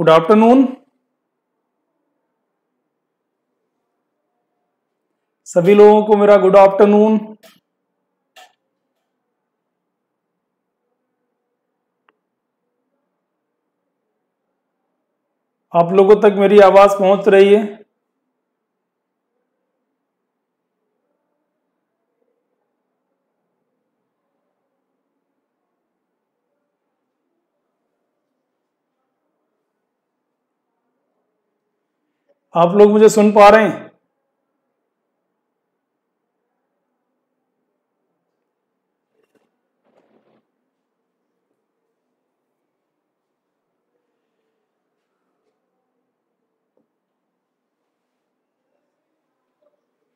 Good afternoon. सभी लोगों को मेरा गुड आफ्टरनून। आप लोगों तक मेरी आवाज पहुंच रही है? आप लोग मुझे सुन पा रहे हैं?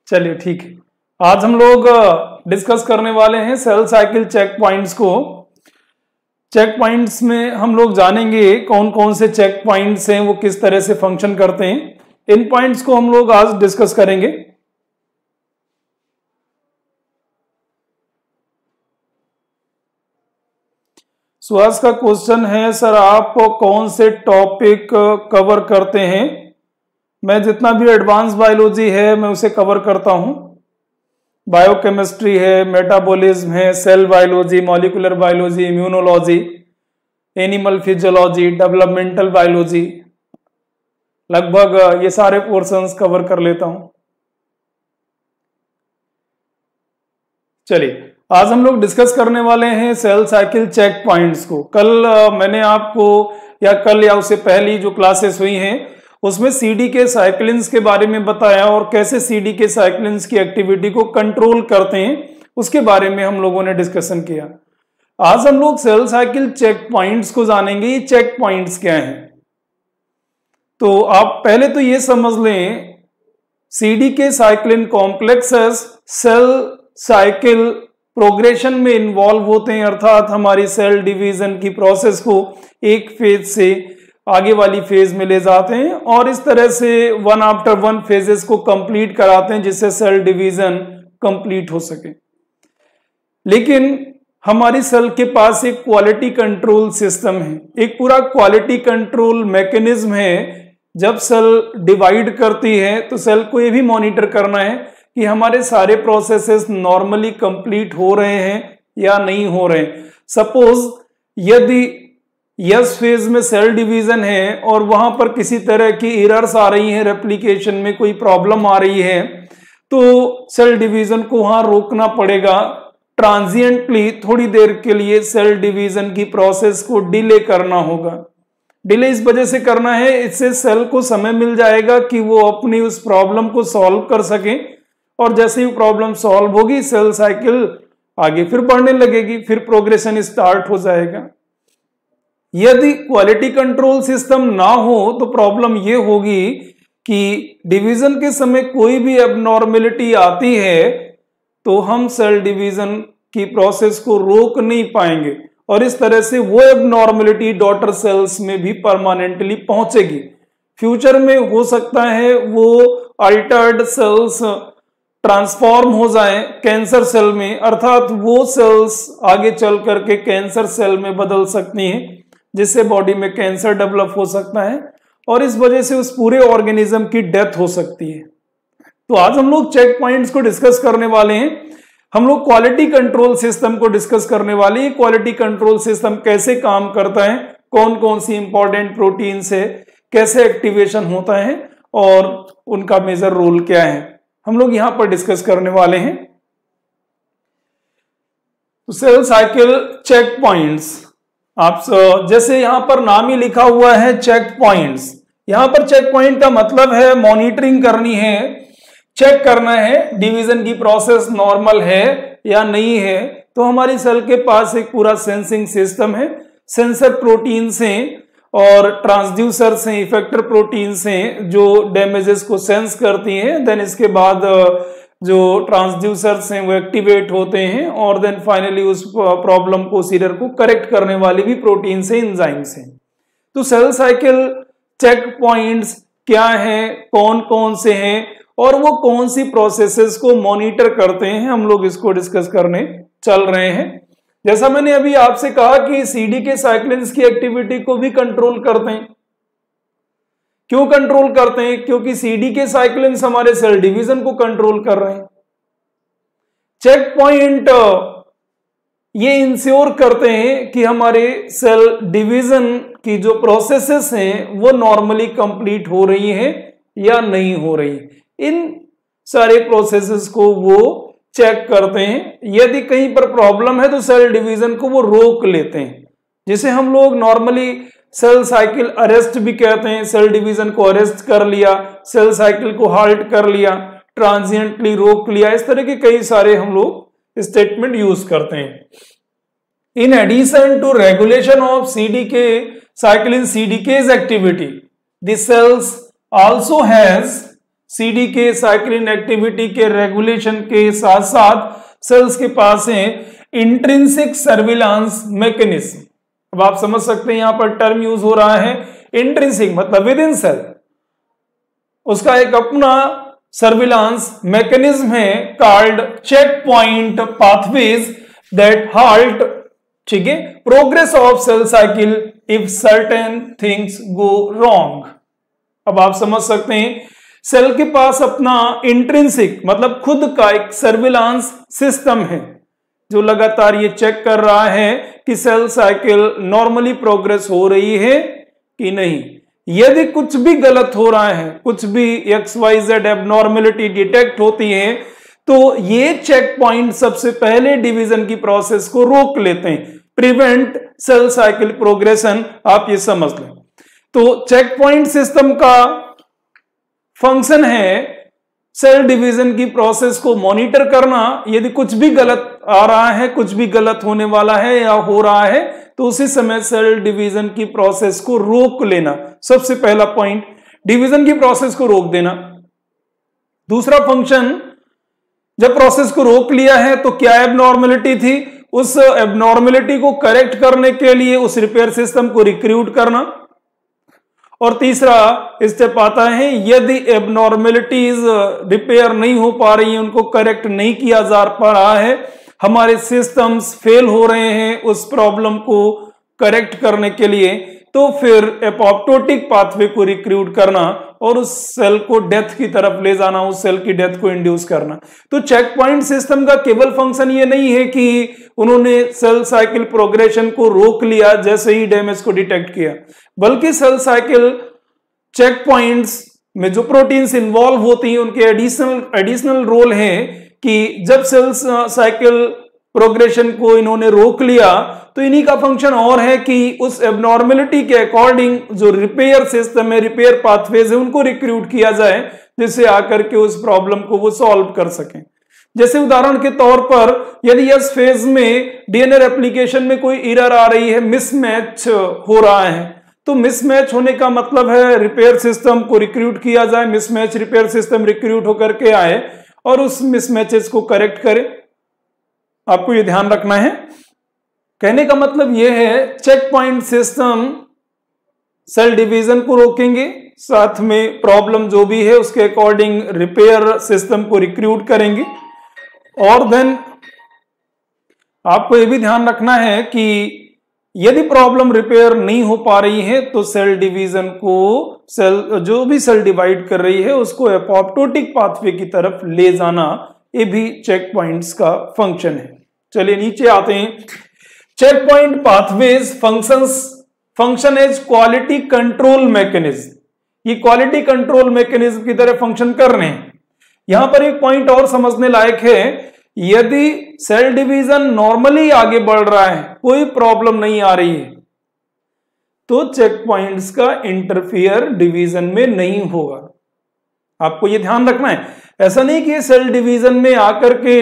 चलिए ठीक है, आज हम लोग डिस्कस करने वाले हैं सेल साइकिल चेक पॉइंट्स को। चेक पॉइंट्स में हम लोग जानेंगे कौन कौन से चेक पॉइंट्स हैं, वो किस तरह से फंक्शन करते हैं। इन पॉइंट्स को हम लोग आज डिस्कस करेंगे। सुहास का क्वेश्चन है, सर आप कौन से टॉपिक कवर करते हैं? मैं जितना भी एडवांस बायोलॉजी है मैं उसे कवर करता हूं। बायोकेमिस्ट्री है, मेटाबॉलिज्म है, cell biology, molecular biology, immunology, animal physiology, developmental biology, लगभग ये सारे पोर्शंस कवर कर लेता हूं। चलिए, आज हम लोग डिस्कस करने वाले हैं सेल साइकिल चेक पॉइंट्स को। कल मैंने आपको या कल या उससे पहली जो क्लासेस हुई हैं उसमें सीडी के साइक्लिन्स के बारे में बताया और कैसे सीडी के साइक्लिन्स की एक्टिविटी को कंट्रोल करते हैं उसके बारे में हम लोगों ने डिस्कशन किया। आज हम लोग सेल साइकिल चेक पॉइंट्स को जानेंगे। ये चेक पॉइंट्स क्या हैं? तो आप पहले तो ये समझ लें, सीडी के cyclin complexes cell cycle progression में इन्वॉल्व होते हैं, अर्थात हमारी सेल डिवीजन की प्रोसेस को एक फेज से आगे वाली फेज में ले जाते हैं और इस तरह से वन आफ्टर वन फेजेस को कंप्लीट कराते हैं जिससे सेल डिवीजन कंप्लीट हो सके। लेकिन हमारी सेल के पास एक क्वालिटी कंट्रोल सिस्टम है, एक पूरा क्वालिटी कंट्रोल मैकेनिज्म है। जब सेल डिवाइड करती है तो सेल को यह भी मॉनिटर करना है कि हमारे सारे प्रोसेसेस नॉर्मली कंप्लीट हो रहे हैं या नहीं हो रहे हैं। सपोज यदि यस फेज में सेल डिवीजन है और वहां पर किसी तरह की एरर्स आ रही हैं, रेप्लिकेशन में कोई प्रॉब्लम आ रही है, तो सेल डिवीजन को वहां रोकना पड़ेगा। ट्रांजिएंटली थोड़ी देर के लिए सेल डिवीजन की प्रोसेस को डिले करना होगा। डिले इस वजह से करना है, इससे सेल को समय मिल जाएगा कि वो अपनी उस प्रॉब्लम को सॉल्व कर सके और जैसे ही प्रॉब्लम सॉल्व होगी सेल साइकिल आगे फिर बढ़ने लगेगी, फिर प्रोग्रेशन स्टार्ट हो जाएगा। यदि क्वालिटी कंट्रोल सिस्टम ना हो तो प्रॉब्लम ये होगी कि डिवीजन के समय कोई भी एबनॉर्मेलिटी आती है तो हम सेल डिवीजन की प्रोसेस को रोक नहीं पाएंगे और इस तरह से वो एबनॉर्मेलिटी डॉटर सेल्स में भी परमानेंटली पहुंचेगी। फ्यूचर में हो सकता है वो अल्टर्ड सेल्स ट्रांसफॉर्म हो जाए कैंसर सेल में, अर्थात वो सेल्स आगे चल करके कैंसर सेल में बदल सकती हैं जिससे बॉडी में कैंसर डेवलप हो सकता है और इस वजह से उस पूरे ऑर्गेनिज्म की डेथ हो सकती है। तो आज हम लोग चेक पॉइंट्स को डिस्कस करने वाले हैं। हम लोग क्वालिटी कंट्रोल सिस्टम को डिस्कस करने वाले हैं। क्वालिटी कंट्रोल सिस्टम कैसे काम करता है, कौन कौन सी इंपॉर्टेंट प्रोटीन से कैसे एक्टिवेशन होता है और उनका मेजर रोल क्या है, हम लोग यहां पर डिस्कस करने वाले हैं। तो सेल साइकिल चेक पॉइंट्स, आप जैसे यहां पर नाम ही लिखा हुआ है चेक पॉइंट्स। यहां पर चेक पॉइंट का मतलब है मॉनिटरिंग करनी है, चेक करना है डिवीजन की प्रोसेस नॉर्मल है या नहीं है। तो हमारी सेल के पास एक पूरा सेंसिंग सिस्टम है, सेंसर प्रोटीन्स हैं और ट्रांसड्यूसर्स हैं, इफेक्टर प्रोटीन्स हैं जो डैमेजेस को सेंस करती हैं। देन इसके बाद जो ट्रांसड्यूसर्स हैं वो एक्टिवेट होते हैं और देन फाइनली उस प्रॉब्लम को, उस एरर को करेक्ट करने वाली भी प्रोटीन से एंजाइम्स हैं। तो सेल साइकिल चेक पॉइंट्स क्या हैं, कौन कौन से हैं और वो कौन सी प्रोसेसेस को मॉनिटर करते हैं, हम लोग इसको डिस्कस करने चल रहे हैं। जैसा मैंने अभी आपसे कहा कि सीडी के साइक्लिन्स की एक्टिविटी को भी कंट्रोल करते हैं, क्यों कंट्रोल करते हैं? क्योंकि सीडी के साइक्लिन्स हमारे सेल डिवीजन को कंट्रोल कर रहे हैं। चेक पॉइंट ये इंश्योर करते हैं कि हमारे सेल डिवीजन की जो प्रोसेसेस हैं वो नॉर्मली कंप्लीट हो रही हैं या नहीं हो रही, इन सारे प्रोसेसेस को वो चेक करते हैं। यदि कहीं पर प्रॉब्लम है तो सेल डिवीजन को वो रोक लेते हैं, जिसे हम लोग नॉर्मली सेल साइकिल अरेस्ट भी कहते हैं। सेल डिवीजन को अरेस्ट कर लिया, सेल साइकिल को हाल्ट कर लिया, ट्रांजिएंटली रोक लिया, इस तरह के कई सारे हम लोग स्टेटमेंट यूज करते हैं। In addition to regulation of CDK cycle in CDKs activity, the cells also has CDK cyclin activity के रेगुलेशन के साथ साथ सेल्स के पास है इंट्रिंसिक सर्विलांस मैकेनिज्म। अब आप समझ सकते हैं यहां पर टर्म यूज हो रहा है इंट्रिंसिक, मतलब विद इन सेल उसका एक अपना सर्विलांस मैकेनिज्म है called check point pathways that halt, ठीक है, progress of cell cycle if certain things go wrong. अब आप समझ सकते हैं सेल के पास अपना इंट्रिंसिक मतलब खुद का एक सर्विलांस सिस्टम है जो लगातार ये चेक कर रहा है कि सेल साइकिल नॉर्मली प्रोग्रेस हो रही है कि नहीं। यदि कुछ भी गलत हो रहा है, कुछ भी X Y Z abnormality detect होती है, तो ये चेक पॉइंट सबसे पहले डिवीजन की प्रोसेस को रोक लेते हैं, प्रिवेंट सेल साइकिल प्रोग्रेशन, आप ये समझ लें। तो चेक पॉइंट सिस्टम का फंक्शन है सेल डिवीजन की प्रोसेस को मॉनिटर करना। यदि कुछ भी गलत आ रहा है, कुछ भी गलत होने वाला है या हो रहा है, तो उसी समय सेल डिवीजन की प्रोसेस को रोक लेना, सबसे पहला पॉइंट डिवीजन की प्रोसेस को रोक देना। दूसरा फंक्शन, जब प्रोसेस को रोक लिया है तो क्या एबनॉर्मेलिटी थी, उस एबनॉर्मेलिटी को करेक्ट करने के लिए उस रिपेयर सिस्टम को रिक्रूट करना। और तीसरा स्टेप आता है यदि एबनॉर्मेलिटीज रिपेयर नहीं हो पा रही है, उनको करेक्ट नहीं किया जा पा रहा है, हमारे सिस्टम्स फेल हो रहे हैं उस प्रॉब्लम को करेक्ट करने के लिए, तो फिर एपोप्टोटिक पाथवे को रिक्रूट करना और उस सेल को डेथ की तरफ ले जाना, उस सेल की डेथ को इंड्यूस करना। तो चेक पॉइंट सिस्टम का केवल फंक्शन ये नहीं है कि उन्होंने सेल साइकिल प्रोग्रेशन को रोक लिया जैसे ही डैमेज को डिटेक्ट किया, बल्कि सेल साइकिल चेक पॉइंट्स में जो प्रोटीन्स इन्वॉल्व होती हैं उनके एडिशनल रोल है कि जब सेल साइकिल प्रोग्रेशन को इन्होंने रोक लिया तो इन्हीं का फंक्शन और है कि उस एबनॉर्मेलिटी के अकॉर्डिंग जो रिपेयर सिस्टम है, रिपेयर पाथवेज है, उनको रिक्रूट किया जाए जिससे आकर के उस प्रॉब्लम को वो सॉल्व कर सकें। जैसे उदाहरण के तौर पर यदि इस फेज में डीएनए रेप्लिकेशन में कोई एरर आ रही है, मिसमैच हो रहा है, तो मिसमैच होने का मतलब है रिपेयर सिस्टम को रिक्रूट किया जाए, मिसमैच रिपेयर सिस्टम रिक्रूट होकर के आए और उस मिसमैचेस को करेक्ट करे। आपको ये ध्यान रखना है। कहने का मतलब यह है check point system cell division को रोकेंगे, साथ में प्रॉब्लम जो भी है उसके अकॉर्डिंग रिपेयर सिस्टम को रिक्रूट करेंगे। और देन आपको यह भी ध्यान रखना है कि यदि प्रॉब्लम रिपेयर नहीं हो पा रही है तो सेल डिवीजन को जो भी सेल डिवाइड कर रही है उसको एपोप्टोटिक पाथवे की तरफ ले जाना, ये भी चेक पॉइंट्स का फंक्शन है। चलिए नीचे आते हैं। Check point pathways function as quality control mechanism. ये क्वालिटी कंट्रोल मैकेनिज्म की तरह फंक्शन कर रहे हैं। यहां पर एक पॉइंट और समझने लायक है, यदि सेल डिवीजन नॉर्मली आगे बढ़ रहा है, कोई प्रॉब्लम नहीं आ रही है, तो चेक पॉइंट्स का इंटरफियर डिवीजन में नहीं होगा। आपको ये ध्यान रखना है। ऐसा नहीं कि सेल डिवीजन में आकर के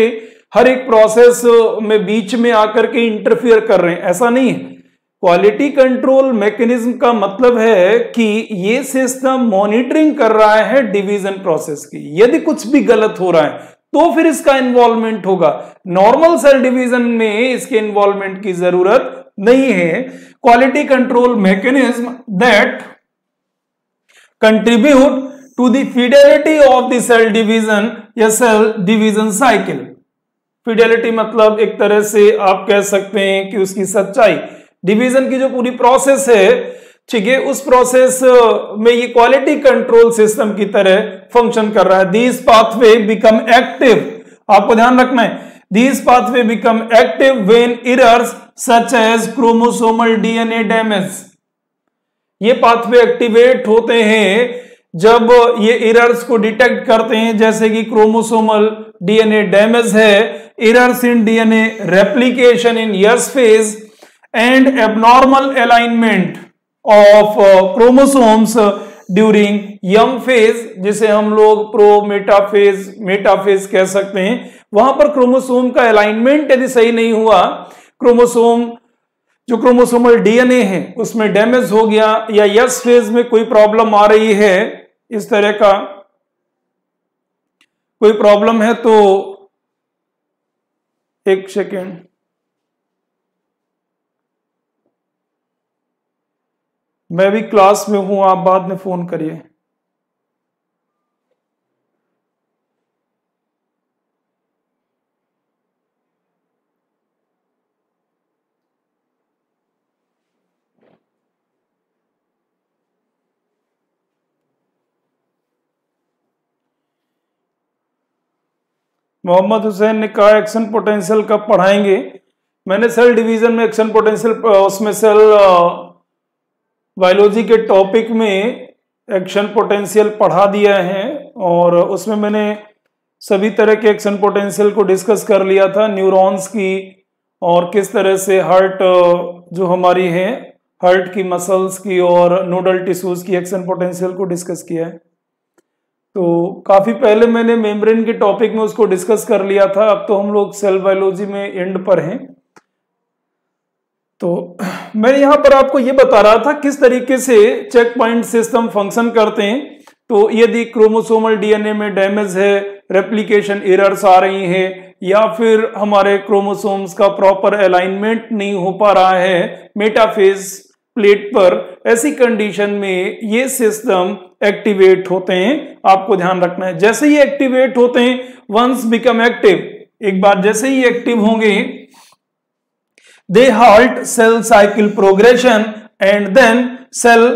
हर एक प्रोसेस में बीच में आकर के इंटरफियर कर रहे हैं, ऐसा नहीं है। क्वालिटी कंट्रोल मैकेनिज्म का मतलब है कि ये सिस्टम मॉनिटरिंग कर रहा है डिवीजन प्रोसेस की, यदि कुछ भी गलत हो रहा है तो फिर इसका इन्वॉल्वमेंट होगा। नॉर्मल सेल डिवीजन में इसके इन्वॉल्वमेंट की जरूरत नहीं है। Quality control mechanism that contribute to the fidelity of the cell division या cell division cycle। fidelity मतलब एक तरह से आप कह सकते हैं कि उसकी सच्चाई, डिवीजन की जो पूरी प्रोसेस है ठीक है, उस प्रोसेस में ये क्वालिटी कंट्रोल सिस्टम की तरह फंक्शन कर रहा है। दीज पाथवे बिकम एक्टिव, आपको ध्यान रखना है, these pathway become active when errors such as chromosomal DNA damage, ये पाथवे एक्टिवेट होते हैं जब ये एरर्स को डिटेक्ट करते हैं, जैसे कि क्रोमोसोमल डीएनए डैमेज है, errors in DNA replication in S phase and abnormal alignment of chromosomes during young phase, जिसे हम लोग प्रो मेटाफेज मेटाफेज कह सकते हैं। वहां पर क्रोमोसोम का अलाइनमेंट यदि सही नहीं हुआ, क्रोमोसोम जो क्रोमोसोमल डीएनए है उसमें डैमेज हो गया या यस फेज में कोई प्रॉब्लम आ रही है, इस तरह का कोई प्रॉब्लम है तो एक सेकेंड, मैं भी क्लास में हूं, आप बाद में फोन करिए। मोहम्मद हुसैन ने कहा एक्शन पोटेंशियल कब पढ़ाएंगे, मैंने सेल डिवीजन में एक्शन पोटेंशियल उसमें सेल बायोलॉजी के टॉपिक में एक्शन पोटेंशियल पढ़ा दिया है और उसमें मैंने सभी तरह के एक्शन पोटेंशियल को डिस्कस कर लिया था, न्यूरॉन्स की और किस तरह से हार्ट जो हमारी है हार्ट की मसल्स की और नोडल टिश्यूज की एक्शन पोटेंशियल को डिस्कस किया है। तो काफ़ी पहले मैंने मेम्ब्रेन के टॉपिक में उसको डिस्कस कर लिया था। अब तो हम लोग सेल बायोलॉजी में एंड पर हैं। तो मैं यहाँ पर आपको ये बता रहा था किस तरीके से चेक पॉइंट सिस्टम फंक्शन करते हैं। तो यदि क्रोमोसोमल डीएनए में डैमेज है, रेप्लिकेशन एरर्स आ रही हैं या फिर हमारे क्रोमोसोम्स का प्रॉपर अलाइनमेंट नहीं हो पा रहा है मेटाफेज प्लेट पर, ऐसी कंडीशन में ये सिस्टम एक्टिवेट होते हैं। आपको ध्यान रखना है, जैसे ही एक्टिवेट होते हैं, वंस बिकम एक्टिव, एक बार जैसे ही एक्टिव होंगे they halt cell cycle progression and then cell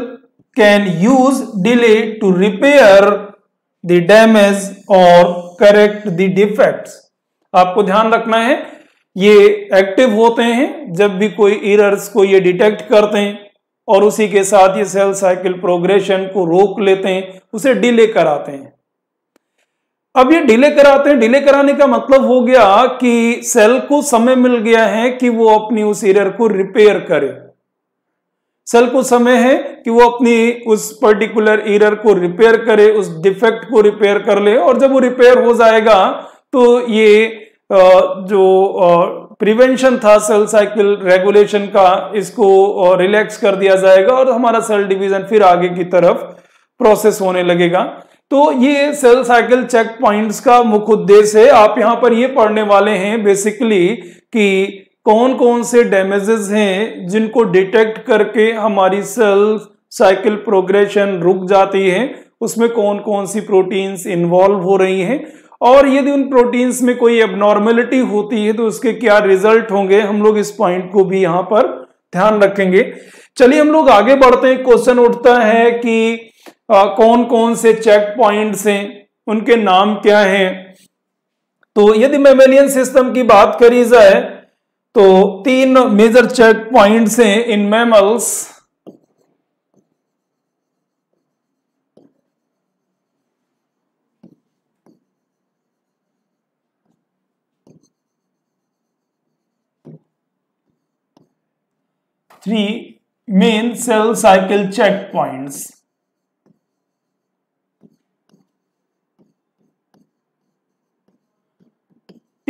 can use delay to repair the damage और करेक्ट द डिफेक्ट्स। आपको ध्यान रखना है, ये एक्टिव होते हैं जब भी कोई एरर्स को ये डिटेक्ट करते हैं और उसी के साथ ये सेल साइकिल प्रोग्रेशन को रोक लेते हैं, उसे डिले कराते हैं। अब ये डिले कराते हैं, डिले कराने का मतलब हो गया कि सेल को समय मिल गया है कि वो अपनी उस एरर को रिपेयर करे, सेल को समय है कि वो अपनी उस पर्टिकुलर एरर को रिपेयर करे, उस डिफेक्ट को रिपेयर कर ले। और जब वो रिपेयर हो जाएगा तो ये जो प्रिवेंशन था सेल साइकिल रेगुलेशन का, इसको रिलैक्स कर दिया जाएगा और हमारा सेल डिवीजन फिर आगे की तरफ प्रोसेस होने लगेगा। तो ये सेल साइकिल चेक पॉइंट्स का मुख्य उद्देश्य है। आप यहाँ पर ये पढ़ने वाले हैं बेसिकली कि कौन कौन से डैमेजेस हैं जिनको डिटेक्ट करके हमारी सेल साइकिल प्रोग्रेशन रुक जाती है, उसमें कौन कौन सी प्रोटीन्स इन्वॉल्व हो रही हैं और यदि उन प्रोटीन्स में कोई एबनॉर्मेलिटी होती है तो उसके क्या रिजल्ट होंगे। हम लोग इस पॉइंट को भी यहाँ पर ध्यान रखेंगे। चलिए हम लोग आगे बढ़ते हैं। क्वेश्चन उठता है कि कौन कौन से चेक पॉइंट्स हैं, उनके नाम क्या हैं। तो यदि मैमेलियन सिस्टम की बात करी जाए तो 3 मेजर चेक पॉइंट्स हैं in mammals. Three main cell cycle checkpoints.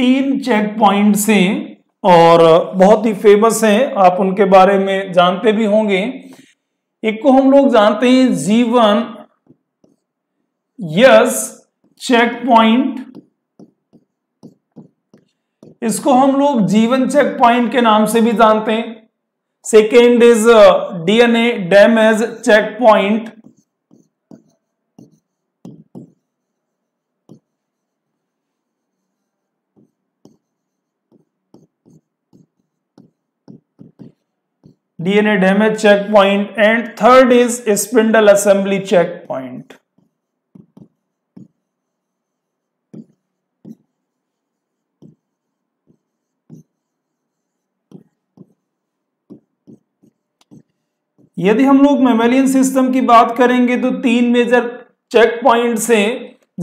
तीन चेकपॉइंट्स हैं और बहुत ही फेमस हैं, आप उनके बारे में जानते भी होंगे। एक को हम लोग जानते हैं जीवन यस चेकपॉइंट, इसको हम लोग जीवन चेकपॉइंट के नाम से भी जानते हैं। Second is DNA damage check point, DNA damage checkpoint, and third is spindle assembly checkpoint. यदि हम लोग मेमेलियन सिस्टम की बात करेंगे तो तीन मेजर चेक पॉइंट्स हैं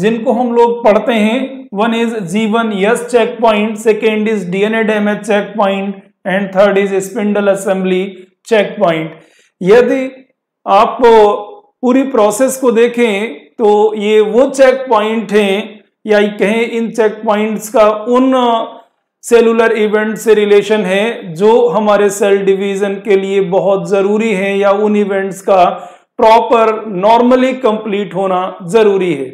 जिनको हम लोग पढ़ते हैं. One is G1 S check point, second is DNA damage check point and third is spindle assembly check point. यदि आप पूरी प्रोसेस को देखें तो ये वो चेक पॉइंट हैं या कहें इन चेक पॉइंट्स का उन सेलुलर इवेंट से रिलेशन है जो हमारे सेल डिवीजन के लिए बहुत जरूरी है या उन इवेंट्स का प्रॉपर नॉर्मली कंप्लीट होना जरूरी है.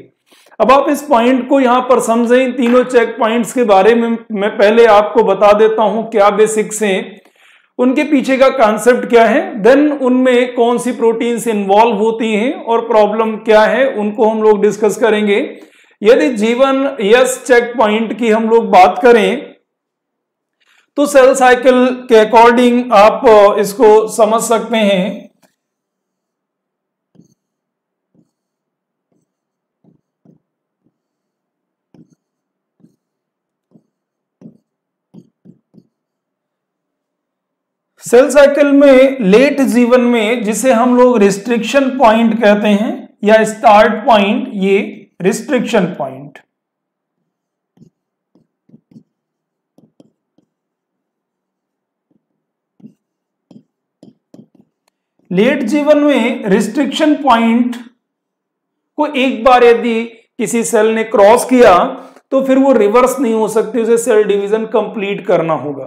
अब आप इस पॉइंट को यहां पर समझें. इन तीनों चेक पॉइंट्स के बारे में मैं पहले आपको बता देता हूं क्या बेसिक्स हैं, उनके पीछे का कॉन्सेप्ट क्या है, देन उनमें कौन सी प्रोटीन्स इन्वॉल्व होती हैं और प्रॉब्लम क्या है उनको हम लोग डिस्कस करेंगे. यदि G1 यस चेक पॉइंट की हम लोग बात करें तो सेल साइकिल के अकॉर्डिंग आप इसको समझ सकते हैं. सेल साइकिल में लेट जीवन में जिसे हम लोग रिस्ट्रिक्शन पॉइंट कहते हैं या स्टार्ट पॉइंट, ये रिस्ट्रिक्शन पॉइंट. लेट जीवन में रिस्ट्रिक्शन पॉइंट को एक बार यदि किसी सेल ने क्रॉस किया तो फिर वो रिवर्स नहीं हो सकती, उसे सेल डिवीजन कंप्लीट करना होगा.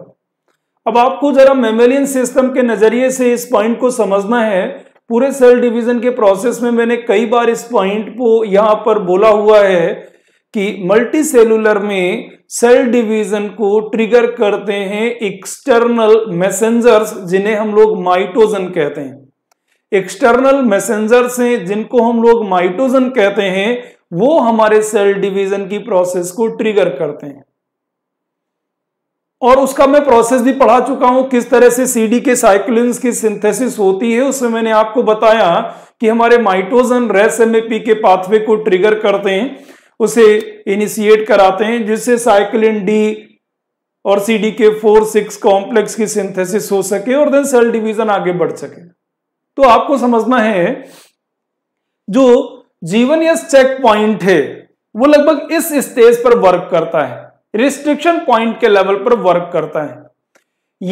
अब आपको जरा मेमेलियन सिस्टम के नजरिए से इस पॉइंट को समझना है. पूरे सेल डिवीजन के प्रोसेस में मैंने कई बार इस पॉइंट को यहां पर बोला हुआ है कि मल्टी सेलुलर में सेल डिवीजन को ट्रिगर करते हैं एक्सटर्नल मैसेंजर्स जिन्हें हम लोग माइटोजन कहते हैं. एक्सटर्नल मैसेंजर्स हैं जिनको हम लोग माइटोजन कहते हैं, वो हमारे सेल डिवीजन की प्रोसेस को ट्रिगर करते हैं. और उसका मैं प्रोसेस भी पढ़ा चुका हूं किस तरह से सीडी के साइक्लिन्स की सिंथेसिस होती है. उसमें मैंने आपको बताया कि हमारे माइटोजन रेस एमएपी के पाथवे को ट्रिगर करते हैं, उसे इनिशिएट कराते हैं जिससे साइक्लिन डी और CDK4/6 कॉम्प्लेक्स की सिंथेसिस हो सके और देन सेल डिवीजन आगे बढ़ सके. तो आपको समझना है जो G1 यस चेक पॉइंट है वो लगभग इस स्टेज पर वर्क करता है, रिस्ट्रिक्शन पॉइंट के लेवल पर वर्क करता है.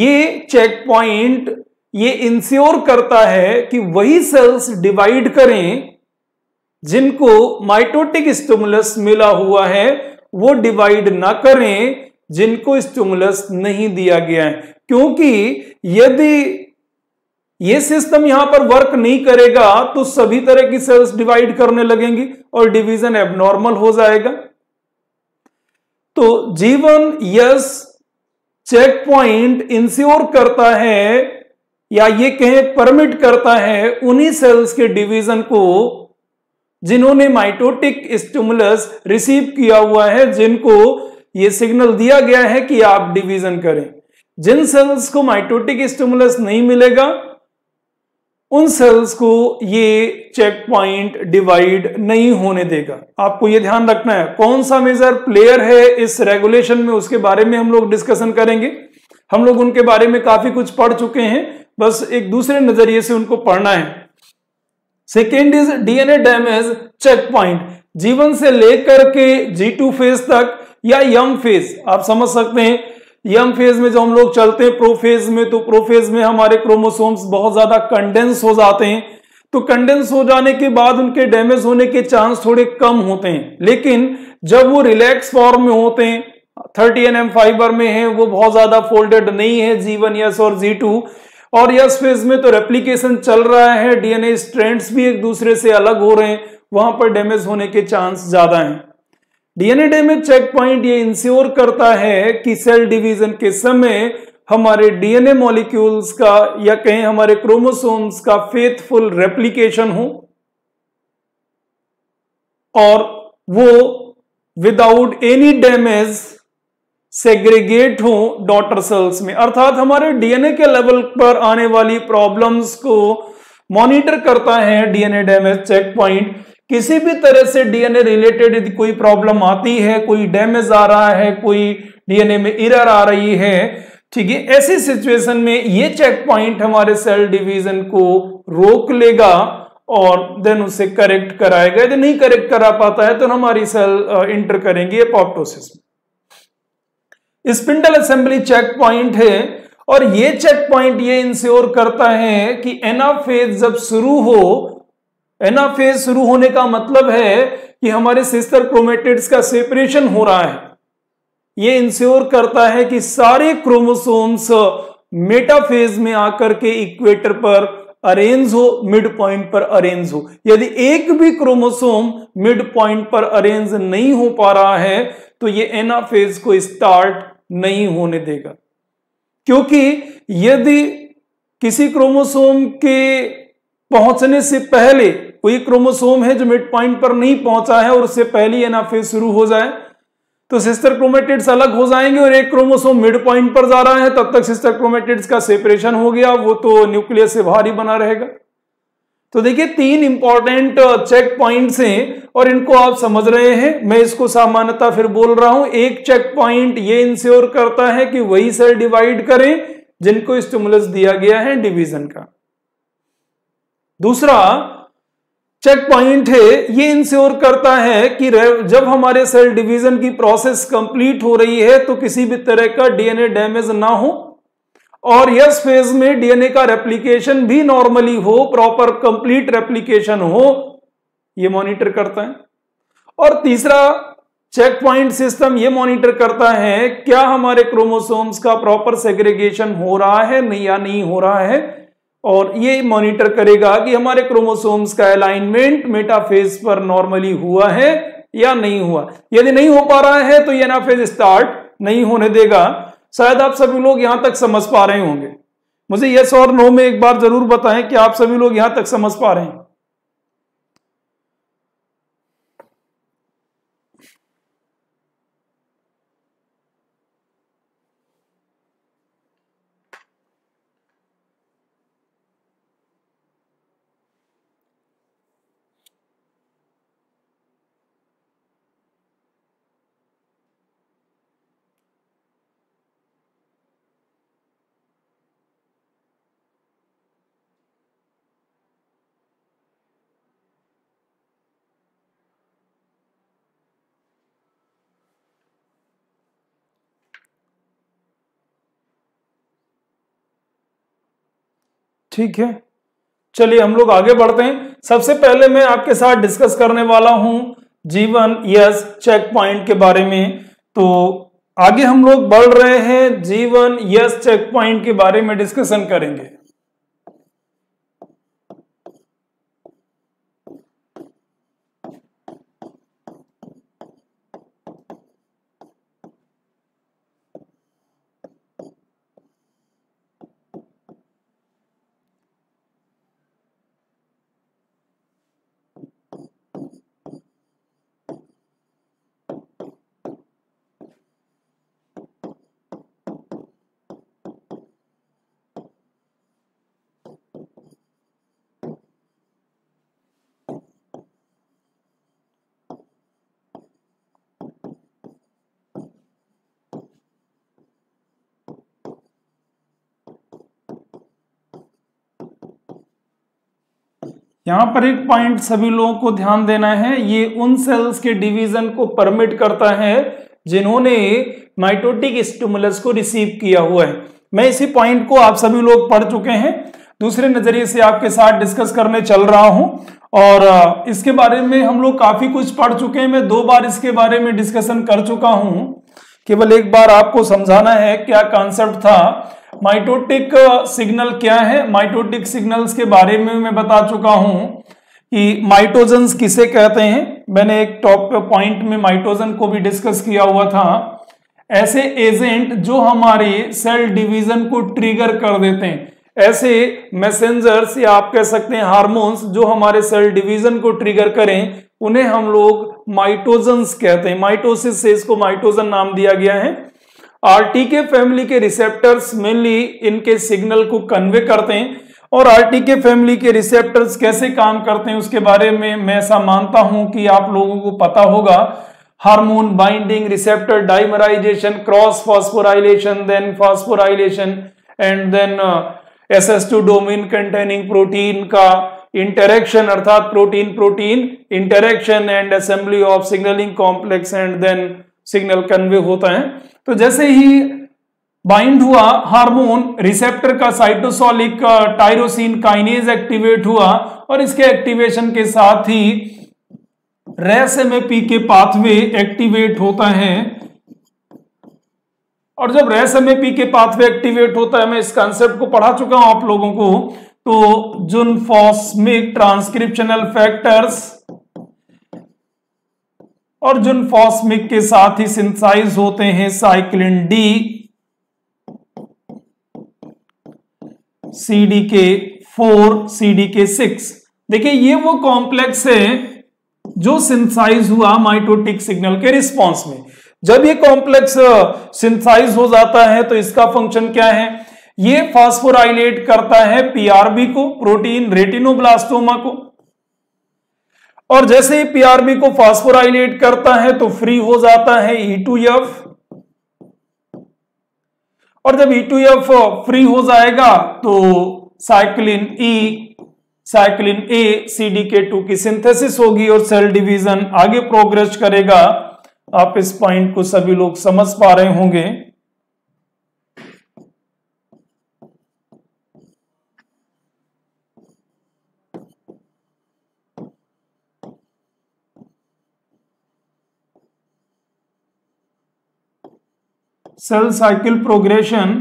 ये चेक पॉइंट ये इंश्योर करता है कि वही सेल्स डिवाइड करें जिनको माइटोटिक स्टिमुलस मिला हुआ है, वो डिवाइड ना करें जिनको स्टिमुलस नहीं दिया गया है. क्योंकि यदि ये सिस्टम यहां पर वर्क नहीं करेगा तो सभी तरह की सेल्स डिवाइड करने लगेंगी और डिवीजन एबनॉर्मल हो जाएगा. तो G1 S check point ensure करता है या ये कहें परमिट करता है उन्हीं सेल्स के डिवीजन को जिन्होंने माइटोटिक स्टिमुलस रिसीव किया हुआ है, जिनको ये सिग्नल दिया गया है कि आप डिवीजन करें. जिन सेल्स को माइटोटिक स्टिमुलस नहीं मिलेगा उन सेल्स को ये चेक पॉइंट डिवाइड नहीं होने देगा. आपको ये ध्यान रखना है. कौन सा मेजर प्लेयर है इस रेगुलेशन में उसके बारे में हम लोग डिस्कशन करेंगे. हम लोग उनके बारे में काफी कुछ पढ़ चुके हैं, बस एक दूसरे नजरिए से उनको पढ़ना है. Second is DNA damage check point. G1 से लेकर के G2 फेज तक या यंग फेज आप समझ सकते हैं. यंग फेज में जो हम लोग चलते हैं प्रोफेज में, तो प्रोफेज में हमारे क्रोमोसोम्स बहुत ज्यादा कंडेंस हो जाते हैं. तो कंडेंस हो जाने के बाद उनके डैमेज होने के चांस थोड़े कम होते हैं, लेकिन जब वो रिलैक्स फॉर्म में होते हैं 30 nm फाइबर में है, वो बहुत ज्यादा फोल्डेड नहीं है G1 यस और G2 और यस फेज में तो रेप्लीकेशन चल रहा है, DNA स्ट्रैंड्स भी एक दूसरे से अलग हो रहे हैं, वहां पर डैमेज होने के चांस ज्यादा हैं. DNA डैमेज चेक पॉइंट ये इंश्योर करता है कि सेल डिवीजन के समय हमारे DNA मॉलिक्यूल्स का या कहें हमारे क्रोमोसोम्स का फेथफुल रेप्लिकेशन हो और वो विदाउट एनी डैमेज सेग्रीगेट हो डॉटर सेल्स में, अर्थात हमारे डीएनए के लेवल पर आने वाली प्रॉब्लम्स को मॉनिटर करता है डीएनए डैमेज चेक पॉइंट। किसी भी तरह से डीएनए रिलेटेड यदि कोई प्रॉब्लम आती है, कोई डैमेज आ रहा है, कोई डीएनए में एरर आ रही है, ठीक है, ऐसी सिचुएशन में ये चेक पॉइंट हमारे सेल डिवीजन को रोक लेगा और देन उसे करेक्ट कराएगा। यदि नहीं करेक्ट करा पाता है तो हमारी सेल इंटर करेंगी एपोप्टोसिस में। स्पिंडल असेंबली चेक पॉइंट है और ये चेक पॉइंट ये इंश्योर करता है कि एनाफेज जब शुरू हो, एनाफेज शुरू होने का मतलब है कि हमारे सिस्टर क्रोमेटिड्स का सेपरेशन हो रहा है। ये इंश्योर करता है कि सारे क्रोमोसोम्स मेटाफेज में आकर के इक्वेटर पर अरेंज हो, मिड पॉइंट पर अरेंज हो। यदि एक भी क्रोमोसोम मिड पॉइंट पर अरेंज नहीं हो पा रहा है तो ये एनाफेज को स्टार्ट नहीं होने देगा, क्योंकि यदि किसी क्रोमोसोम के पहुंचने से पहले कोई क्रोमोसोम है जो मिड पॉइंट पर नहीं पहुंचा है और उससे पहले एनाफेज शुरू हो जाए तो सिस्टर क्रोमेटिड्स अलग हो जाएंगे और एक क्रोमोसोम मिड पॉइंट पर जा रहा है, तब तक सिस्टर क्रोमेटिड्स का सेपरेशन हो गया, वो तो न्यूक्लियस से बाहर ही बना रहेगा। तो देखिए तीन इंपॉर्टेंट चेक पॉइंट्स हैं और इनको आप समझ रहे हैं। मैं इसको सामान्यतः फिर बोल रहा हूं, एक चेक पॉइंट ये इंश्योर करता है कि वही सेल डिवाइड करें जिनको स्टिमुलस दिया गया है डिवीजन का। दूसरा चेक पॉइंट है ये इंश्योर करता है कि जब हमारे सेल डिवीजन की प्रोसेस कंप्लीट हो रही है तो किसी भी तरह का डीएनए डैमेज ना हो और यस फेज में डीएनए का रेप्लिकेशन भी नॉर्मली हो, प्रॉपर कंप्लीट रेप्लिकेशन हो, ये मॉनिटर करता है। और तीसरा चेक पॉइंट सिस्टम ये मॉनिटर करता है क्या हमारे क्रोमोसोम्स का प्रॉपर सेग्रीगेशन हो रहा है नहीं या नहीं हो रहा है, और ये मॉनिटर करेगा कि हमारे क्रोमोसोम्स का अलाइनमेंट मेटाफेज पर नॉर्मली हुआ है या नहीं हुआ। यदि नहीं हो पा रहा है तो ये एनाफेज स्टार्ट नहीं होने देगा। शायद आप सभी लोग यहां तक समझ पा रहे होंगे, मुझे यस और नो में एक बार जरूर बताएं कि आप सभी लोग यहां तक समझ पा रहे हैं। ठीक है, चलिए हम लोग आगे बढ़ते हैं। सबसे पहले मैं आपके साथ डिस्कस करने वाला हूं जीवन यस चेक पॉइंट के बारे में। तो आगे हम लोग बढ़ रहे हैं, जीवन यस चेक पॉइंट के बारे में डिस्कशन करेंगे। यहां पर एक पॉइंट सभी लोगों को ध्यान देना है, ये उन सेल्स के डिवीजन को परमिट करता है जिन्होंने माइटोटिक स्टिमुलस को रिसीव किया हुआ है। मैं इसी पॉइंट को आप सभी लोग पढ़ चुके हैं, दूसरे नजरिए से आपके साथ डिस्कस करने चल रहा हूं और इसके बारे में हम लोग काफी कुछ पढ़ चुके हैं। मैं 2 बार इसके बारे में डिस्कशन कर चुका हूं, केवल एक बार आपको समझाना है क्या कॉन्सेप्ट था। माइटोटिक सिग्नल क्या है, माइटोटिक सिग्नल्स के बारे में मैं बता चुका हूं कि माइटोजेंस किसे कहते हैं। मैंने एक टॉप पॉइंट में माइटोजन को भी डिस्कस किया हुआ था, ऐसे एजेंट जो हमारे सेल डिवीजन को ट्रिगर कर देते हैं, ऐसे मैसेंजर्स या आप कह सकते हैं हार्मोन्स जो हमारे सेल डिवीजन को ट्रिगर करें उन्हें हम लोग माइटोजेंस कहते हैं। माइटोसिस से इसको माइटोजन नाम दिया गया है। आरटीके फैमिली के रिसेप्टर्स मेनली इनके सिग्नल को कन्वे करते हैं, और आरटीके फैमिली के रिसेप्टर्स कैसे काम करते हैं उसके बारे में मैं ऐसा मानता हूं कि आप लोगों को पता होगा। Hormone binding, receptor dimerization, cross phosphorylation, then phosphorylation and then एसएस2 domain containing protein का इंटरेक्शन अर्थात protein protein interaction and assembly of signalling complex and then signal convey होता है। तो जैसे ही बाइंड हुआ हार्मोन रिसेप्टर का साइटोसोलिक टाइरोसिन काइनेज एक्टिवेट हुआ, और इसके एक्टिवेशन के साथ ही रेस एमएपी के पाथवे एक्टिवेट होता है। और जब रेस एमएपी के पाथवे एक्टिवेट होता है, मैं इस कॉन्सेप्ट को पढ़ा चुका हूं आप लोगों को, तो जुन फॉस्मिक ट्रांसक्रिप्शनल फैक्टर्स और जुन फॉस्मिक के साथ ही सिंथेसाइज होते हैं साइक्लिन डी, CDK4, CDK6। देखिए ये वो कॉम्प्लेक्स है जो सिंथेसाइज हुआ माइटोटिक सिग्नल के रिस्पांस में। जब ये कॉम्प्लेक्स सिंथेसाइज हो जाता है तो इसका फंक्शन क्या है, ये फास्फोराइलेट करता है पीआरबी को, प्रोटीन रेटिनोब्लास्टोमा को, और जैसे ही पीआरबी को फास्फोराइलेट करता है तो फ्री हो जाता है E2F, और जब E2F फ्री हो जाएगा तो साइक्लिन E, साइक्लिन ए, CDK2 की सिंथेसिस होगी और सेल डिवीजन आगे प्रोग्रेस करेगा। आप इस पॉइंट को सभी लोग समझ पा रहे होंगे। सेल साइकिल प्रोग्रेशन,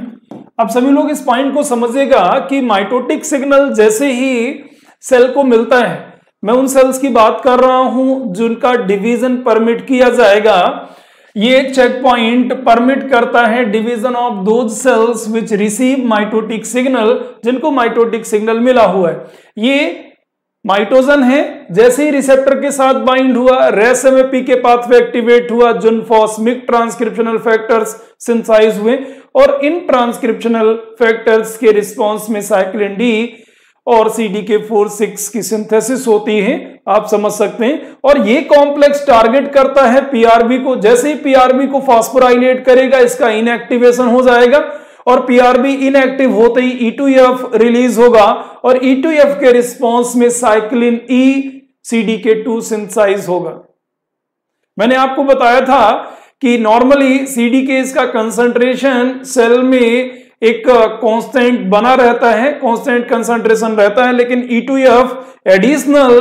आप सभी लोग इस पॉइंट को समझिएगा कि माइटोटिक सिग्नल जैसे ही सेल को मिलता है, मैं उन सेल्स की बात कर रहा हूं जिनका डिवीजन परमिट किया जाएगा, ये चेक पॉइंट परमिट करता है division of those cells which receive mitotic signal, जिनको माइटोटिक सिग्नल मिला हुआ है। ये माइटोजन है, जैसे ही रिसेप्टर के साथ बाइंड हुआ, रेस एमएपी के पाथवे एक्टिवेट हुआ, जुन फॉस्मिक ट्रांसक्रिप्शनल फैक्टर्स सिंथेसाइज हुए, और इन ट्रांसक्रिप्शनल फैक्टर्स के रिस्पांस में साइक्लिन डी और CDK4/6 की सिंथेसिस होती है, आप समझ सकते हैं। और ये कॉम्प्लेक्स टारगेट करता है पीआरबी को, जैसे ही पीआरबी को फास्फोराइलेट करेगा इसका इनएक्टिवेशन हो जाएगा, और पीआरबी इनएक्टिव होते ही E2F रिलीज होगा, और E2F के रिस्पांस में साइक्लिन E, CDK2 सिंथेसाइज होगा। मैंने आपको बताया था कि नॉर्मली CDK इसका कंसंट्रेशन सेल में एक कांस्टेंट बना रहता है, कांस्टेंट कंसंट्रेशन रहता है, लेकिन E2F एडिशनल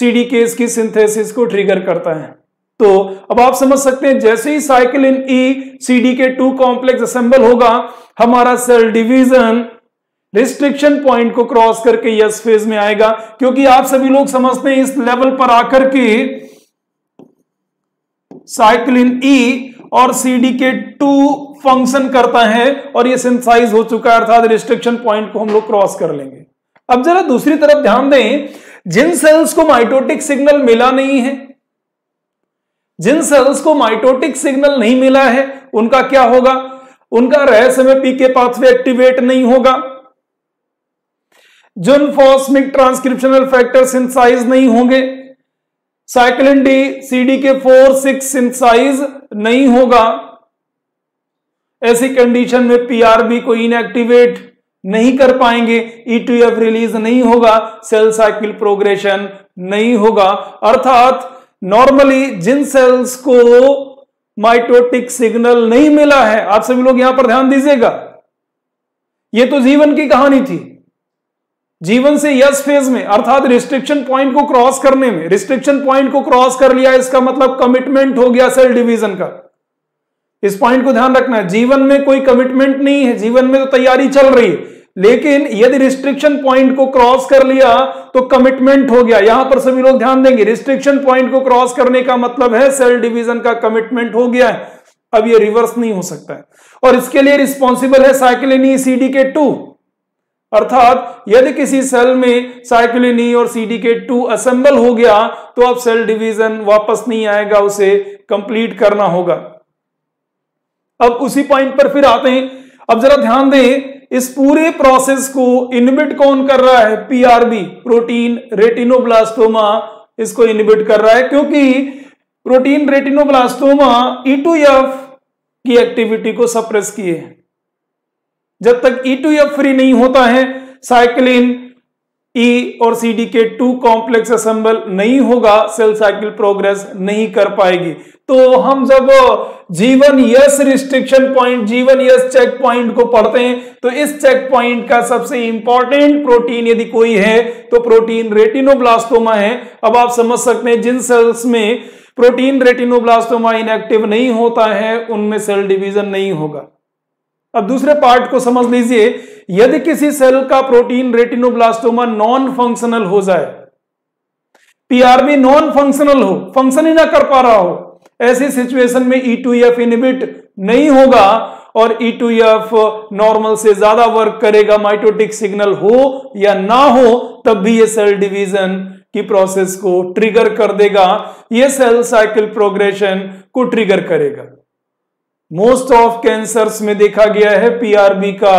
CDKs की सिंथेसिस को ट्रिगर करता है। तो अब आप समझ सकते हैं, जैसे ही cyclin E, CDK2 complex assemble होगा, हमारा सेल डिवीजन रिस्ट्रिक्शन पॉइंट को क्रॉस करके यस फेज में आएगा, क्योंकि आप सभी लोग समझते हैं इस लेवल पर आकर के साइक्लिन E और CDK2 फंक्शन करता है, और ये सिंथेसाइज हो चुका है, अर्थात रिस्ट्रिक्शन पॉइंट को हम लोग क्रॉस कर लेंगे। अब जरा दूसरी तरफ ध्यान दें, जिन सेल्स को माइटोटिक सिग्नल मिला नहीं है, जिन सेल्स को माइटोटिक सिग्नल नहीं मिला है, उनका क्या होगा, उनका रेस एमएपी के पाथवे एक्टिवेट नहीं होगा, जुन फॉस्मिक ट्रांसक्रिप्शनल फैक्टर सिंथेसाइज नहीं होंगे, साइक्लिन डी, CDK4/6 सिंथेसाइज नहीं होगा, ऐसी कंडीशन में पीआरबी को इनएक्टिवेट नहीं कर पाएंगे, E2F रिलीज नहीं होगा, सेल साइकिल प्रोग्रेशन नहीं होगा। अर्थात नॉर्मली जिन सेल्स को माइटोटिक सिग्नल नहीं मिला है, आप सभी लोग यहां पर ध्यान दीजिएगा, यह तो जीवन की कहानी थी, जीवन से यस फेज में अर्थात रिस्ट्रिक्शन पॉइंट को क्रॉस करने में, रिस्ट्रिक्शन पॉइंट को क्रॉस कर लिया, इसका मतलब कमिटमेंट हो गया सेल डिवीजन का। इस पॉइंट को ध्यान रखना है, जीवन में कोई कमिटमेंट नहीं है, जीवन में तो तैयारी चल रही है, लेकिन यदि रिस्ट्रिक्शन पॉइंट को क्रॉस कर लिया तो कमिटमेंट हो गया। यहां पर सभी लोग ध्यान देंगे, रिस्ट्रिक्शन पॉइंट को क्रॉस करने का मतलब है सेल डिवीजन का कमिटमेंट हो गया है, अब ये रिवर्स नहीं हो सकता है, और इसके लिए रिस्पॉन्सिबल है साइक्लिन E, CDK2। अर्थात यदि किसी सेल में साइक्लिन E और CDK2 असेंबल हो गया तो अब सेल डिवीजन वापस नहीं आएगा, उसे कंप्लीट करना होगा। अब उसी पॉइंट पर फिर आते हैं। अब जरा ध्यान दें, इस पूरे प्रोसेस को इनहिबिट कौन कर रहा है? पीआरबी, प्रोटीन रेटिनोब्लास्टोमा इसको इनहिबिट कर रहा है, क्योंकि प्रोटीन रेटिनोब्लास्टोमा E2F की एक्टिविटी को सप्रेस किए। जब तक E2F फ्री नहीं होता है, साइक्लिन E और CDK2 कॉम्प्लेक्स असेंबल नहीं होगा, सेल साइकिल प्रोग्रेस नहीं कर पाएगी। तो हम जब G one S restriction point, G one S check point को पढ़ते हैं, तो इस चेक पॉइंट का सबसे इंपॉर्टेंट प्रोटीन यदि कोई है तो प्रोटीन रेटिनोब्लास्टोमा है। अब आप समझ सकते हैं जिन सेल्स में प्रोटीन रेटिनोब्लास्टोमा इनएक्टिव नहीं होता है उनमें सेल डिवीजन नहीं होगा। अब दूसरे पार्ट को समझ लीजिए, यदि किसी सेल का प्रोटीन रेटिनोब्लास्टोमा नॉन फंक्शनल हो जाए, पीआरबी नॉन फंक्शनल हो, फंक्शन ही ना कर पा रहा हो, ऐसी सिचुएशन में E2F इनहिबिट नहीं होगा और E2F नॉर्मल से ज्यादा वर्क करेगा। माइटोटिक सिग्नल हो या ना हो तब भी ये सेल डिवीजन की प्रोसेस को ट्रिगर कर देगा, ये सेल साइकिल प्रोग्रेशन को ट्रिगर करेगा। मोस्ट ऑफ कैंसर्स में देखा गया है पीआरबी का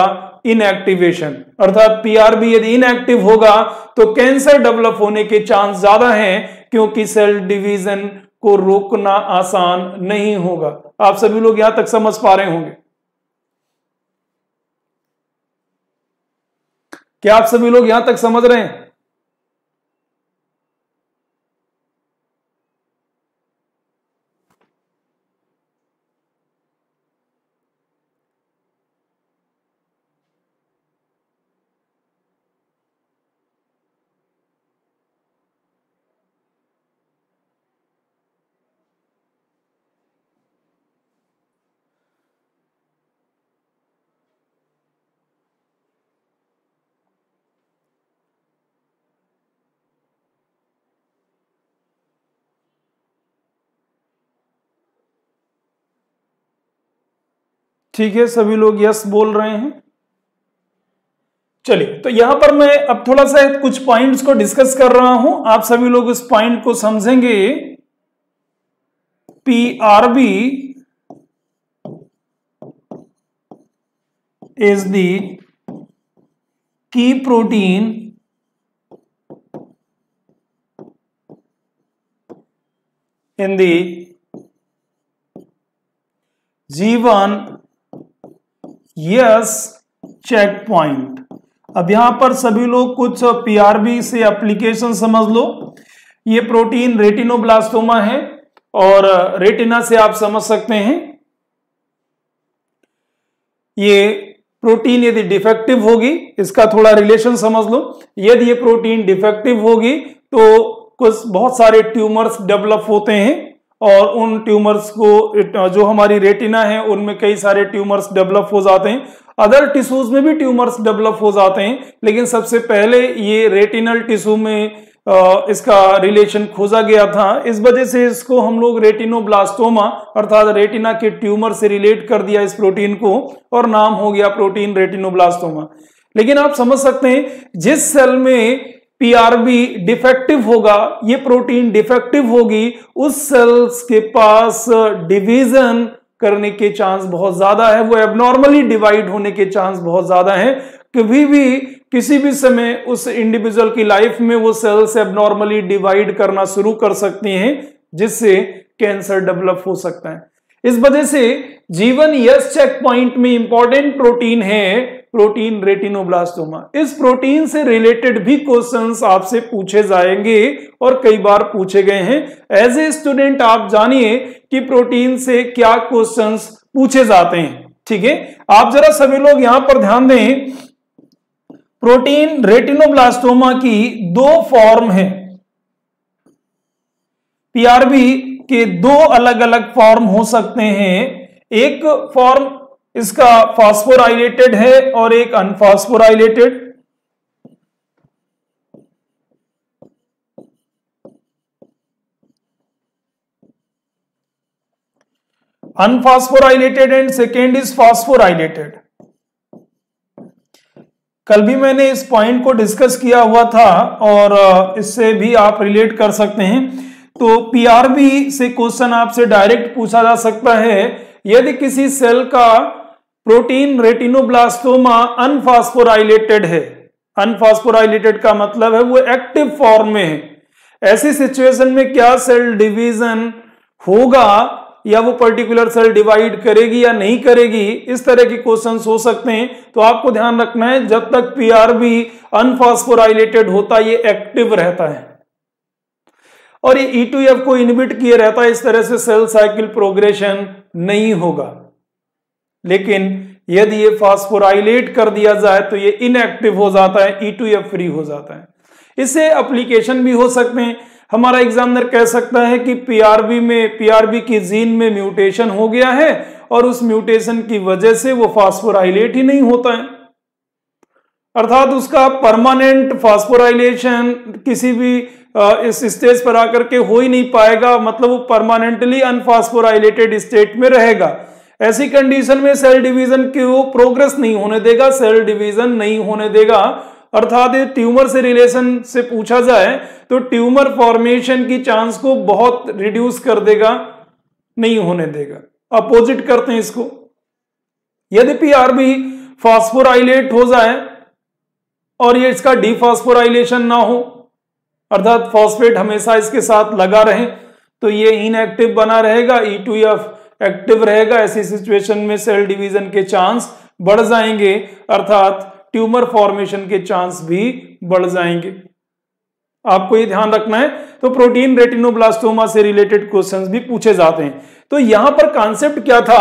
इनएक्टिवेशन, अर्थात पीआरबी यदि इनएक्टिव होगा तो कैंसर डेवलप होने के चांस ज्यादा हैं, क्योंकि सेल डिवीजन को रोकना आसान नहीं होगा। आप सभी लोग यहां तक समझ पा रहे होंगे। क्या आप सभी लोग यहां तक समझ रहे हैं? ठीक है, सभी लोग यस बोल रहे हैं। चलिए, तो यहां पर मैं अब थोड़ा सा कुछ पॉइंट्स को डिस्कस कर रहा हूं, आप सभी लोग इस पॉइंट को समझेंगे। PRB is the key protein in the G one S check point. अब यहां पर सभी लोग कुछ पीआरबी से एप्लीकेशन समझ लो। ये प्रोटीन रेटिनोब्लास्टोमा है और रेटिना से आप समझ सकते हैं, ये प्रोटीन यदि डिफेक्टिव होगी, इसका थोड़ा रिलेशन समझ लो, यदि ये प्रोटीन डिफेक्टिव होगी तो कुछ बहुत सारे ट्यूमर्स डेवलप होते हैं और उन ट्यूमर्स को, जो हमारी रेटिना है उनमें कई सारे ट्यूमर्स डेवलप हो जाते हैं, अदर टिश्यूज में भी ट्यूमर्स डेवलप हो जाते हैं, लेकिन सबसे पहले ये रेटिनल टिश्यू में इसका रिलेशन खोजा गया था। इस वजह से इसको हम लोग रेटिनोब्लास्टोमा अर्थात रेटिना के ट्यूमर से रिलेट कर दिया इस प्रोटीन को और नाम हो गया प्रोटीन रेटिनोब्लास्टोमा। लेकिन आप समझ सकते हैं जिस सेल में पीआरबी डिफेक्टिव होगा, ये प्रोटीन डिफेक्टिव होगी, उस सेल्स के पास डिवीजन करने के चांस बहुत ज्यादा है, वो एबनॉर्मली डिवाइड होने के चांस बहुत ज्यादा है। कभी भी किसी भी समय उस इंडिविजुअल की लाइफ में वो सेल्स एबनॉर्मली डिवाइड करना शुरू कर सकती हैं, जिससे कैंसर डेवलप हो सकता है। इस वजह से जीवन यस चेक पॉइंट में इंपॉर्टेंट प्रोटीन है प्रोटीन रेटिनोब्लास्टोमा। इस प्रोटीन से रिलेटेड भी क्वेश्चंस आपसे पूछे जाएंगे और कई बार पूछे गए हैं। एज ए स्टूडेंट आप जानिए कि प्रोटीन से क्या क्वेश्चंस पूछे जाते हैं। ठीक है, आप जरा सभी लोग यहां पर ध्यान दें। प्रोटीन रेटिनोब्लास्टोमा की दो फॉर्म है, पीआरबी के दो अलग अलग फॉर्म हो सकते हैं। एक फॉर्म इसका फॉस्फोराइलेटेड है और एक unphosphorylated. Unphosphorylated and second is phosphorylated. कल भी मैंने इस पॉइंट को डिस्कस किया हुआ था और इससे भी आप रिलेट कर सकते हैं। तो पीआरबी से क्वेश्चन आपसे डायरेक्ट पूछा जा सकता है यदि किसी सेल का प्रोटीन रेटिनोब्लास्टोमा अनफॉस्फोराइलेटेड है, अनफॉस्फोराइलेटेड का मतलब है वो एक्टिव फॉर्म में है, ऐसी सिचुएशन में क्या सेल डिवीजन होगा या वो पर्टिकुलर सेल डिवाइड करेगी या नहीं करेगी, इस तरह के क्वेश्चंस हो सकते हैं। तो आपको ध्यान रखना है जब तक पीआरबी अनफॉस्फोराइलेटेड होता ये एक्टिव रहता है और ये ई2एफ को इनहिबिट किए रहता है, इस तरह से सेल साइकिल प्रोग्रेशन नहीं होगा। लेकिन यदि ये फॉस्फोराइलेट कर दिया जाए तो ये इनएक्टिव हो जाता है, ई2एफ फ्री हो जाता है। इससे एप्लीकेशन भी हो सकते हैं। हमारा एग्जामिनर कह सकता है कि पीआरबी की जीन में म्यूटेशन हो गया है और उस म्यूटेशन की वजह से वो फॉस्फोराइलेट ही नहीं होता है, अर्थात उसका परमानेंट फॉस्फोराइलेशन किसी भी इस स्टेज पर आकर के हो ही नहीं पाएगा, मतलब वो परमानेंटली अनफॉस्फोराइलेटेड स्टेट में रहेगा। ऐसी कंडीशन में सेल डिवीजन की वो प्रोग्रेस नहीं होने देगा, सेल डिवीजन नहीं होने देगा। अर्थात ट्यूमर से रिलेशन से पूछा जाए तो ट्यूमर फॉर्मेशन की चांस को बहुत रिड्यूस कर देगा, नहीं होने देगा। अपोजिट करते हैं इसको, यदि पीआरबी फॉस्फोराइलेट हो जाए और ये इसका डिफॉस्फोराइलेशन ना हो, अर्थात फॉस्फेट हमेशा इसके साथ लगा रहे, तो ये इनएक्टिव बना रहेगा, ई2एफ एक्टिव रहेगा। ऐसी सिचुएशन में सेल डिवीजन के चांस बढ़ जाएंगे, अर्थात ट्यूमर फॉर्मेशन के चांस भी बढ़ जाएंगे। आपको ये ध्यान रखना है। तो प्रोटीन रेटिनोब्लास्टोमा से रिलेटेड क्वेश्चंस भी पूछे जाते हैं। तो यहां पर कॉन्सेप्ट क्या था,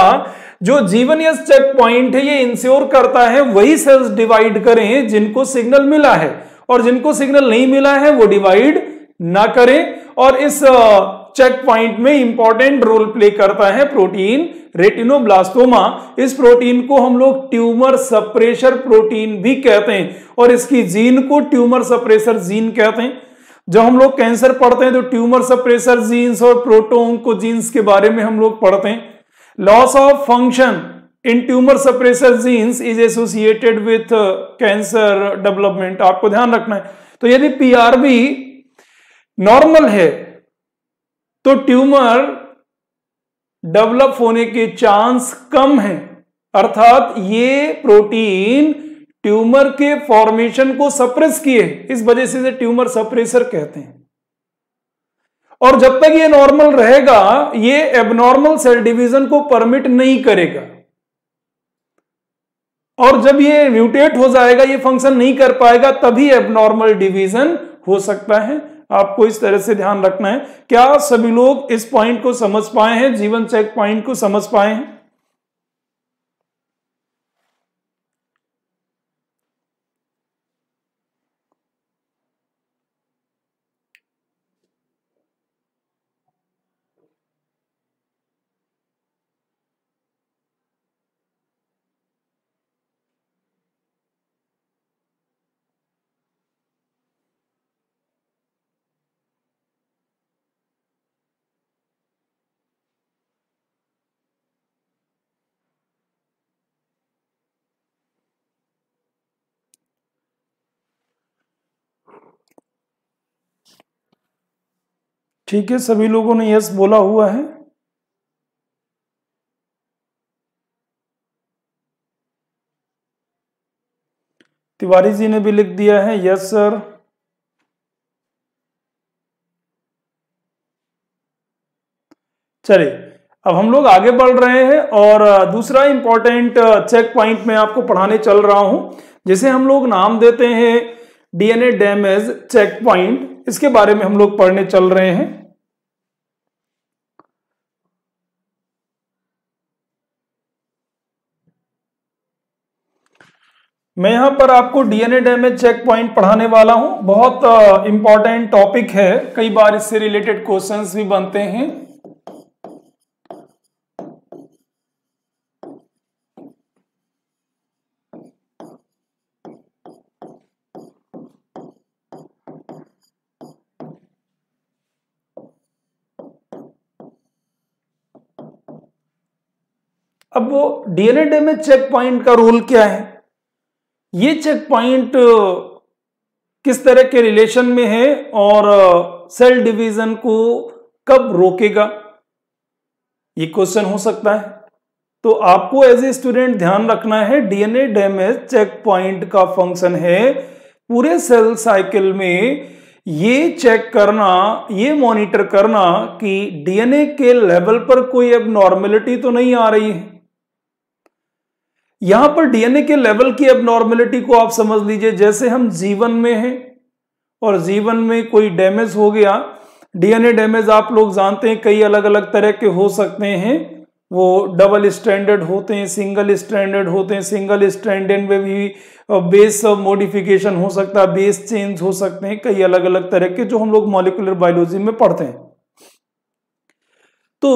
जो जीवन यस चेक पॉइंट है ये इंश्योर करता है वही सेल्स डिवाइड करें जिनको सिग्नल मिला है, और जिनको सिग्नल नहीं मिला है वो डिवाइड ना करें। और इस चेक पॉइंट में इंपॉर्टेंट रोल प्ले करता है प्रोटीन रेटिनोब्लास्टोमा। इस प्रोटीन को हम लोग ट्यूमर सप्रेशर प्रोटीन भी कहते हैं और इसकी जीन को ट्यूमर सप्रेशर जीन कहते हैं। जब हम लोग कैंसर पढ़ते हैं तो ट्यूमर सप्रेशर जीन्स और प्रोटोंको जीन्स के बारे में हम लोग पढ़ते हैं। Loss of function in tumour suppressor genes is associated with cancer development, आपको ध्यान रखना है। तो यदि पीआरबी नॉर्मल है तो ट्यूमर डेवलप होने के चांस कम हैं, अर्थात ये प्रोटीन ट्यूमर के फॉर्मेशन को सप्रेस किए, इस वजह से ट्यूमर सप्रेसर कहते हैं। और जब तक ये नॉर्मल रहेगा ये एबनॉर्मल सेल डिवीजन को परमिट नहीं करेगा, और जब ये म्यूटेट हो जाएगा ये फंक्शन नहीं कर पाएगा, तभी एबनॉर्मल डिवीजन हो सकता है। आपको इस तरह से ध्यान रखना है। क्या सभी लोग इस पॉइंट को समझ पाए हैं, जीवन चेक पॉइंट को समझ पाए हैं? ठीक है, सभी लोगों ने यस बोला हुआ है। तिवारी जी ने भी लिख दिया है यस सर। चलिए, अब हम लोग आगे बढ़ रहे हैं और दूसरा इंपॉर्टेंट चेक पॉइंट मैं आपको पढ़ाने चल रहा हूं, जिसे हम लोग नाम देते हैं डीएनए डैमेज चेक पॉइंट। इसके बारे में हम लोग पढ़ने चल रहे हैं। मैं यहां पर आपको डीएनए डैमेज चेक पॉइंट पढ़ाने वाला हूं। बहुत इंपॉर्टेंट टॉपिक है, कई बार इससे रिलेटेड क्वेश्चंस भी बनते हैं। अब वो डीएनए डैमेज चेक पॉइंट का रोल क्या है, ये चेक पॉइंट किस तरह के रिलेशन में है और सेल डिवीजन को कब रोकेगा, ये क्वेश्चन हो सकता है। तो आपको एज ए स्टूडेंट ध्यान रखना है डीएनए डैमेज चेक पॉइंट का फंक्शन है पूरे सेल साइकिल में ये चेक करना, ये मॉनिटर करना कि डीएनए के लेवल पर कोई एबनॉर्मेलिटी तो नहीं आ रही है। यहां पर डीएनए के लेवल की एबनॉर्मेलिटी को आप समझ लीजिए जैसे हम जीवन में हैं और जीवन में कोई डैमेज हो गया। डीएनए डैमेज आप लोग जानते हैं कई अलग अलग तरह के हो सकते हैं, वो डबल स्ट्रैंडेड होते हैं, सिंगल स्ट्रैंडेड होते हैं। सिंगल स्ट्रैंडेड में भी बेस मॉडिफिकेशन हो सकता है, बेस चेंज हो सकते हैं, कई अलग अलग तरह के जो हम लोग मॉलिक्यूलर बायोलॉजी में पढ़ते हैं। तो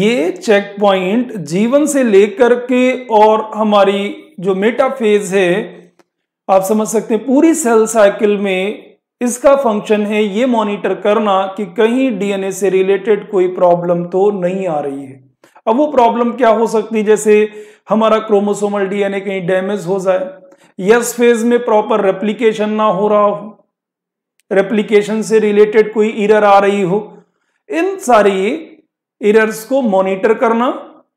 ये चेक पॉइंट जीवन से लेकर के और हमारी जो मेटाफेज है आप समझ सकते हैं पूरी सेल साइकिल में इसका फंक्शन है ये मॉनिटर करना कि कहीं डीएनए से रिलेटेड कोई प्रॉब्लम तो नहीं आ रही है। अब वो प्रॉब्लम क्या हो सकती है, जैसे हमारा क्रोमोसोमल डीएनए कहीं डैमेज हो जाए, यस फेज में प्रॉपर रेप्लिकेशन ना हो रहा हो, रेप्लिकेशन से रिलेटेड कोई एरर आ रही हो, इन सारी एरर्स को मॉनिटर करना।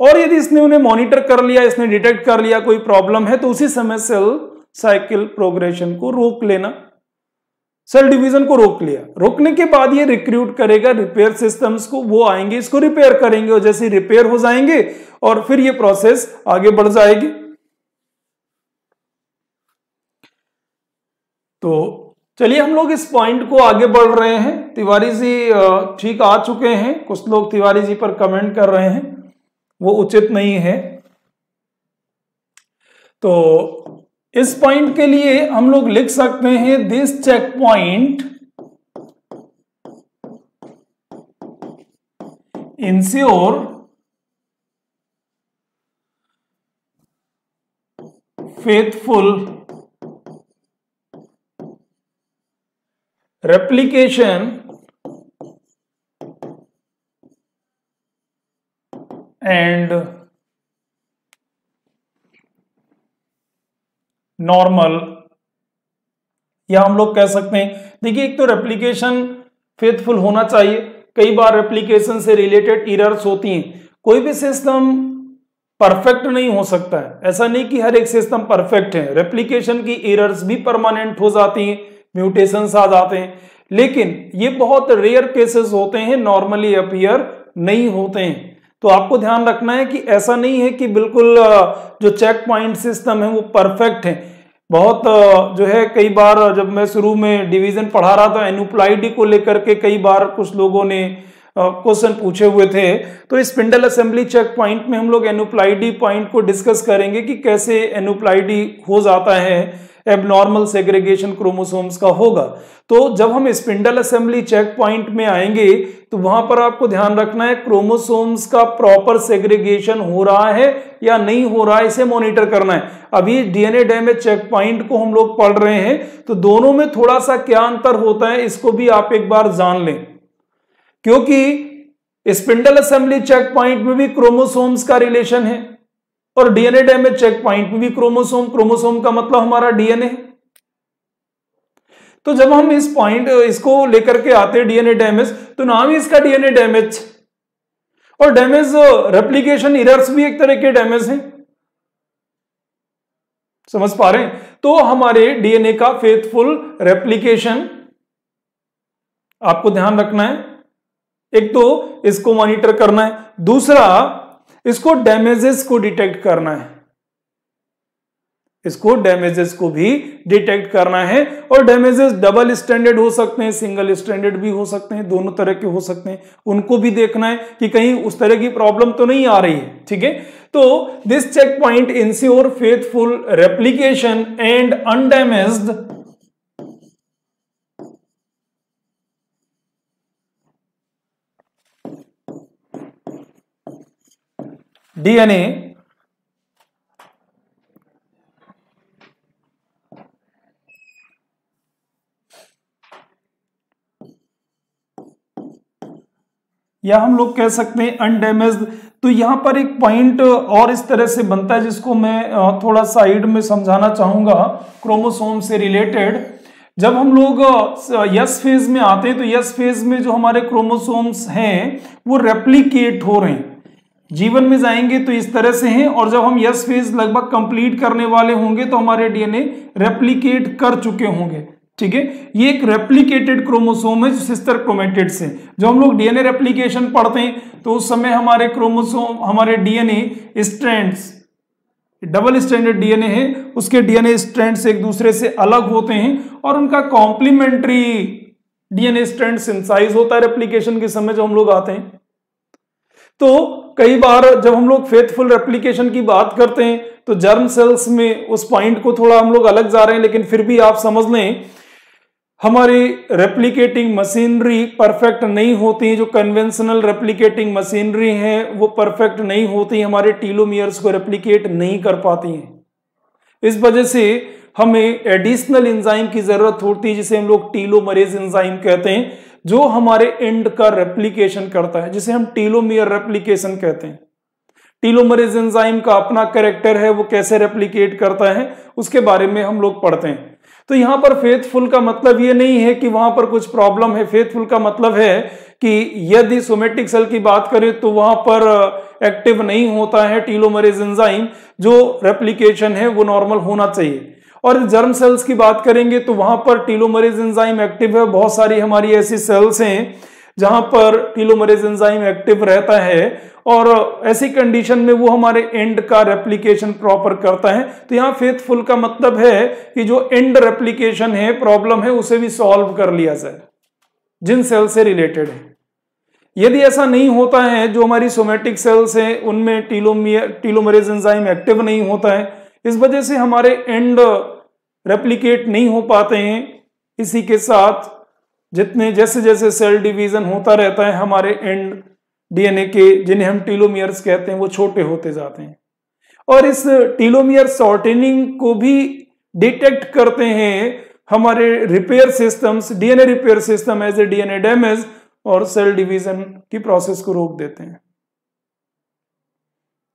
और यदि इसने उन्हें मॉनिटर कर लिया, इसने डिटेक्ट कर लिया कोई प्रॉब्लम है, तो उसी समय सेल साइकिल प्रोग्रेशन को रोक लेना, सेल डिवीजन को रोक लिया। रोकने के बाद ये रिक्रूट करेगा रिपेयर सिस्टम्स को, वो आएंगे इसको रिपेयर करेंगे और जैसे रिपेयर हो जाएंगे और फिर ये प्रोसेस आगे बढ़ जाएगी। तो चलिए हम लोग इस पॉइंट को आगे बढ़ रहे हैं। तिवारी जी ठीक आ चुके हैं, कुछ लोग तिवारी जी पर कमेंट कर रहे हैं, वो उचित नहीं है। तो इस पॉइंट के लिए हम लोग लिख सकते हैं this check point ensure faithful replication and normal, या हम लोग कह सकते हैं। देखिए एक तो रेप्लिकेशन फेथफुल होना चाहिए, कई बार रेप्लिकेशन से रिलेटेड एरर्स होती हैं, कोई भी सिस्टम परफेक्ट नहीं हो सकता है, ऐसा नहीं कि हर एक सिस्टम परफेक्ट है, रेप्लिकेशन की एरर्स भी परमानेंट हो जाती हैं, म्यूटेशंस आ जाते हैं, लेकिन ये बहुत रेयर केसेस होते हैं, नॉर्मली अपीयर नहीं होते हैं। तो आपको ध्यान रखना है कि ऐसा नहीं है कि बिल्कुल जो चेक पॉइंट सिस्टम है वो परफेक्ट है। बहुत जो है कई बार जब मैं शुरू में डिवीजन पढ़ा रहा था एनुप्लाइडी को लेकर के कई बार कुछ लोगों ने क्वेश्चन पूछे हुए थे, तो स्पिंडल असेंबली चेक पॉइंट में हम लोग एनुप्लाइडी पॉइंट को डिस्कस करेंगे कि कैसे एनुप्लाइडी हो जाता है, एबनॉर्मल सेग्रीगेशन क्रोमोसोम्स का होगा। तो जब हम स्पिंडल असेंबली चेक पॉइंट में आएंगे तो वहां पर आपको ध्यान रखना है क्रोमोसोम्स का प्रॉपर सेग्रीगेशन हो रहा है या नहीं हो रहा है, इसे मॉनिटर करना है। अभी डीएनए डैमेज चेक पॉइंट को हम लोग पढ़ रहे हैं, तो दोनों में थोड़ा सा क्या अंतर होता है इसको भी आप एक बार जान लें, क्योंकि स्पिंडल असेंबली चेक पॉइंट में भी क्रोमोसोम्स का रिलेशन है और डीएनए डैमेज चेक पॉइंट में भी क्रोमोसोम, क्रोमोसोम का मतलब हमारा डीएनए है। तो जब हम इस पॉइंट इसको लेकर के आते डीएनए डैमेज, तो नाम ही इसका डीएनए डैमेज, और डैमेज रेप्लिकेशन एरर्स भी एक तरह के डैमेज हैं, समझ पा रहे हैं। तो हमारे डीएनए का फेथफुल रेप्लिकेशन आपको ध्यान रखना है, एक तो इसको मॉनिटर करना है, दूसरा इसको डैमेजेस को डिटेक्ट करना है, इसको डैमेजेस को भी डिटेक्ट करना है। और डैमेजेस डबल स्टैंडर्ड हो सकते हैं, सिंगल स्टैंडर्ड भी हो सकते हैं, दोनों तरह के हो सकते हैं, उनको भी देखना है कि कहीं उस तरह की प्रॉब्लम तो नहीं आ रही है। ठीक है, तो this check point ensure faithful replication and undamaged DNA या हम लोग कह सकते हैं अनडैमेज्ड। तो यहां पर एक पॉइंट और इस तरह से बनता है जिसको मैं थोड़ा साइड में समझाना चाहूंगा क्रोमोसोम से रिलेटेड। जब हम लोग यस फेज में आते हैं तो यस फेज में जो हमारे क्रोमोसोम्स हैं वो रेप्लिकेट हो रहे हैं, जीवन में जाएंगे तो इस तरह से हैं, और जब हम यस फेज लगभग कंप्लीट करने वाले होंगे तो हमारे डीएनए रेप्लिकेट कर चुके होंगे। ठीक है, ये एक रेप्लिकेटेड क्रोमोसोम है जो सिस्टर क्रोमेटिड से। जब हम लोग डीएनए रेप्लिकेशन पढ़ते हैं तो उस समय हमारे क्रोमोसोम, हमारे DNA strands, double stranded DNA है, उसके डीएनए स्ट्रैंड्स एक दूसरे से अलग होते हैं और उनका कॉम्प्लीमेंट्री डीएनए स्ट्रैंड सिंथेसाइज होता है रेप्लिकेशन के समय जब हम लोग आते हैं। तो कई बार जब हम लोग फेथफुल रेप्लिकेशन की बात करते हैं तो जर्म सेल्स में उस पॉइंट को थोड़ा हम लोग अलग जा रहे हैं, लेकिन फिर भी आप समझ लें हमारी रेप्लिकेटिंग मशीनरी परफेक्ट नहीं होती। जो कन्वेंशनल रेप्लिकेटिंग मशीनरी है वो परफेक्ट नहीं होती, हमारे टीलोमियर्स को रेप्लिकेट नहीं कर पाती हैं। इस वजह से हमें एडिशनल एंजाइम की जरूरत होती है जिसे हम लोग टीलोमरेज एंजाइम कहते हैं, जो हमारे एंड का रेप्लिकेशन करता है, जिसे हम टीलोमियर रेप्लिकेशन कहते हैं। टीलोमरेज एंजाइम का अपना कैरेक्टर है, वो कैसे रेप्लिकेट करता है उसके बारे में हम लोग पढ़ते हैं। तो यहां पर फेथफुल का मतलब ये नहीं है कि वहां पर कुछ प्रॉब्लम है। फेथफुल का मतलब है कि यदि सोमेटिक सेल की बात करें तो वहां पर एक्टिव नहीं होता है टीलोमरेज एंजाइम, जो रेप्लिकेशन है वो नॉर्मल होना चाहिए। और जर्म सेल्स की बात करेंगे तो वहां पर टीलोमरेज एंजाइम एक्टिव है। बहुत सारी हमारी ऐसी सेल्स हैं जहां पर टीलोमरेज एंजाइम एक्टिव रहता है और ऐसी कंडीशन में वो हमारे एंड का रेप्लिकेशन प्रॉपर करता है। तो यहाँ फेथफुल का मतलब है कि जो एंड रेप्लिकेशन है, प्रॉब्लम है, उसे भी सॉल्व कर लिया जाए जिन सेल से रिलेटेड है। यदि ऐसा नहीं होता है, जो हमारी सोमेटिक सेल्स हैं उनमें टीलोमरेज एंजाइम एक्टिव नहीं होता है, इस वजह से हमारे एंड रेप्लिकेट नहीं हो पाते हैं। इसी के साथ जितने जैसे जैसे सेल डिवीजन होता रहता है, हमारे एंड डीएनए के, जिन्हें हम टीलोमियर्स कहते हैं, वो छोटे होते जाते हैं। और इस टीलोमियर शॉर्टनिंग को भी डिटेक्ट करते हैं हमारे repair systems, DNA repair system as a DNA damage, और सेल डिवीजन की प्रोसेस को रोक देते हैं।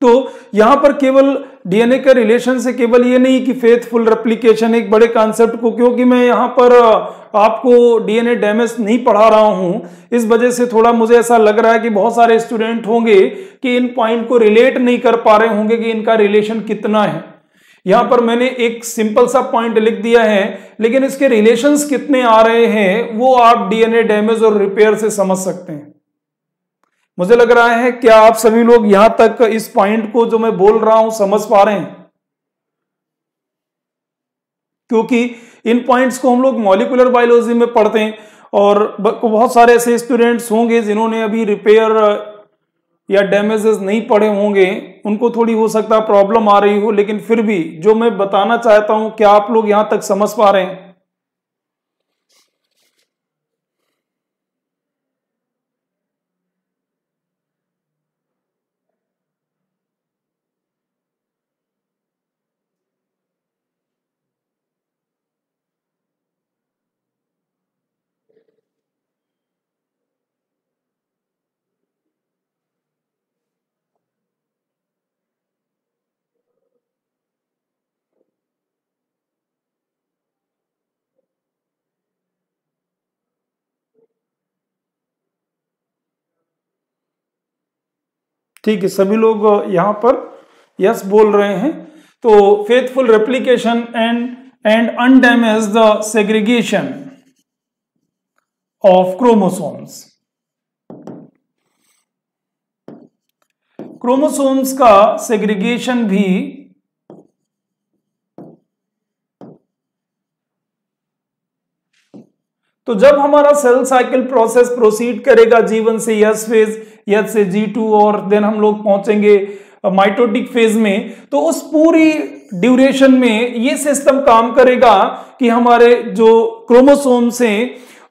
तो यहां पर केवल डीएनए का रिलेशन से केवल ये नहीं कि फेथफुल रेप्लिकेशन, एक बड़े कॉन्सेप्ट को, क्योंकि मैं यहां पर आपको डीएनए डैमेज नहीं पढ़ा रहा हूं, इस वजह से थोड़ा मुझे ऐसा लग रहा है कि बहुत सारे स्टूडेंट होंगे कि इन पॉइंट को रिलेट नहीं कर पा रहे होंगे कि इनका रिलेशन कितना है। यहां पर मैंने एक सिंपल सा पॉइंट लिख दिया है, लेकिन इसके रिलेशंस कितने आ रहे हैं वो आप डीएनए डैमेज और रिपेयर से समझ सकते हैं। मुझे लग रहा है क्या आप सभी लोग यहां तक इस पॉइंट को जो मैं बोल रहा हूं समझ पा रहे हैं, क्योंकि इन पॉइंट्स को हम लोग मॉलिक्यूलर बायोलॉजी में पढ़ते हैं। और बहुत सारे ऐसे स्टूडेंट्स होंगे जिन्होंने अभी रिपेयर या डैमेजेस नहीं पढ़े होंगे, उनको थोड़ी हो सकता है प्रॉब्लम आ रही हो, लेकिन फिर भी जो मैं बताना चाहता हूं, क्या आप लोग यहां तक समझ पा रहे हैं? ठीक है, सभी लोग यहां पर यस बोल रहे हैं। तो faithful replication and undamaged segregation of chromosomes. Chromosomes का सेग्रीगेशन भी तो जब हमारा सेल साइकिल प्रोसेस प्रोसीड करेगा जीवन से यस फेज, यस से G2 और देन हम लोग पहुंचेंगे माइटोटिक फेज में, तो उस पूरी ड्यूरेशन में ये सिस्टम काम करेगा कि हमारे जो क्रोमोसोम्स हैं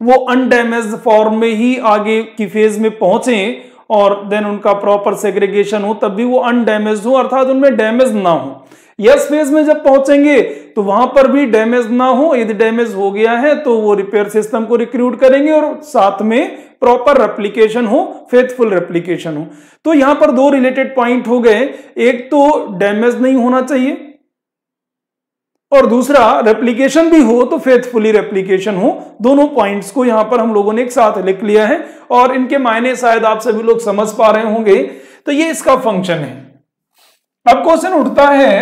वो अनडैमेज्ड फॉर्म में ही आगे की फेज में पहुंचें और देन उनका प्रॉपर सेग्रीगेशन हो, तब भी वो अनडैमेज्ड हो, अर्थात उनमें डैमेज ना हो। यस फेज में जब पहुंचेंगे तो वहां पर भी डैमेज ना हो, यदि डैमेज हो गया है तो वो रिपेयर सिस्टम को रिक्रूट करेंगे और साथ में प्रॉपर रेप्लिकेशन हो, फेथफुल रेप्लिकेशन हो। तो यहां पर दो रिलेटेड पॉइंट हो गए, एक तो डैमेज नहीं होना चाहिए और दूसरा रेप्लिकेशन भी हो तो फेथफुली रेप्लिकेशन हो। दोनों पॉइंट्स को यहां पर हम लोगों ने एक साथ लिख लिया है और इनके मायने शायद आप सभी लोग समझ पा रहे होंगे। तो ये इसका फंक्शन है। अब क्वेश्चन उठता है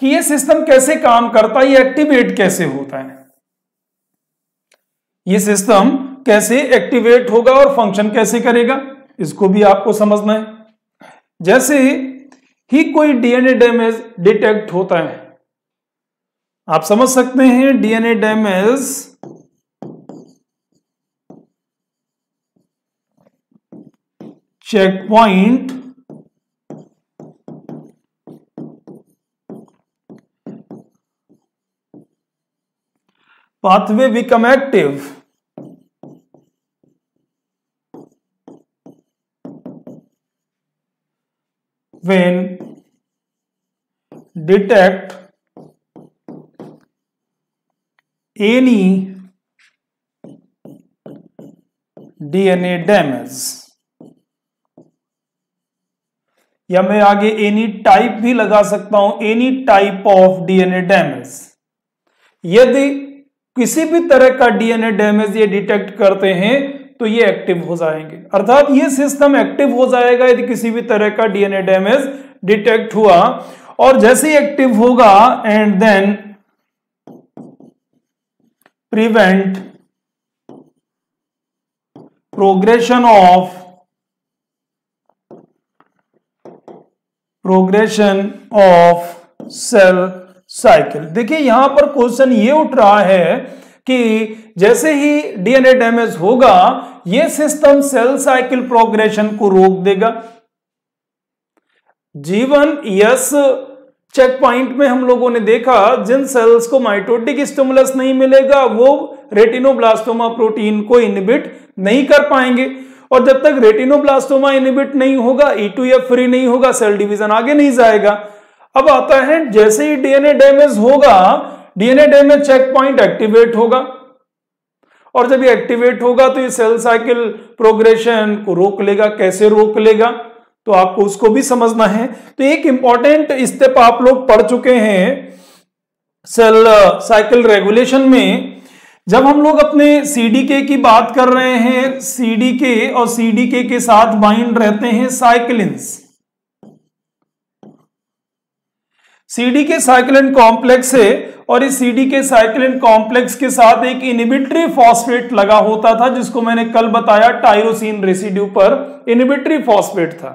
कि ये सिस्टम कैसे काम करता है, एक्टिवेट कैसे होता है, ये सिस्टम कैसे एक्टिवेट होगा और फंक्शन कैसे करेगा, इसको भी आपको समझना है। जैसे ही कोई डीएनए डैमेज डिटेक्ट होता है, आप समझ सकते हैं DNA damage checkpoint pathway become active when detect any DNA damage, या मैं आगे एनी टाइप भी लगा सकता हूं, any type of DNA damage. यदि किसी भी तरह का डीएनए डैमेज ये डिटेक्ट करते हैं तो ये एक्टिव हो जाएंगे, अर्थात ये सिस्टम एक्टिव हो जाएगा यदि किसी भी तरह का डीएनए डैमेज डिटेक्ट हुआ। और जैसे ही एक्टिव होगा and then prevent progression of cell cycle. देखिए यहां पर क्वेश्चन ये उठ रहा है कि जैसे ही डीएनए डैमेज होगा यह सिस्टम सेल साइकिल प्रोग्रेशन को रोक देगा। जीवन यस चेक पॉइंट में हम लोगों ने देखा जिन सेल्स को माइटोटिक स्टिमुलस नहीं मिलेगा वो रेटिनोब्लास्टोमा प्रोटीन को इनहिबिट नहीं कर पाएंगे, और जब तक रेटिनोब्लास्टोमा इनहिबिट नहीं होगा E2F फ्री नहीं होगा, सेल डिवीजन आगे नहीं जाएगा। अब आता है जैसे ही डीएनए डैमेज होगा, DNA damage check point activate होगा, और जब ये एक्टिवेट होगा तो ये सेल साइकिल प्रोग्रेशन को रोक लेगा। कैसे रोक लेगा तो आपको उसको भी समझना है। तो एक इंपॉर्टेंट स्टेप आप लोग पढ़ चुके हैं सेल साइकिल रेगुलेशन में। जब हम लोग अपने CDK की बात कर रहे हैं, CDK और CDK के साथ बाइंड रहते हैं साइक्लिन्स। CDK साइक्लिन कॉम्प्लेक्स है और इस CDK साइक्लिन कॉम्प्लेक्स के साथ एक इनहिबिटरी फॉस्फेट लगा होता था जिसको मैंने कल बताया टाइरोसिन रेसिड्यू पर इनहिबिटरी फॉस्फेट था।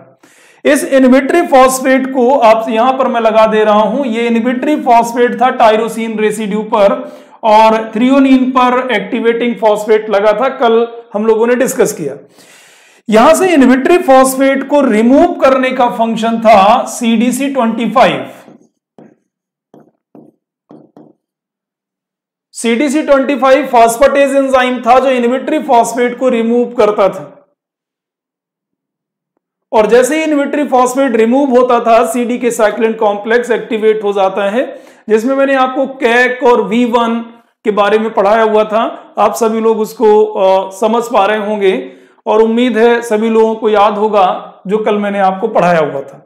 इस इनहिबिटरी फॉस्फेट को आप यहां पर मैं लगा दे रहा हूं, ये इनहिबिटरी फॉस्फेट था टाइरोसिन रेसिड्यू पर और थ्रियोनिन पर एक्टिवेटिंग फॉस्फेट लगा था, कल हम लोगों ने डिस्कस किया। यहां से इनहिबिटरी फॉस्फेट को रिमूव करने का फंक्शन था CDC25 फॉस्फेटेज एंजाइम था जो इनहिबिटरी फॉस्फेट को रिमूव करता था, और जैसे ही इनहिबिटरी फॉस्फेट रिमूव होता था CDK साइक्लिन कॉम्प्लेक्स एक्टिवेट हो जाता है, जिसमें मैंने आपको कैक और V1 के बारे में पढ़ाया हुआ था। आप सभी लोग उसको समझ पा रहे होंगे और उम्मीद है सभी लोगों को याद होगा जो कल मैंने आपको पढ़ाया हुआ था।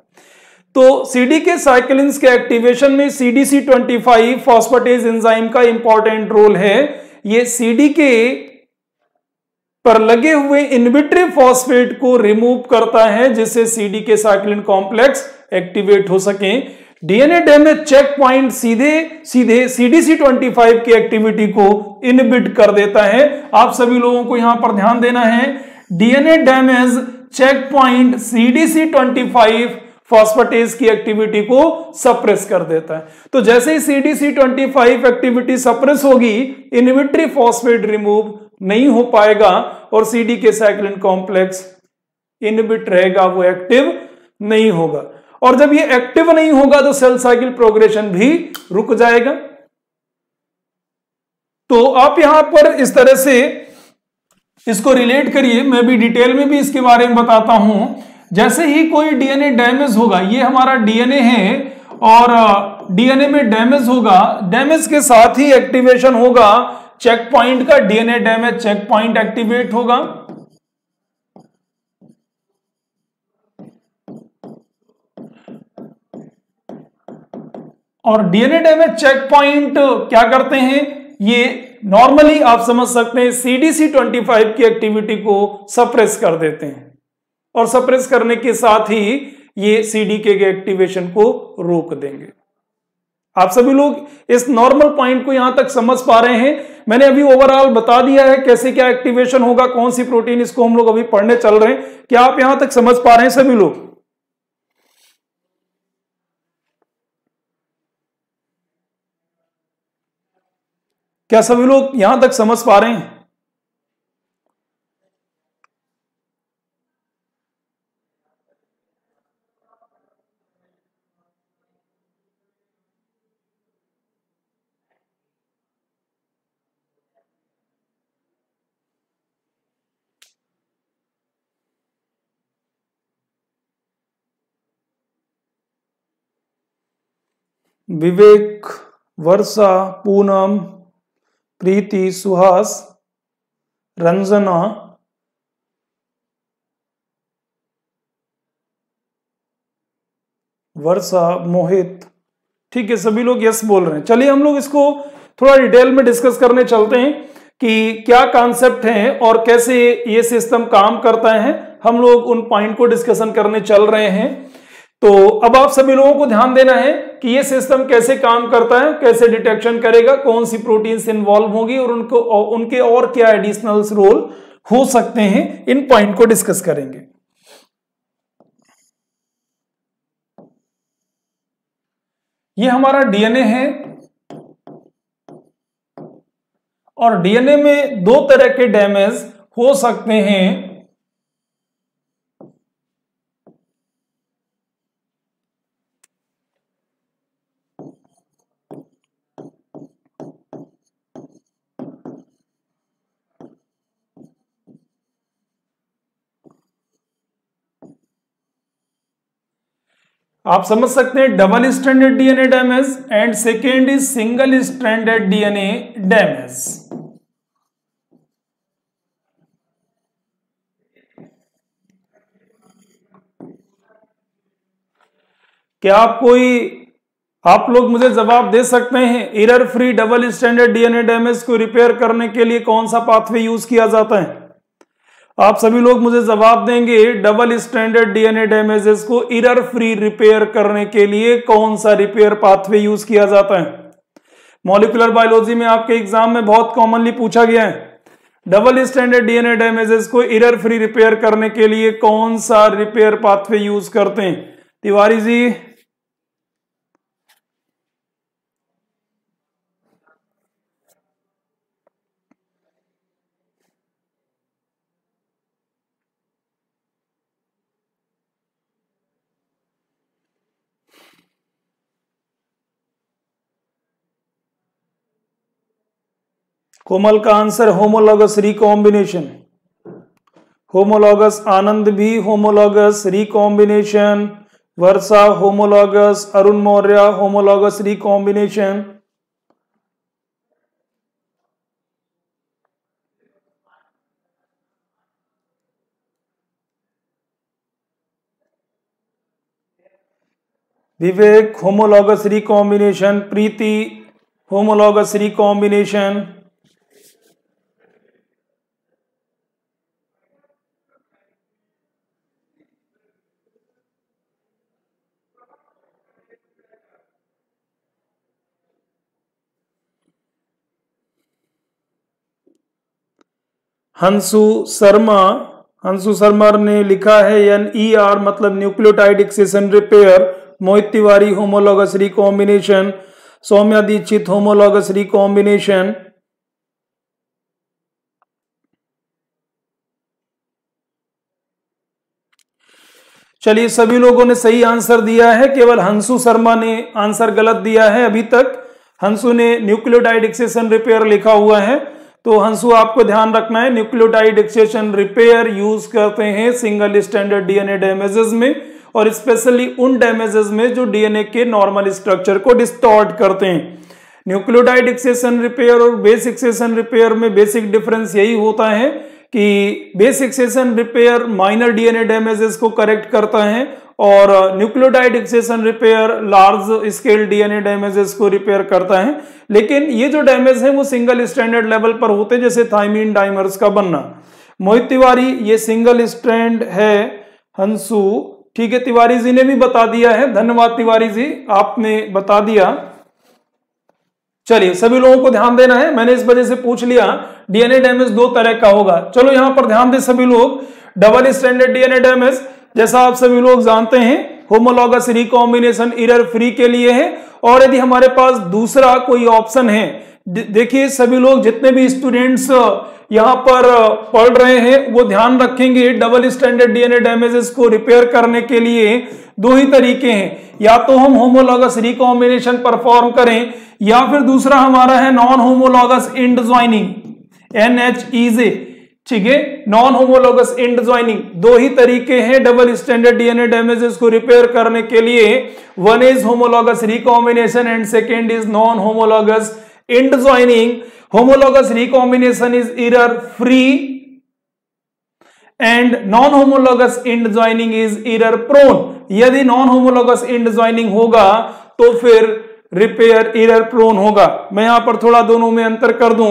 तो CDK साइक्लिन्स के एक्टिवेशन में CDC25 फॉस्फेटेज एंजाइम का इंपॉर्टेंट रोल है। ये CDK पर लगे हुए इनहिबिटरी फॉस्फेट को रिमूव करता है जिससे CDK साइक्लिन कॉम्प्लेक्स एक्टिवेट हो सके। डीएनए डैमेज चेक पॉइंट सीधे CDC25 की एक्टिविटी को इनहिबिट कर देता है। आप सभी लोगों को यहां पर ध्यान देना है, DNA damage check point CDC25 phosphatase की एक्टिविटी को सप्रेस कर देता है। तो जैसे ही CDC25 एक्टिविटी सप्रेस होगी इनहिबिटरी फॉस्फेट रिमूव नहीं हो पाएगा और CDK साइक्लिन कॉम्प्लेक्स इनहिबिट रहेगा, वो एक्टिव नहीं होगा, और जब ये एक्टिव नहीं होगा तो सेल साइकिल प्रोग्रेशन भी रुक जाएगा। तो आप यहां पर इस तरह से इसको रिलेट करिए, मैं भी डिटेल में भी इसके बारे में बताता हूं। जैसे ही कोई डीएनए डैमेज होगा, ये हमारा डीएनए है और डीएनए में डैमेज होगा, डैमेज के साथ ही एक्टिवेशन होगा चेक पॉइंट का, DNA damage check point activate होगा। और डीएनए डैमेज चेक पॉइंट क्या करते हैं, ये नॉर्मली आप समझ सकते हैं CDC25 की एक्टिविटी को सप्रेस कर देते हैं, और सप्रेस करने के साथ ही ये सीडीके के एक्टिवेशन को रोक देंगे। आप सभी लोग इस नॉर्मल पॉइंट को यहां तक समझ पा रहे हैं। मैंने अभी ओवरऑल बता दिया है कैसे क्या एक्टिवेशन होगा, कौन सी प्रोटीन, इसको हम लोग अभी पढ़ने चल रहे हैं। क्या आप यहां तक समझ पा रहे हैं सभी लोग? क्या सभी लोग यहां तक समझ पा रहे हैं? विवेक, वर्षा, पूनम, प्रीति, सुहास, रंजना, वर्षा, मोहित, ठीक है सभी लोग यस बोल रहे हैं। चलिए हम लोग इसको थोड़ा डिटेल में डिस्कस करने चलते हैं कि क्या कॉन्सेप्ट हैं और कैसे ये सिस्टम काम करता है। हम लोग उन पॉइंट को डिस्कशन करने चल रहे हैं। तो अब आप सभी लोगों को ध्यान देना है कि ये सिस्टम कैसे काम करता है, कैसे डिटेक्शन करेगा, कौन सी प्रोटीन्स इन्वॉल्व होंगी और उनको उनके और क्या एडिशनल रोल हो सकते हैं, इन पॉइंट को डिस्कस करेंगे। ये हमारा डीएनए है और डीएनए में दो तरह के डैमेज हो सकते हैं। आप समझ सकते हैं, double stranded DNA damage and second is single stranded DNA damage. क्या आप लोग मुझे जवाब दे सकते हैं, error free double stranded DNA damage को रिपेयर करने के लिए कौन सा पाथवे यूज किया जाता है? आप सभी लोग मुझे जवाब देंगे, डबल स्ट्रैंडेड डीएनए डैमेजेस को एरर फ्री रिपेयर करने के लिए कौन सा रिपेयर पाथवे यूज किया जाता है। मॉलिक्यूलर बायोलॉजी में आपके एग्जाम में बहुत कॉमनली पूछा गया है, डबल स्ट्रैंडेड डीएनए डैमेजेस को एरर फ्री रिपेयर करने के लिए कौन सा रिपेयर पाथवे यूज करते हैं? तिवारी जी, कोमल का answer homologous recombination, homologous, Anand भी homologous recombination, Varsha homologous, Arun Maurya homologous recombination. Vivek homologous recombination, Preeti homologous recombination. Hansu Sharma ने लिखा है NER मतलब nucleotide excision repair. Mohit Tiwari homologous recombination, Saumya Dixit homologous recombination. चलिए सभी लोगों ने सही आंसर दिया है, केवल हंसू शर्मा ने आंसर गलत दिया है। अभी तक हंसू ने न्यूक्लियोटाइड एक्सेशन रिपेयर लिखा हुआ है, तो हंसू आपको ध्यान रखना है न्यूक्लियोटाइड एक्सेशन रिपेयर यूज करते हैं सिंगल स्ट्रैंडेड डीएनए डैमेजेस में, और स्पेशली उन डैमेजेस में जो डीएनए के नॉर्मल स्ट्रक्चर को डिस्टॉर्ट करते हैं। न्यूक्लियोटाइड एक्सेशन रिपेयर और बेस एक्सेशन रिपेयर में बेसिक डिफरेंस यही होता है कि base excision repair minor DNA damages को करेक्ट करता है और nucleotide excision repair large scale DNA damages को रिपेयर करता है। लेकिन ये जो डैमेज है वो सिंगल स्ट्रैंडेड लेवल पर होते हैं, जैसे थायमिन डाइमर्स का बनना। मोहित तिवारी, ये सिंगल स्ट्रैंड है हंसू, ठीक है, तिवारी जी ने भी बता दिया है, धन्यवाद तिवारी जी, आपने बता दिया। चलिए सभी लोगों को ध्यान देना है, मैंने इस वजह से पूछ लिया। डीएनए डैमेज दो तरह का होगा, चलो यहां पर ध्यान दें सभी लोग। डबल स्ट्रैंडेड डीएनए डैमेज, जैसा आप सभी लोग जानते हैं, होमोलॉगस रिकॉम्बिनेशन एरर फ्री के लिए है। और यदि हमारे पास दूसरा कोई ऑप्शन है, देखिए सभी लोग जितने भी स्टूडेंट्स यहां पर पढ़ रहे हैं वो ध्यान रखेंगे, डबल स्ट्रैंडेड डीएनए डैमेजेस को रिपेयर करने के लिए दो ही तरीके हैं, या तो हम होमोलॉगस रिकॉम्बिनेशन परफॉर्म करें, या फिर दूसरा हमारा है non homologous end joining, NHEJ, ठीक है, नॉन होमोलॉगस इंड ज्वाइनिंग। दो ही तरीके हैं डबल स्ट्रैंडेड डीएनए डैमेजेस को रिपेयर करने के लिए, one is homologous recombination and second is non homologous end joining. Homologous recombination is error free and non homologous end joining is error prone. यदि non homologous end joining होगा तो फिर repair error prone होगा। मैं यहां पर थोड़ा दोनों में अंतर कर दूं,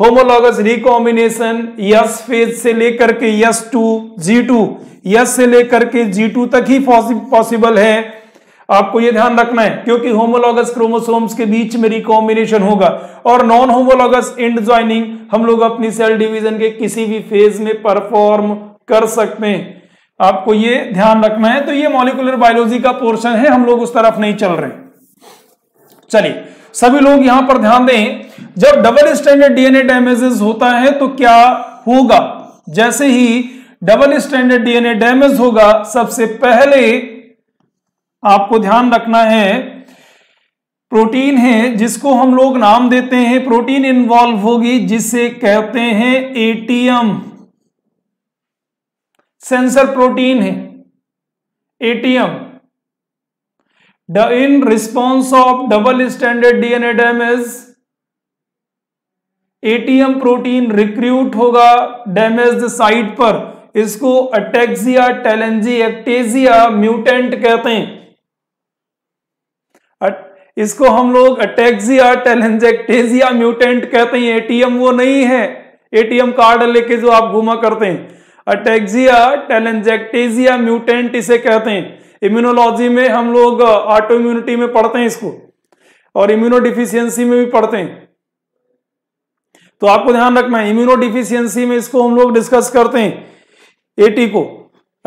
होमोलॉगस रिकॉम्बिनेशन यस फेज से लेकर के S2 G2, यस से लेकर के G2 तक ही पॉसिबल है, आपको यह ध्यान रखना है, क्योंकि होमोलॉगस क्रोमोसोम्स के बीच में रिकॉम्बिनेशन होगा। और नॉन होमोलॉगस इंड ज्वाइनिंग हम लोग अपनी सेल डिवीजन के किसी भी फेज में परफॉर्म कर सकते हैं, आपको ये ध्यान रखना है। तो ये मॉलिक्यूलर बायोलॉजी का पोर्शन है, हम लोग उस तरफ नहीं चल रहे। चलिए सभी लोग यहां पर ध्यान दें, जब डबल स्ट्रैंडेड डीएनए डैमेजेस होता है तो क्या होगा। जैसे ही डबल स्ट्रैंडेड डीएनए डैमेज होगा, सबसे पहले आपको ध्यान रखना है, प्रोटीन है जिसको हम लोग नाम देते हैं, प्रोटीन इन्वॉल्व होगी, जिसे कहते हैं एटीएम सेंसर प्रोटीन है, ATM. In response of double stranded DNA damage ATM protein recruit होगा डैमेज्ड साइट पर, इसको अटैक्सिया टैलेंजी एक्टेजिया म्यूटेंट कहते हैं, इसको हम लोग अटैक्सिया टैलेंजेक्टेजिया म्यूटेंट कहते हैं। एटीएम वो नहीं है, एटीएम कार्ड लेके जो आप घुमा करते हैं, अटैक्सिया टैलेंजेक्टेजिया म्यूटेंट इसे कहते हैं। इम्यूनोलॉजी में हम लोग ऑटो इम्यूनिटी में पढ़ते हैं इसको, और इम्यूनो डिफिशियंसी में भी पढ़ते हैं, तो आपको ध्यान रखना है। इम्यूनो डिफिशियंसी में इसको हम लोग डिस्कस करते हैं, एटी को,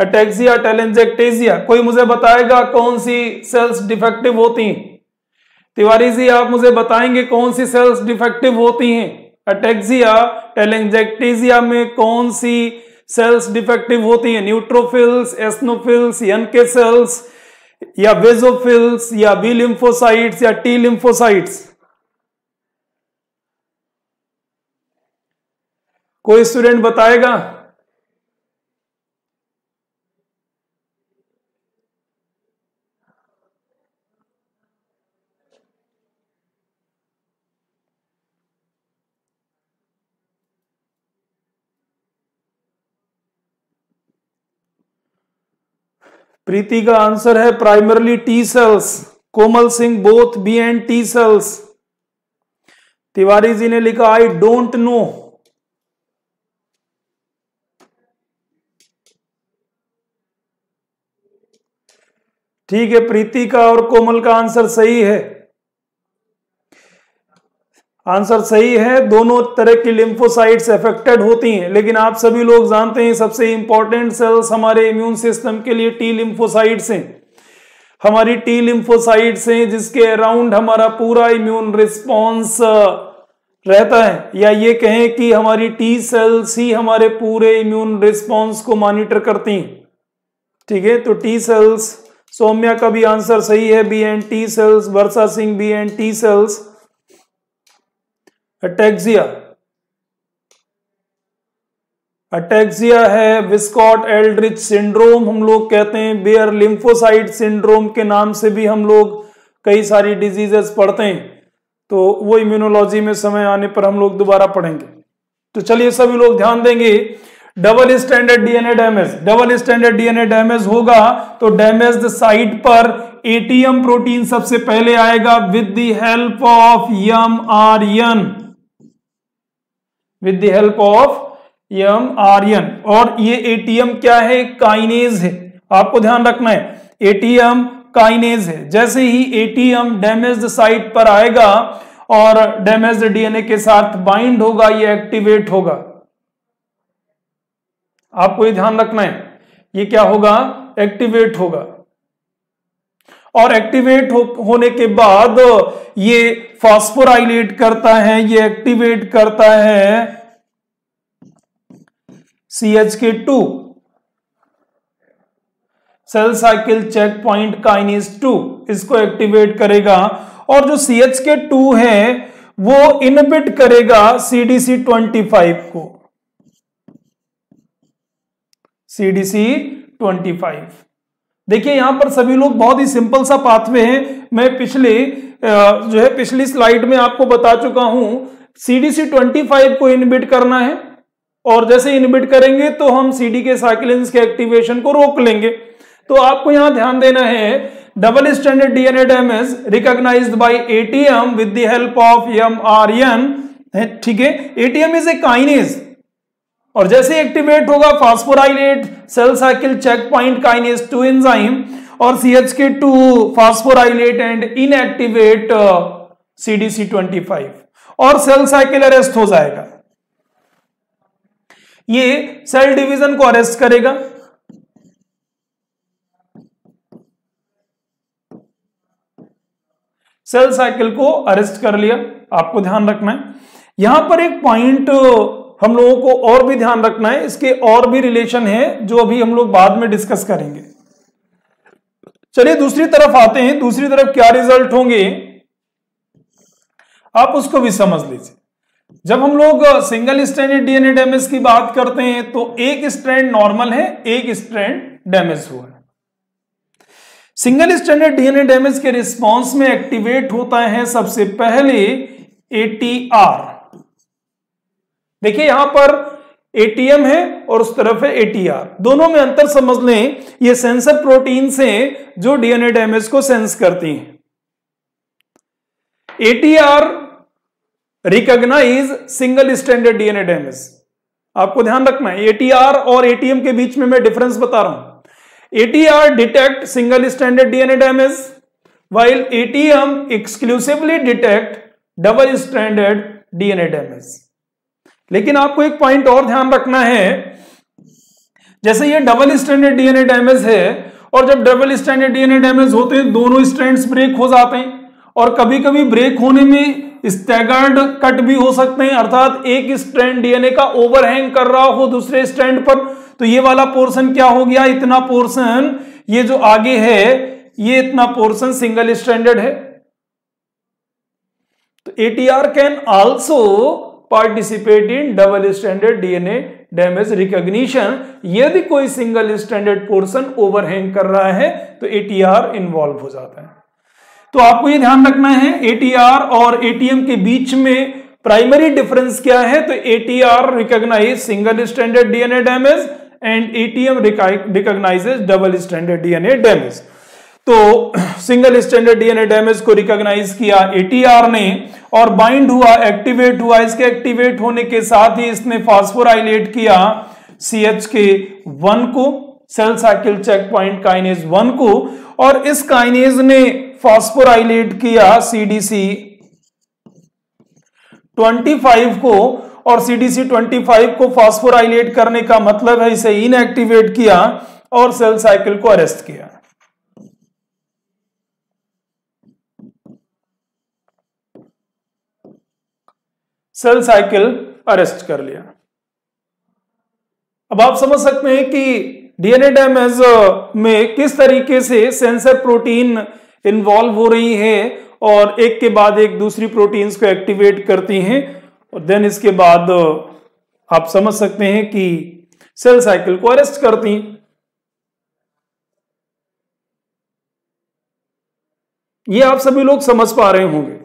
अटैक्सिया टैलेंजेक्टेजिया। कोई मुझे बताएगा कौन सी सेल्स डिफेक्टिव होती हैं? तिवारी जी आप मुझे बताएंगे कौन सी सेल्स डिफेक्टिव होती हैं? अटैक्सिया टैलेंजेक्टेजिया में कौन सी सेल्स डिफेक्टिव होती हैं? न्यूट्रोफिल्स, एस्नोफिल्स, एनके सेल्स, या बेसोफिल्स, या बी लिम्फोसाइट्स, या टी लिम्फोसाइट्स? कोई स्टूडेंट बताएगा? प्रीति का आंसर है primarily T cells, Komal Singh both B and T cells. Tiwari ji ने लिखा आई डोंट नो। ठीक है, प्रीति का और कोमल का आंसर सही है, आंसर सही है। दोनों तरह की लिम्फोसाइट्स अफेक्टेड होती हैं, लेकिन आप सभी लोग जानते हैं सबसे इंपॉर्टेंट सेल्स हमारे इम्यून सिस्टम के लिए टी लिम्फोसाइट्स हैं। हमारी टी लिम्फोसाइट्स हैं जिसके अराउंड हमारा पूरा इम्यून रिस्पॉन्स रहता है, या ये कहें कि हमारी टी सेल्स ही हमारे पूरे इम्यून रिस्पॉन्स को मॉनिटर करती हैं। ठीक है, तो टी सेल्स, सौम्या का भी आंसर सही है, B and T cells, Varsha Singh B and T cells. Ataxia, ataxia है विस्कॉट एल्ड्रिच सिंड्रोम हम लोग कहते हैं, बेयर लिम्फोसाइट सिंड्रोम के नाम से भी हम लोग कई सारी डिजीजेस पढ़ते हैं, तो वो इम्यूनोलॉजी में समय आने पर हम लोग दोबारा पढ़ेंगे। तो चलिए सभी लोग ध्यान देंगे, double stranded DNA damage, double stranded DNA damage होगा तो डैमेज्ड साइट पर एटीएम प्रोटीन सबसे पहले आएगा with the help of mRNA, with the help of mRNA। और ये एटीएम क्या है? काइनेज है, आपको ध्यान रखना है एटीएम काइनेज है। जैसे ही एटीएम डैमेज्ड साइट पर आएगा और डैमेज्ड डीएनए के साथ बाइंड होगा, ये एक्टिवेट होगा। आपको ये ध्यान रखना है, ये क्या होगा, एक्टिवेट होगा। और एक्टिवेट होने के बाद ये फॉस्फोराइलेट करता है, ये एक्टिवेट करता है CHK2 cell cycle check point kinase 2, इसको एक्टिवेट करेगा। और जो CHK2 है वो इनहिबिट करेगा CDC25 को, CDC25। देखिए यहां पर सभी लोग बहुत ही सिंपल सा पाथवे है, मैं पिछली स्लाइड में आपको बता चुका हूं। CDC25 को इनहिबिट करना है और जैसे इनहिबिट करेंगे तो हम CD के साइक्लिन्स के एक्टिवेशन को रोक लेंगे। तो आपको यहां ध्यान देना है, double stranded DNA damage recognised by ATM with the help of MRN, ठीक है। एटीएम इज ए काइनेज और जैसे एक्टिवेट होगा phosphorylate cell cycle check point kinase 2 enzyme और CHK2 phosphorylate and inactivate CDC25 और सेल साइकिल अरेस्ट हो जाएगा। ये सेल डिवीजन को अरेस्ट करेगा, सेल साइकिल को अरेस्ट कर लिया। आपको ध्यान रखना है, यहां पर एक पॉइंट हम लोगों को और भी ध्यान रखना है, इसके और भी रिलेशन है जो अभी हम लोग बाद में डिस्कस करेंगे। चलिए दूसरी तरफ आते हैं, दूसरी तरफ क्या रिजल्ट होंगे आप उसको भी समझ लीजिए। जब हम लोग सिंगल स्ट्रैंडेड डीएनए डैमेज की बात करते हैं तो एक स्ट्रैंड नॉर्मल है, एक स्ट्रैंड डैमेज हुआ है। सिंगल स्ट्रैंडेड डीएनए डैमेज के रिस्पांस में एक्टिवेट होता है सबसे पहले एटीआर। देखिए यहां पर एटीएम है और उस तरफ है एटीआर, दोनों में अंतर समझ लें। ये सेंसर प्रोटीन्स हैं जो डीएनए डैमेज को सेंस करती हैं। ATR recognise single stranded DNA damage. आपको ध्यान रखना है, एटीआर और एटीएम के बीच में मैं डिफरेंस बता रहा हूं। ATR detect single stranded DNA damage while ATM exclusively detect double stranded DNA damage. लेकिन आपको एक पॉइंट और ध्यान रखना है, जैसे ये डबल स्ट्रैंडेड डीएनए डैमेज है और जब डबल स्ट्रैंडेड डीएनए डैमेज होते हैं दोनों स्ट्रैंड्स ब्रेक हो जाते हैं और कभी कभी ब्रेक होने में स्टैगर्ड कट भी हो सकते हैं, अर्थात एक स्ट्रैंड डीएनए का ओवरहैंग कर रहा हो दूसरे स्ट्रैंड पर। तो ये वाला पोर्शन क्या हो गया, इतना पोर्शन, ये जो आगे है ये इतना पोर्शन सिंगल स्ट्रैंडेड है। तो ATR can also participate in double stranded DNA damage recognition. यदि कोई सिंगल स्ट्रैंडेड पोर्शन ओवरहैंग कर रहा है तो एटीआर इन्वॉल्व हो जाता है। तो आपको ये ध्यान रखना है, एटीआर और एटीएम के बीच में प्राइमरी डिफरेंस क्या है। तो ATR recognise single stranded DNA damage and ATM recognises double stranded DNA damage. तो सिंगल स्ट्रैंडेड डीएनए डैमेज को रिकॉग्नाइज किया एटीआर ने और बाइंड हुआ, एक्टिवेट हुआ। इसके एक्टिवेट होने के साथ ही इसने फॉस्फोराइलेट किया CHK1 को, cell cycle check point kinase 1 को, और इस काइनेज ने फॉस्फोराइलेट किया CDC25 को। और CDC25 को फॉस्फोराइलेट करने का मतलब है इसे इनएक्टिवेट किया और सेल साइकिल को अरेस्ट किया। सेल साइकिल अरेस्ट कर लिया। अब आप समझ सकते हैं कि डीएनए डैमेज में किस तरीके से सेंसर प्रोटीन इन्वॉल्व हो रही है और एक के बाद एक दूसरी प्रोटीन्स को एक्टिवेट करती हैं। और देन इसके बाद आप समझ सकते हैं कि सेल साइकिल को अरेस्ट करती हैं। ये आप सभी लोग समझ पा रहे होंगे।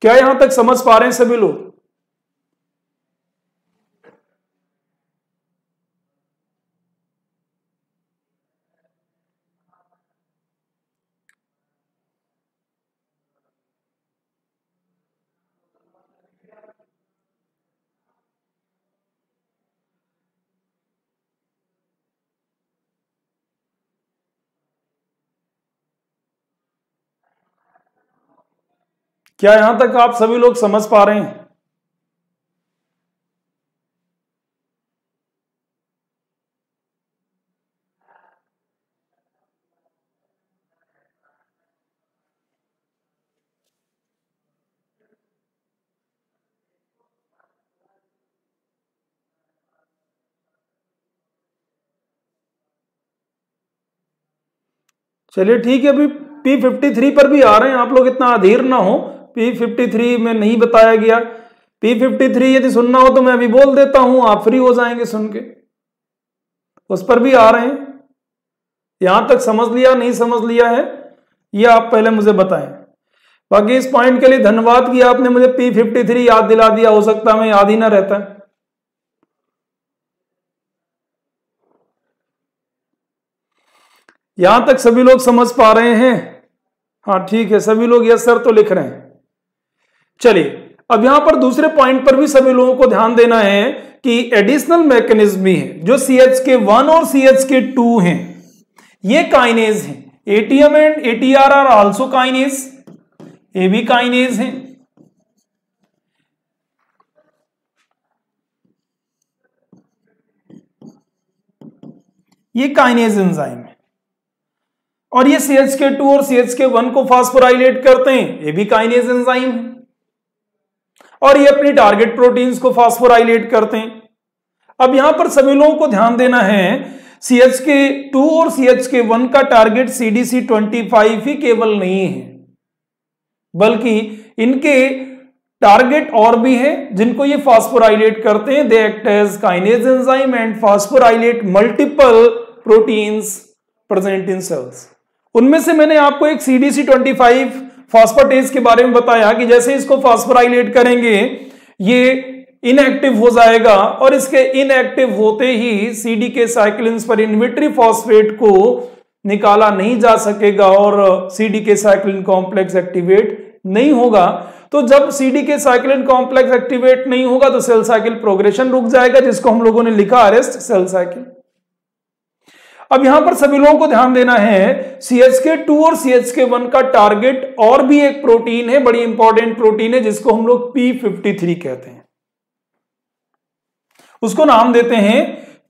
क्या यहां तक समझ पा रहे हैं सभी लोग? क्या यहां तक आप सभी लोग समझ पा रहे हैं? चलिए ठीक है, अभी P53 पर भी आ रहे हैं, आप लोग इतना अधीर ना हो। P53 में नहीं बताया गया। P53 यदि सुनना हो तो मैं अभी बोल देता हूं, आप फ्री हो जाएंगे सुन के। उस पर भी आ रहे हैं। यहां तक समझ लिया, नहीं समझ लिया है ये आप पहले मुझे बताएं। बाकी इस पॉइंट के लिए धन्यवाद कि आपने मुझे P53 याद दिला दिया, हो सकता है मैं याद ही ना रहता है। यहां तक सभी लोग समझ पा रहे हैं? हाँ ठीक है, सभी लोग यस सर तो लिख रहे हैं। चलिए अब यहां पर दूसरे पॉइंट पर भी सभी लोगों को ध्यान देना है कि एडिशनल मैकेनिज्म है जो CHK1 और CHK2 हैं, ये काइनेज हैं। ATM and ATR are also kinase, ये भी काइनेज हैं। ये काइनेज एंजाइम है और ये CHK2 और CHK1 को फास्फोराइलेट करते हैं, ये भी काइनेज एंजाइम है और ये अपनी टारगेट प्रोटीन्स को फास्फोराइलेट करते हैं। अब यहां पर सभी लोगों को ध्यान देना है CHK2 और CHK1 का टारगेट CDC25 ही केवल नहीं है, बल्कि इनके टारगेट और भी है जिनको ये फास्फोराइलेट करते हैं। They act as kinase enzyme and phosphorylate multiple proteins present in cells. उनमें से मैंने आपको एक CDC25 फास्फेटेज के बारे में बताया कि जैसे इसको फास्फोराइलेट करेंगे ये इनएक्टिव हो जाएगा और इसके इनएक्टिव होते ही CDK साइक्लिन्स पर इन्विटरी फॉस्फेट को निकाला नहीं जा सकेगा और CDK साइक्लिन कॉम्प्लेक्स एक्टिवेट नहीं होगा। तो जब CDK साइक्लिन कॉम्प्लेक्स एक्टिवेट नहीं होगा तो सेल साइकिल प्रोग्रेशन रुक जाएगा, जिसको हम लोगों ने लिखा अरेस्ट सेल साइकिल। अब यहां पर सभी लोगों को ध्यान देना है CHK2 और CHK1 का टारगेट और भी एक प्रोटीन है, बड़ी इंपॉर्टेंट प्रोटीन है जिसको हम लोग P53 कहते हैं, उसको नाम देते हैं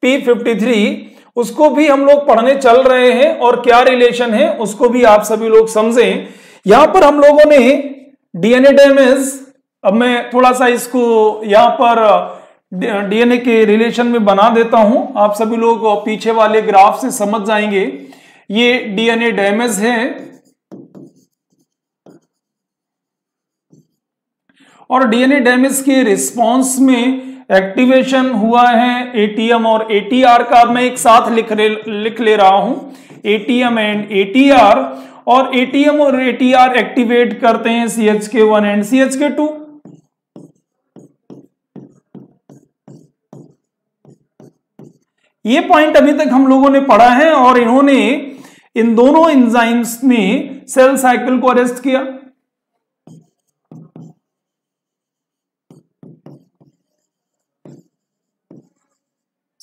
P53। उसको भी हम लोग पढ़ने चल रहे हैं और क्या रिलेशन है उसको भी आप सभी लोग समझें। यहां पर हम लोगों ने DNA डैमेज, अब मैं थोड़ा सा इसको यहां पर DNA के रिलेशन में बना देता हूं, आप सभी लोग पीछे वाले ग्राफ से समझ जाएंगे। ये DNA डैमेज है और DNA डैमेज के रिस्पांस में एक्टिवेशन हुआ है ATM और ATR का। मैं एक साथ लिख ले रहा हूं ATM एंड ATR, और ATM और ATR एक्टिवेट करते हैं CHK1 एंड CHK2। ये पॉइंट अभी तक हम लोगों ने पढ़ा है और इन्होंने इन दोनों एंजाइम्स ने सेल साइकिल को अरेस्ट किया।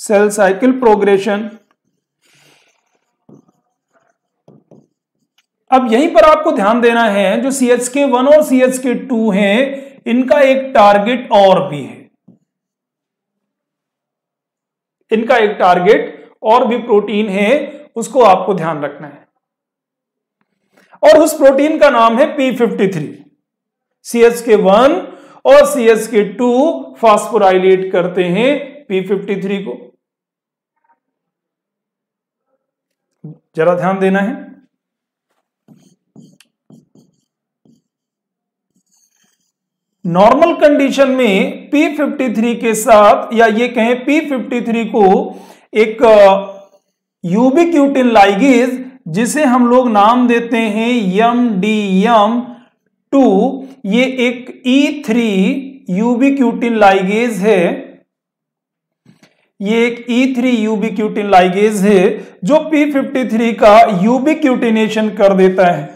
Cell cycle progression. अब यहीं पर आपको ध्यान देना है जो CHK1 और CHK2 है इनका एक टारगेट और भी है, इनका एक टारगेट और भी प्रोटीन है, उसको आपको ध्यान रखना है और उस प्रोटीन का नाम है P53। CHK1 और CHK2 फास्फोराइलेट करते हैं P53 को, जरा ध्यान देना है। नॉर्मल कंडीशन में P53 के साथ, या ये कहें P53 को एक यूबीक्यूटिन लाइगेज जिसे हम लोग नाम देते हैं MDM2, ये एक E3 यूबीक्यूटिन लाइगेज है, ये एक E3 यूबीक्यूटिन लाइगेज है जो P53 का यूबीक्यूटिनेशन कर देता है।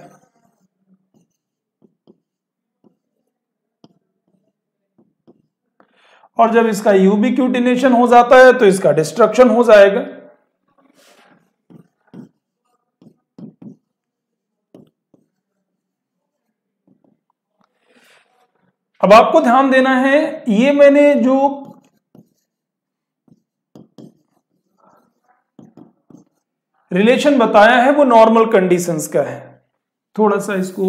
और जब इसका यूबीक्यूटिनेशन हो जाता है तो इसका डिस्ट्रक्शन हो जाएगा। अब आपको ध्यान देना है, ये मैंने जो रिलेशन बताया है वो नॉर्मल कंडीशंस का है। थोड़ा सा इसको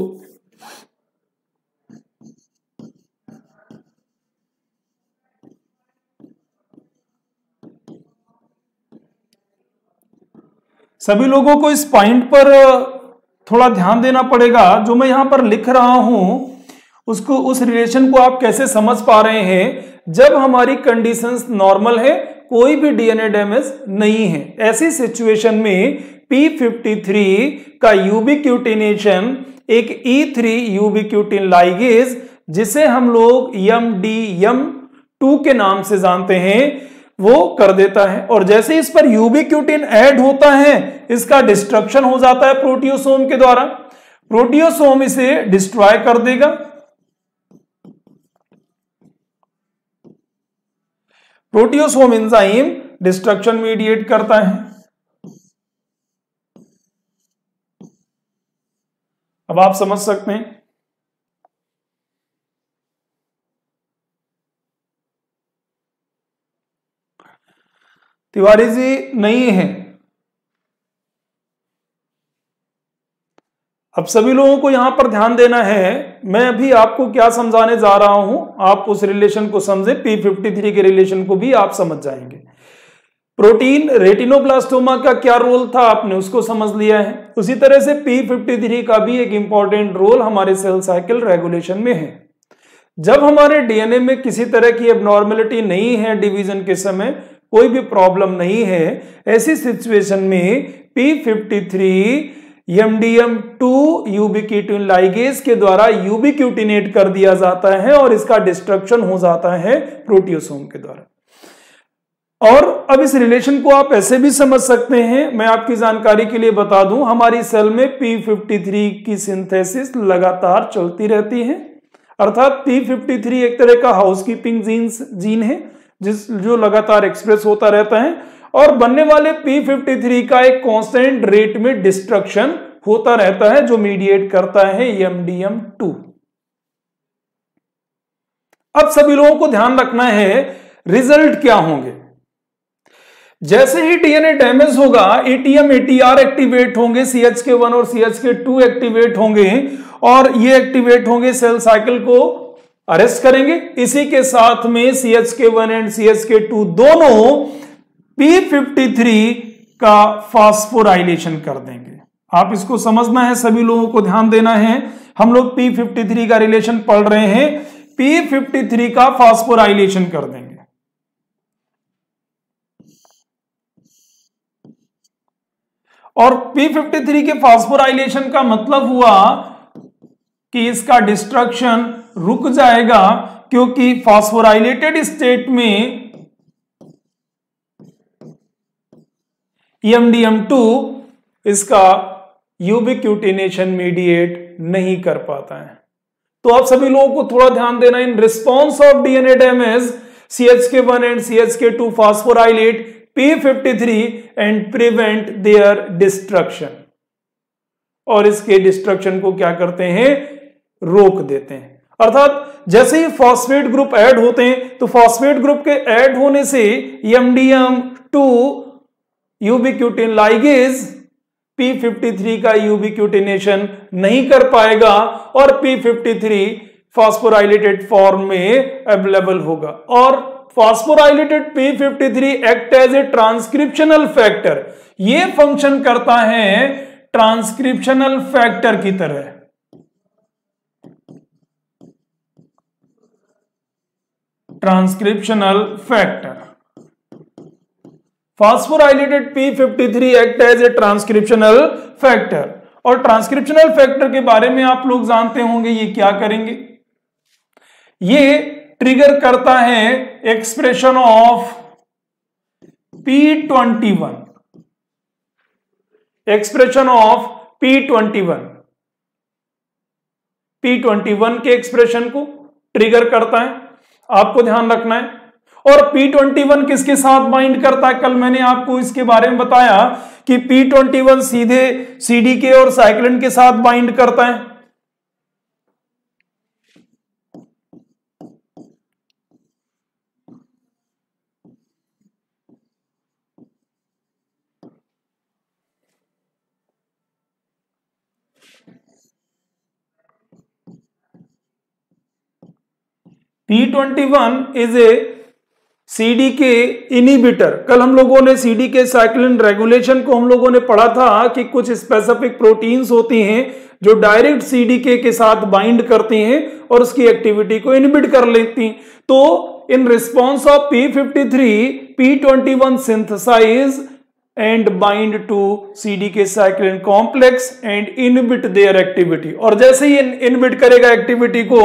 सभी लोगों को इस पॉइंट पर थोड़ा ध्यान देना पड़ेगा। जो मैं यहां पर लिख रहा हूं उसको, उस रिलेशन को आप कैसे समझ पा रहे हैं जब हमारी कंडीशंस नॉर्मल है, कोई भी डीएनए डैमेज नहीं है। ऐसी सिचुएशन में P53 का यूबीक्यूटिनेशन एक E3 यूबीक्यूटिन लाइगेज, जिसे हम लोग MDM2 के नाम से जानते हैं, वो कर देता है। और जैसे इस पर यूबीक्यूटिन ऐड होता है, इसका डिस्ट्रक्शन हो जाता है प्रोटियोसोम के द्वारा। प्रोटियोसोम इसे डिस्ट्रॉय कर देगा। प्रोटियोसोम एंजाइम डिस्ट्रक्शन मीडिएट करता है। अब आप समझ सकते हैं तिवारी जी नहीं है। अब सभी लोगों को यहां पर ध्यान देना है, मैं अभी आपको क्या समझाने जा रहा हूं, आप उस रिलेशन को समझे, P53 के रिलेशन को भी आप समझ जाएंगे। प्रोटीन रेटिनोब्लास्टोमा का क्या रोल था आपने उसको समझ लिया है, उसी तरह से P53 का भी एक इंपॉर्टेंट रोल हमारे सेल साइकिल रेगुलेशन में है। जब हमारे डीएनए में किसी तरह की एबनॉर्मेलिटी नहीं है, डिवीजन के समय कोई भी प्रॉब्लम नहीं है, ऐसी सिचुएशन में P53 MDM2 यूबीक्यूटिन लाइगेज के द्वारा यूबीक्यूटिनेट कर दिया जाता है और इसका डिस्ट्रक्शन हो जाता है प्रोटियोसोम के द्वारा। और अब इस रिलेशन को आप ऐसे भी समझ सकते हैं, मैं आपकी जानकारी के लिए बता दूं, हमारी सेल में P53 की सिंथेसिस लगातार चलती रहती है। अर्थात P53 एक तरह का हाउसकीपिंग जीन है जो लगातार एक्सप्रेस होता रहता है और बनने वाले P53 का एक कांस्टेंट रेट में डिस्ट्रक्शन होता रहता है जो मीडिएट करता है MDM2। अब सभी लोगों को ध्यान रखना है रिजल्ट क्या होंगे। जैसे ही डीएनए डैमेज होगा, ATM ATR एक्टिवेट होंगे, CHK1 और CHK2 एक्टिवेट होंगे और ये एक्टिवेट होंगे, सेल साइकिल को अरेस्ट करेंगे। इसी के साथ में CHK1 एंड CHK2 दोनों P53 का फास्फोराइलेशन कर देंगे। आप इसको समझना है, सभी लोगों को ध्यान देना है। हम लोग P53 का रिलेशन पढ़ रहे हैं, P53 का फास्फोराइलेशन कर देंगे। और P53 के फास्फोराइलेशन का मतलब हुआ कि इसका डिस्ट्रक्शन रुक जाएगा, क्योंकि फास्फोराइलेटेड स्टेट में MDM2 इसका यूबीक्यूटिनेशन मीडिएट नहीं कर पाता है। तो आप सभी लोगों को थोड़ा ध्यान देना, in response of DNA damage CHK1 and CHK2 phosphorylate P53 and prevent their destruction, और इसके डिस्ट्रक्शन को क्या करते हैं, रोक देते हैं। अर्थात जैसे ही फॉस्फेट ग्रुप ऐड होते हैं तो फॉस्फेट ग्रुप के ऐड होने से MDM2 यूबीक्यूटिन लाइगेज P53 का यूबीक्यूटिनेशन नहीं कर पाएगा और P53 फास्फोराइलेटेड फॉर्म में अवेलेबल होगा। और phosphorylated P53 act as a transcriptional factor, ये फंक्शन करता है ट्रांसक्रिप्शनल फैक्टर की तरह। Transcriptional factor, phosphorylated P53 act as a transcriptional factor. और ट्रांसक्रिप्शनल फैक्टर के बारे में आप लोग जानते होंगे, ये क्या करेंगे, ये ट्रिगर करता है expression of P21, expression of P21 के एक्सप्रेशन को ट्रिगर करता है, आपको ध्यान रखना है। और P21 किसके साथ बाइंड करता है, कल मैंने आपको इसके बारे में बताया कि P21 सीधे CDK और साइक्लिन के साथ बाइंड करता है। P21 is a CDK inhibitor. कल हम लोगों ने CDK साइक्लिन रेगुलेशन को हम लोगों ने पढ़ा था कि कुछ स्पेसिफिक प्रोटीन्स होती हैं जो डायरेक्ट CDK के साथ बाइंड करती हैं और उसकी एक्टिविटी को इनहिबिट कर लेती हैं. तो in response of P53, P21 synthesize and bind to CDK cyclin complex and inhibit their activity. और जैसे ही inhibit करेगा एक्टिविटी को,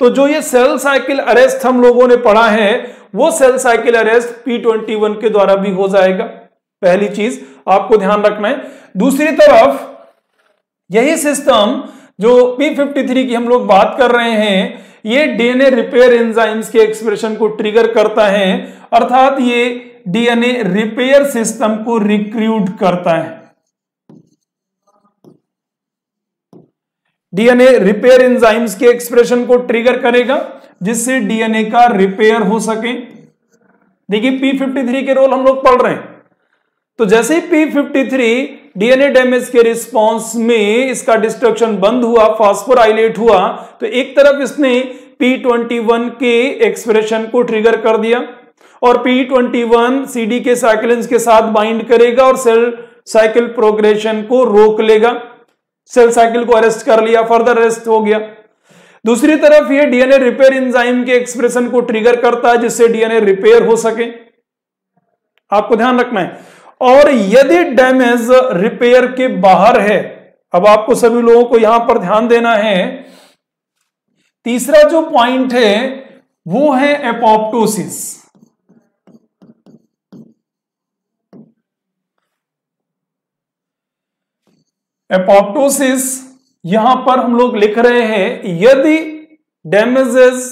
तो जो ये सेल साइकिल अरेस्ट हम लोगों ने पढ़ा है वो सेल साइकिल अरेस्ट P21 के द्वारा भी हो जाएगा. पहली चीज आपको ध्यान रखना है. दूसरी तरफ यही सिस्टम जो P53 की हम लोग बात कर रहे हैं, ये DNA रिपेयर एंजाइम्स के एक्सप्रेशन को ट्रिगर करता है, अर्थात ये DNA रिपेयर सिस्टम को रिक्रूट करता है. DNA रिपेयर एंजाइम्स के एक्सप्रेशन को ट्रिगर करेगा जिससे DNA का रिपेयर हो सके. देखिए P53 के रोल हम लोग पढ़ रहे हैं, तो जैसे ही P53 DNA डैमेज के रिस्पॉन्स में इसका डिस्ट्रक्शन बंद हुआ, फास्फोराइलेट हुआ, तो एक तरफ इसने P21 के एक्सप्रेशन को ट्रिगर कर दिया और P21 CDK साइक्लिन के साथ बाइंड करेगा और सेल साइकिल प्रोग्रेशन को रोक लेगा. सेल साइकिल को अरेस्ट कर लिया, फर्दर अरेस्ट हो गया. दूसरी तरफ ये DNA रिपेयर एंजाइम के एक्सप्रेशन को ट्रिगर करता है जिससे DNA रिपेयर हो सके. आपको ध्यान रखना है. और यदि डैमेज रिपेयर के बाहर है, अब आपको सभी लोगों को यहां पर ध्यान देना है. तीसरा जो पॉइंट है वो है एपोप्टोसिस. एपोप्टोसिस यहां पर हम लोग लिख रहे हैं, यदि डैमेजेस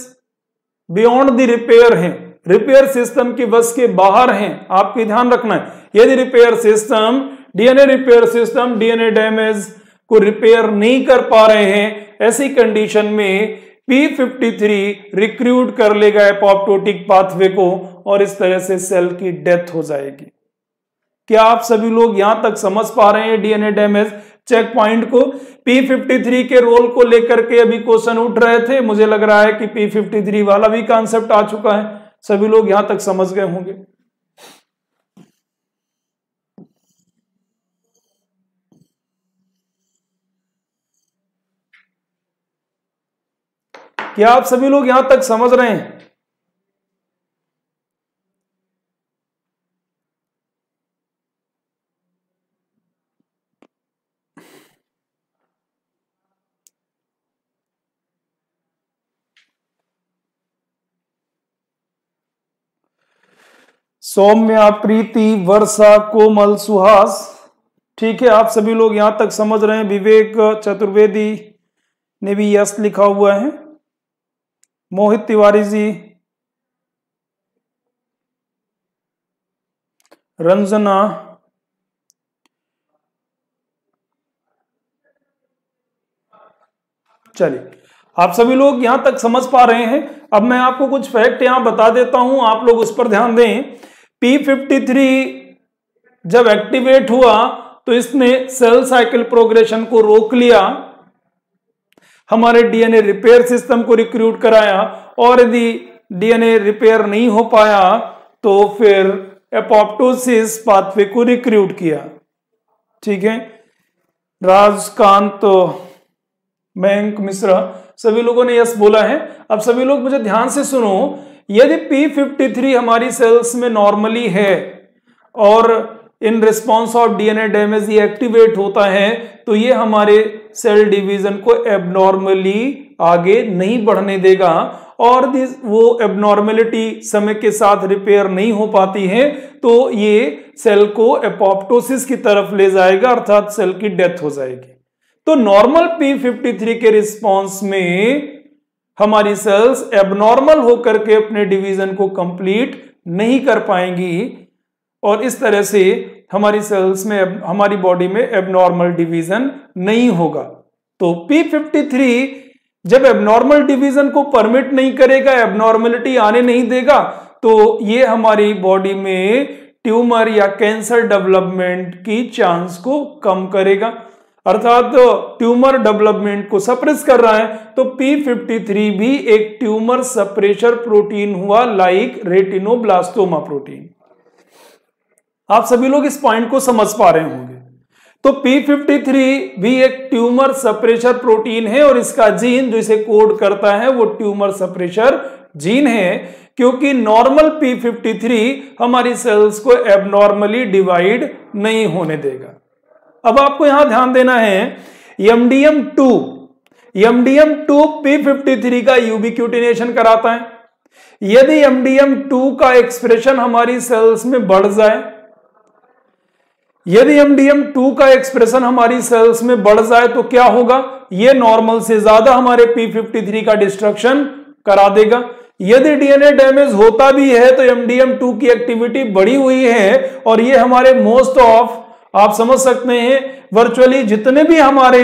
बियॉन्ड द रिपेयर हैं, रिपेयर सिस्टम के बस के बाहर हैं. आपके ध्यान रखना है, यदि repair system DNA repair system DNA damage को रिपेयर नहीं कर पा रहे हैं, ऐसी कंडीशन में P53 रिक्रूट कर लेगा एपोप्टोटिक पाथवे को और इस तरह से सेल की डेथ हो जाएगी. क्या आप सभी लोग यहां तक समझ पा रहे हैं DNA डैमेज चेक पॉइंट को? P53 के रोल को लेकर के अभी क्वेश्चन उठ रहे थे, मुझे लग रहा है कि P53 वाला भी कॉन्सेप्ट आ चुका है. सभी लोग यहां तक समझ गए होंगे. क्या आप सभी लोग यहां तक समझ रहे हैं? सौम्या, प्रीति, वर्षा, कोमल, सुहास, ठीक है, आप सभी लोग यहां तक समझ रहे हैं. विवेक चतुर्वेदी ने भी यस लिखा हुआ है. मोहित तिवारी जी, रंजना, चलिए आप सभी लोग यहां तक समझ पा रहे हैं. अब मैं आपको कुछ फैक्ट यहां बता देता हूं, आप लोग उस पर ध्यान दें. P53 जब एक्टिवेट हुआ तो इसने सेल साइकिल प्रोग्रेशन को रोक लिया, हमारे DNA रिपेयर सिस्टम को रिक्रूट कराया, और यदि DNA रिपेयर नहीं हो पाया तो फिर एपोप्टोसिस पाथवे को रिक्रूट किया. ठीक है, राजकांत, बैंक मिश्रा, सभी लोगों ने यस बोला है. अब सभी लोग मुझे ध्यान से सुनो. यदि P53 हमारी सेल्स में नॉर्मली है और in response of DNA damage ये एक्टिवेट होता है, तो ये हमारे सेल डिवीजन को एबनॉर्मली आगे नहीं बढ़ने देगा और वो एबनॉर्मेलिटी समय के साथ रिपेयर नहीं हो पाती है तो ये सेल को एपोप्टोसिस की तरफ ले जाएगा, अर्थात सेल की डेथ हो जाएगी. तो नॉर्मल P53 के रिस्पॉन्स में हमारी सेल्स एबनॉर्मल होकर के अपने डिवीजन को कंप्लीट नहीं कर पाएंगी और इस तरह से हमारी सेल्स में, हमारी बॉडी में एबनॉर्मल डिवीजन नहीं होगा. तो P53 जब एबनॉर्मल डिवीजन को परमिट नहीं करेगा, एबनॉर्मलिटी आने नहीं देगा, तो ये हमारी बॉडी में ट्यूमर या कैंसर डेवलपमेंट की चांस को कम करेगा. अर्थात तो ट्यूमर डेवलपमेंट को सप्रेस कर रहा है। तो P53 भी एक ट्यूमर सप्रेशर प्रोटीन हुआ, लाइक रेटिनोब्लास्टोमा प्रोटीन। आप सभी लोग इस पॉइंट को समझ पा रहे होंगे। तो P53 भी एक ट्यूमर सप्रेशर प्रोटीन है और इसका जीन जो इसे कोड करता है वो ट्यूमर सप्रेशर जीन है, क्योंकि नॉर्मल P53 हमारी सेल्स को एबनॉर्मली डिवाइड नहीं होने देगा। अब आपको यहां ध्यान देना है MDM2 P53 का यूबीक्यूटिनेशन कराता है। यदि MDM2 का एक्सप्रेशन हमारी सेल्स में बढ़ जाए, यदि MDM2 का एक्सप्रेशन हमारी सेल्स में बढ़ जाए तो क्या होगा, यह नॉर्मल से ज्यादा हमारे P53 का डिस्ट्रक्शन करा देगा। यदि DNA डैमेज होता भी है तो MDM2 की एक्टिविटी बढ़ी हुई है और यह हमारे मोस्ट ऑफ, आप समझ सकते हैं, वर्चुअली जितने भी हमारे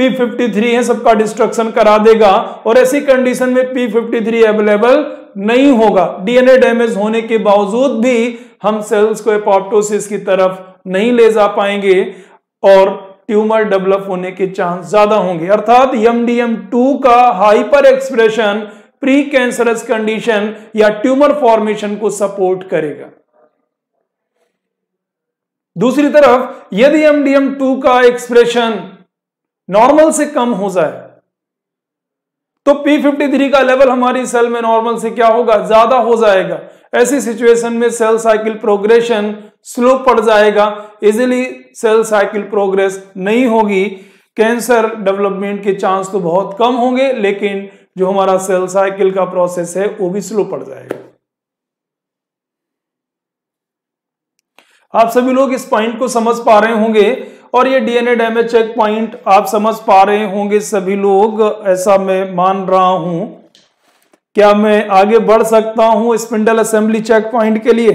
P53 हैं सबका डिस्ट्रक्शन करा देगा। और ऐसी कंडीशन में P53 अवेलेबल नहीं होगा। DNA डैमेज होने के बावजूद भी हम सेल्स को एपोप्टोसिस की तरफ नहीं ले जा पाएंगे और ट्यूमर डेवलप होने के चांस ज्यादा होंगे। अर्थात MDM2 का hyper expression pre cancerous condition या ट्यूमर फॉर्मेशन को सपोर्ट करेगा। दूसरी तरफ यदि MDM2 का एक्सप्रेशन नॉर्मल से कम हो जाए तो P53 का लेवल हमारी सेल में नॉर्मल से क्या होगा, ज्यादा हो जाएगा। ऐसी सिचुएशन में सेल साइकिल प्रोग्रेशन स्लो पड़ जाएगा, इजिली सेल साइकिल प्रोग्रेस नहीं होगी, कैंसर डेवलपमेंट के चांस तो बहुत कम होंगे, लेकिन जो हमारा सेल साइकिल का प्रोसेस है वो भी स्लो पड़ जाएगा। आप सभी लोग इस पॉइंट को समझ पा रहे होंगे और ये DNA डैमेज चेक पॉइंट आप समझ पा रहे होंगे सभी लोग, ऐसा मैं मान रहा हूं। क्या मैं आगे बढ़ सकता हूं स्पिंडल असेंबली चेक पॉइंट के लिए?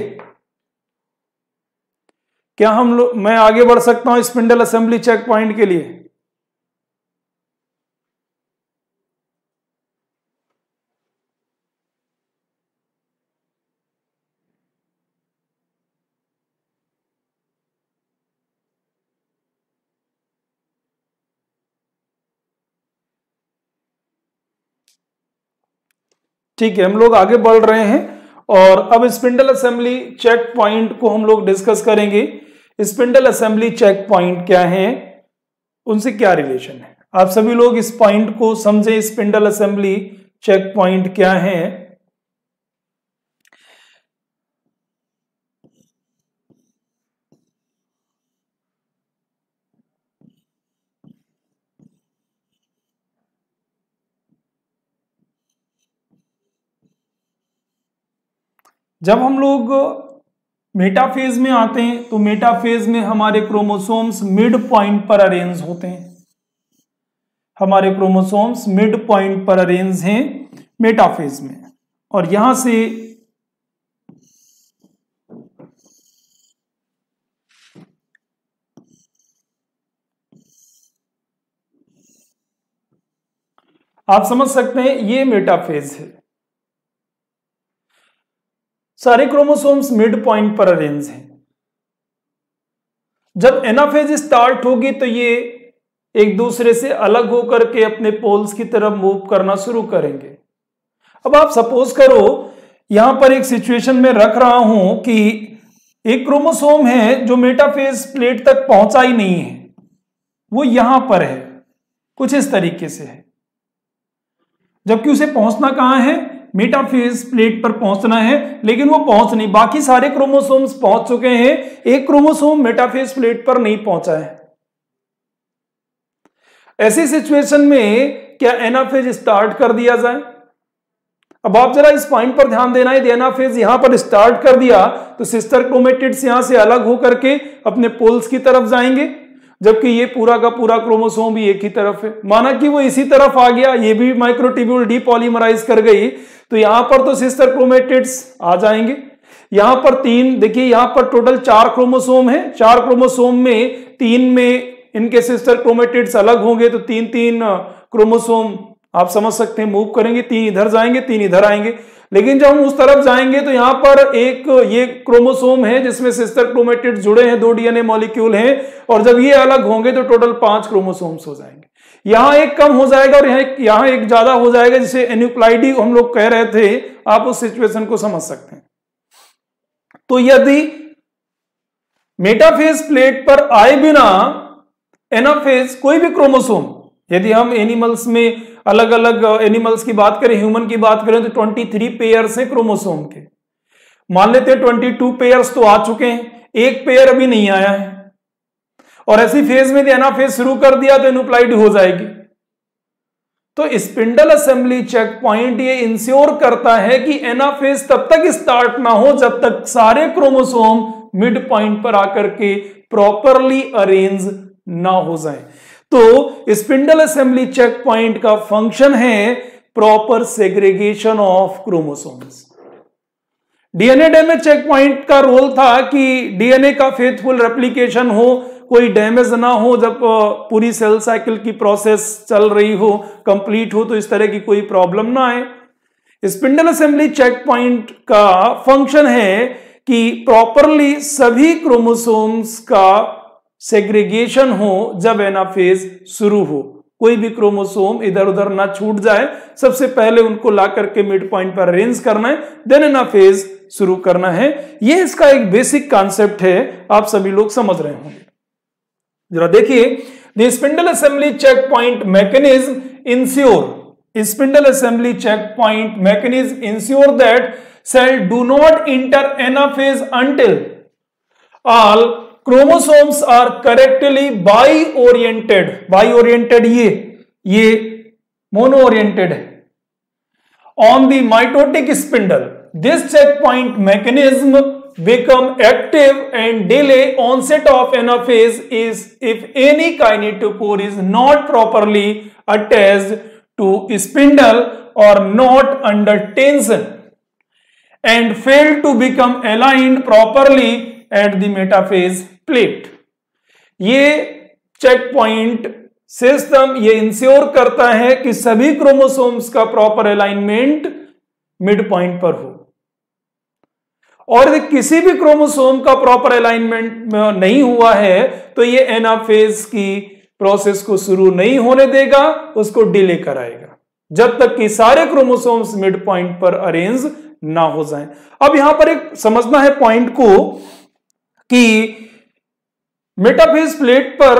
क्या हम लोग, मैं आगे बढ़ सकता हूं स्पिंडल असेंबली चेक पॉइंट के लिए? ठीक है, हम लोग आगे बढ़ रहे हैं और अब स्पिंडल असेंबली चेक पॉइंट को हम लोग डिस्कस करेंगे। स्पिंडल असेंबली चेक पॉइंट क्या है, उनसे क्या रिलेशन है, आप सभी लोग इस पॉइंट को समझे। स्पिंडल असेंबली चेक पॉइंट क्या है? जब हम लोग मेटाफेज में आते हैं तो मेटाफेज में हमारे क्रोमोसोम्स मिड पॉइंट पर अरेंज होते हैं। हमारे क्रोमोसोम्स मिड पॉइंट पर अरेंज हैं मेटाफेज में, और यहां से आप समझ सकते हैं ये मेटाफेज है। सारे क्रोमोसोम्स मिड पॉइंट पर अरेंज हैं। जब एनाफेज स्टार्ट होगी तो ये एक दूसरे से अलग होकर के अपने पोल्स की तरफ मूव करना शुरू करेंगे। अब आप सपोज करो, यहां पर एक सिचुएशन में रख रहा हूं कि एक क्रोमोसोम है जो मेटाफेज प्लेट तक पहुंचा ही नहीं है, वो यहां पर है, कुछ इस तरीके से है, जबकि उसे पहुंचना कहां है, मेटाफेज प्लेट पर पहुंचना है, लेकिन वो पहुंच नहीं, बाकी सारे क्रोमोसोम्स पहुंच चुके हैं, एक क्रोमोसोम मेटाफेज प्लेट पर नहीं पहुंचा है। ऐसी सिचुएशन में क्या एनाफेज स्टार्ट कर दिया जाए? अब आप जरा इस पॉइंट पर ध्यान देना है। एनाफेज यहां पर स्टार्ट कर दिया तो सिस्टर क्रोमेटिड्स यहां से अलग होकर के अपने पोल्स की तरफ जाएंगे, जबकि ये पूरा का पूरा क्रोमोसोम भी एक ही तरफ है। माना कि वो इसी तरफ आ गया, ये भी माइक्रोट्यूब्यूल डीपॉलीमराइज कर गई, तो यहां पर तो सिस्टर क्रोमेटिड्स आ जाएंगे। यहां पर तीन, देखिए यहां पर टोटल 4 क्रोमोसोम है, 4 क्रोमोसोम में 3 में इनके सिस्टर क्रोमेटिड्स अलग होंगे, तो 3 क्रोमोसोम आप समझ सकते हैं, मूव करेंगे, तीन इधर जाएंगे, तीन इधर आएंगे। लेकिन जब हम उस तरफ जाएंगे तो यहां पर एक ये क्रोमोसोम है जिसमें सिस्टर क्रोमेटिड जुड़े हैं, दो डीएनए मॉलिक्यूल हैं, और जब ये अलग होंगे तो टोटल 5 क्रोमोसोम्स हो जाएंगे। यहां एक कम हो जाएगा और यहां एक ज्यादा हो जाएगा, जिसे एन्यूप्लाइडी हम लोग कह रहे थे। आप उस सिचुएशन को समझ सकते हैं। तो यदि मेटाफेज प्लेट पर आए बिना एनाफेज कोई भी क्रोमोसोम, यदि हम एनिमल्स में अलग अलग एनिमल्स की बात करें, ह्यूमन की बात करें तो 23 पेयर्स हैं क्रोमोसोम के, मान लेते हैं 22 पेयर्स तो आ चुके हैं, एक पेयर अभी नहीं आया है। और ऐसी फेज में एनाफेज शुरू कर दिया तो एनुप्लाइड हो जाएगी। तो स्पिंडल असेंबली चेक पॉइंट ये इंश्योर करता है कि एनाफेज तब तक स्टार्ट ना हो जब तक सारे क्रोमोसोम मिड पॉइंट पर आकर के प्रॉपरली अरेंज ना हो जाए। तो स्पिंडल असेंबली चेक पॉइंट का फंक्शन है proper segregation of chromosomes. DNA damage check point का रोल था कि डीएनए का फेथफुल रेप्लिकेशन हो, कोई डैमेज ना हो, जब पूरी सेल साइकिल की प्रोसेस चल रही हो, कंप्लीट हो, तो इस तरह की कोई प्रॉब्लम ना आए। स्पिंडल असेंबली चेक पॉइंट का फंक्शन है कि प्रॉपरली सभी क्रोमोसोम्स का सेग्रीगेशन हो जब एनाफेज शुरू हो, कोई भी क्रोमोसोम इधर उधर ना छूट जाए, सबसे पहले उनको ला करके मिड पॉइंट पर अरेंज करना है, देन एनाफेज शुरू करना है। यह इसका एक बेसिक कॉन्सेप्ट है, आप सभी लोग समझ रहे होंगे। जरा देखिए, the spindle assembly check point mechanism ensure, spindle assembly check point mechanism ensure that cell do not enter anaphase until all chromosomes are correctly bioriented. Bioriented ये मोनो-ओरिएंटेड है। On the mitotic spindle this check point mechanism become active and delay onset of anaphase is if any kinetochore is not properly attached to spindle और not under tension and fail to become aligned properly at the metaphase plate. ये check point system ये ensure करता है कि सभी chromosomes का proper alignment mid point पर हो, और यदि किसी भी क्रोमोसोम का प्रॉपर अलाइनमेंट नहीं हुआ है तो ये एनाफेज की प्रोसेस को शुरू नहीं होने देगा, उसको डिले कराएगा जब तक कि सारे क्रोमोसोम्स मिड पॉइंट पर अरेंज ना हो जाएं। अब यहां पर एक समझना है पॉइंट को कि मेटाफेज प्लेट पर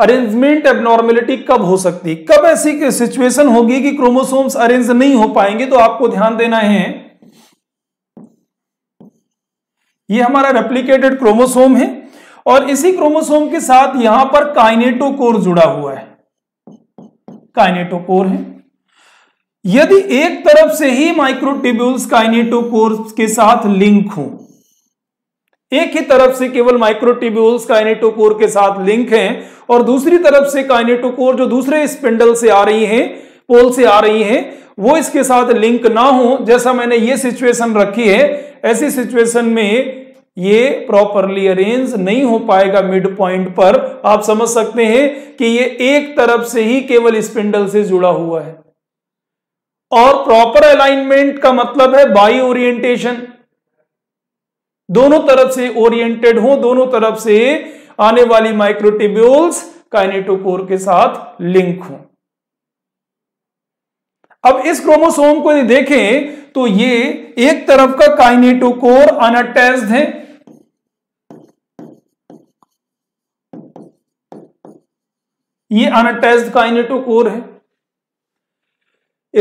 अरेंजमेंट एबनॉर्मेलिटी कब हो सकती है, कब ऐसी सिचुएशन होगी कि क्रोमोसोम्स अरेंज नहीं हो पाएंगे। तो आपको ध्यान देना है, ये हमारा रेप्लिकेटेड क्रोमोसोम है और इसी क्रोमोसोम के साथ यहां पर काइनेटोकोर जुड़ा हुआ है, काइनेटोकोर है। यदि एक तरफ से ही माइक्रोट्यूब्यूल्स काइनेटोकोर के साथ लिंक हो, एक ही तरफ से केवल माइक्रोट्यूब्यूल्स काइनेटोकोर के साथ लिंक हैं और दूसरी तरफ से काइनेटोकोर जो दूसरे स्पिंडल से आ रही है, पोल से आ रही है, वो इसके साथ लिंक ना हो, जैसा मैंने ये सिचुएशन रखी है, ऐसी सिचुएशन में ये प्रॉपरली अरेंज नहीं हो पाएगा मिड पॉइंट पर। आप समझ सकते हैं कि ये एक तरफ से ही केवल स्पिंडल से जुड़ा हुआ है, और प्रॉपर अलाइनमेंट का मतलब है बाई ओरिएंटेशन, दोनों तरफ से ओरिएंटेड हो, दोनों तरफ से आने वाली माइक्रोट्यूब्यूल्स काइनेटोकोर के साथ लिंक हो। अब इस क्रोमोसोम को यदि देखें तो ये एक तरफ का काइनेटोकोर अनअटैच्ड है, ये अनअटैच्ड काइनेटोकोर है।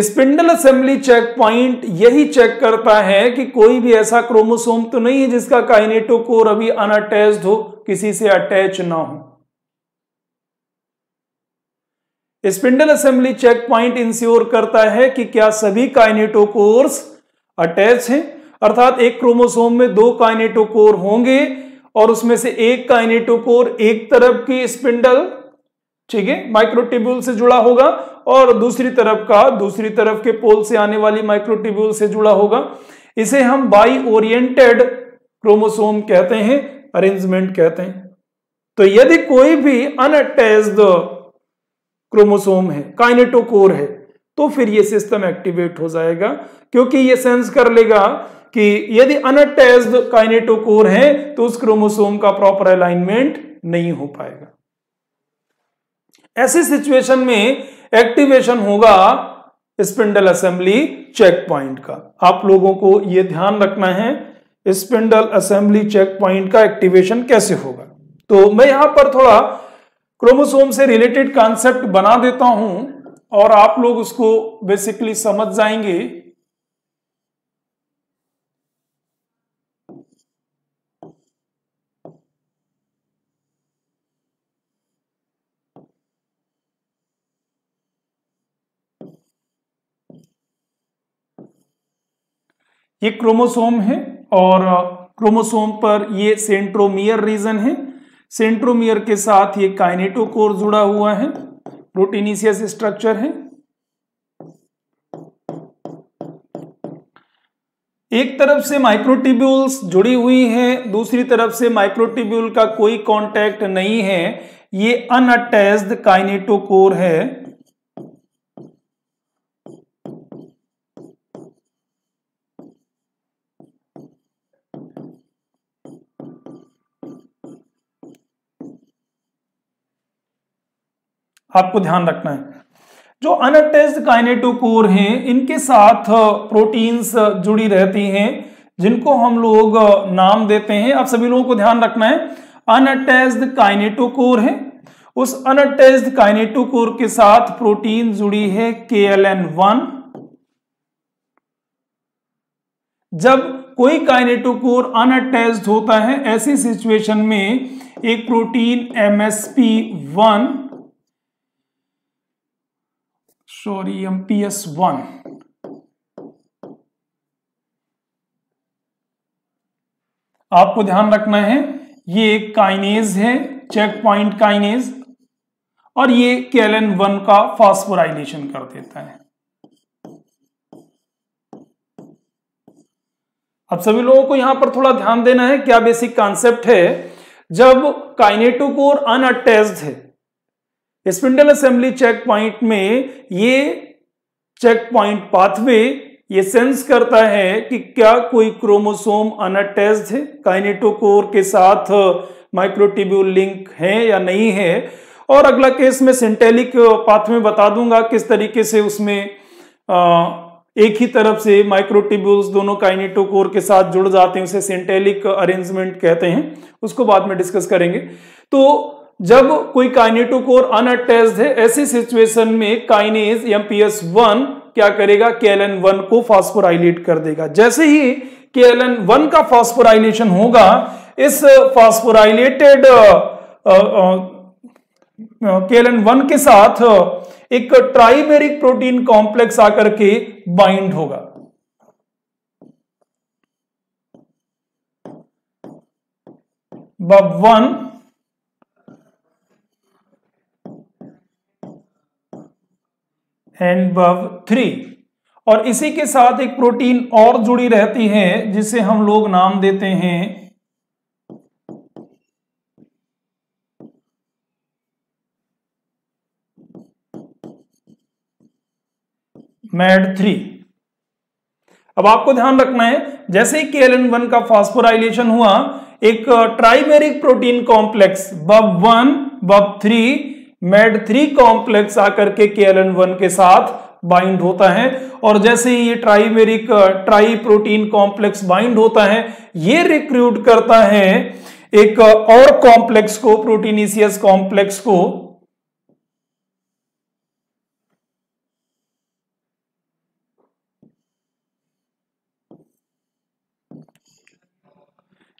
स्पिंडल असेंबली चेक पॉइंट यही चेक करता है कि कोई भी ऐसा क्रोमोसोम तो नहीं है जिसका काइनेटोकोर अभी अनअटैच्ड हो, किसी से अटैच ना हो। Spindle assembly check point ensure करता है कि क्या सभी काइनेटोकोर्स अटैच हैं, अर्थात एक क्रोमोसोम में 2 काइनेटोकोर होंगे और उसमें से एक काइनेटोकोर एक तरफ की स्पिंडल, ठीक है, माइक्रोट्यूब्यूल से जुड़ा होगा और दूसरी तरफ का, दूसरी तरफ के पोल से आने वाली माइक्रोट्यूब्यूल से जुड़ा होगा। इसे हम बाई ओरिएंटेड क्रोमोसोम कहते हैं, अरेंजमेंट कहते हैं। तो यदि कोई भी अनअटैच्ड क्रोमोसोम है, काइनेटोकोर है, तो फिर ये सिस्टम एक्टिवेट हो जाएगा, क्योंकि ये सेंस कर लेगा कि यदि अनअटैच्ड काइनेटोकोर है तो उस क्रोमोसोम का प्रॉपर अलाइनमेंट नहीं हो पाएगा। ऐसी सिचुएशन में एक्टिवेशन होगा स्पिंडल असेंबली चेक पॉइंट का। आप लोगों को यह ध्यान रखना है स्पिंडल असेंबली चेक पॉइंट का एक्टिवेशन कैसे होगा। तो मैं यहां पर थोड़ा क्रोमोसोम से रिलेटेड कॉन्सेप्ट बना देता हूं और आप लोग उसको बेसिकली समझ जाएंगे। ये क्रोमोसोम है और क्रोमोसोम पर ये सेंट्रोमियर रीजन है, सेंट्रोमियर के साथ ये काइनेटोकोर जुड़ा हुआ है, प्रोटीनियस स्ट्रक्चर है। एक तरफ से माइक्रोटिब्यूल्स जुड़ी हुई हैं, दूसरी तरफ से माइक्रोटिब्यूल का कोई कांटेक्ट नहीं है, ये अनअटैच्ड काइनेटोकोर है। आपको ध्यान रखना है जो अनअटैच्ड काइनेटोकोर हैं इनके साथ प्रोटीन्स जुड़ी रहती हैं जिनको हम लोग नाम देते हैं। आप सभी लोगों को ध्यान रखना है अनअटैच्ड काइनेटोकोर है, उस अनअटैच्ड काइनेटोकोर के साथ प्रोटीन जुड़ी है KLN1। जब कोई काइनेटोकोर अनअटैच्ड होता है ऐसी सिचुएशन में एक प्रोटीन MPS1 आपको ध्यान रखना है, ये एक काइनेज है, चेक पॉइंट काइनेज, और ये KLN1 का फॉस्फोराइलेशन कर देता है। अब सभी लोगों को यहां पर थोड़ा ध्यान देना है, क्या बेसिक कॉन्सेप्ट है। जब काइनेटोकोर अनअटैच्ड है स्पिंडल असेंबली चेक पॉइंट में ये चेक पॉइंट पाथवे ये सेंस करता है कि क्या कोई क्रोमोसोम अनअटैच्ड है, काइनेटोकोर के साथ माइक्रोटिब्यूल लिंक है या नहीं है। और अगला केस में सिंटेलिक पाथ में बता दूंगा किस तरीके से उसमें एक ही तरफ से माइक्रोटिब्यूल्स दोनों काइनेटोकोर के साथ जुड़ जाते हैं, उसे सिंटेलिक अरेंजमेंट कहते हैं, उसको बाद में डिस्कस करेंगे। तो जब कोई काइनेटोकोर अनअटैच्ड है ऐसी सिचुएशन में काइनेज MPS1 क्या करेगा, KLN1 को फॉस्फोराइलेट कर देगा। जैसे ही KLN1 का फॉस्फोराइलेशन होगा इस फॉस्फोराइलेटेड KLN1 के साथ एक ट्राइमेरिक प्रोटीन कॉम्प्लेक्स आकर के बाइंड होगा। BBB1 BBB3 और इसी के साथ एक प्रोटीन और जुड़ी रहती है जिसे हम लोग नाम देते हैं MED3। अब आपको ध्यान रखना है जैसे ही KLN1 का फॉस्फोराइलेशन हुआ एक trimeric protein complex BBB1, BBB3, MED3 complex आकर के KLN1 के साथ बाइंड होता है। और जैसे ही ये trimeric tri protein complex bind होता है ये रिक्रूट करता है एक और कॉम्प्लेक्स को, प्रोटीनियस कॉम्प्लेक्स को,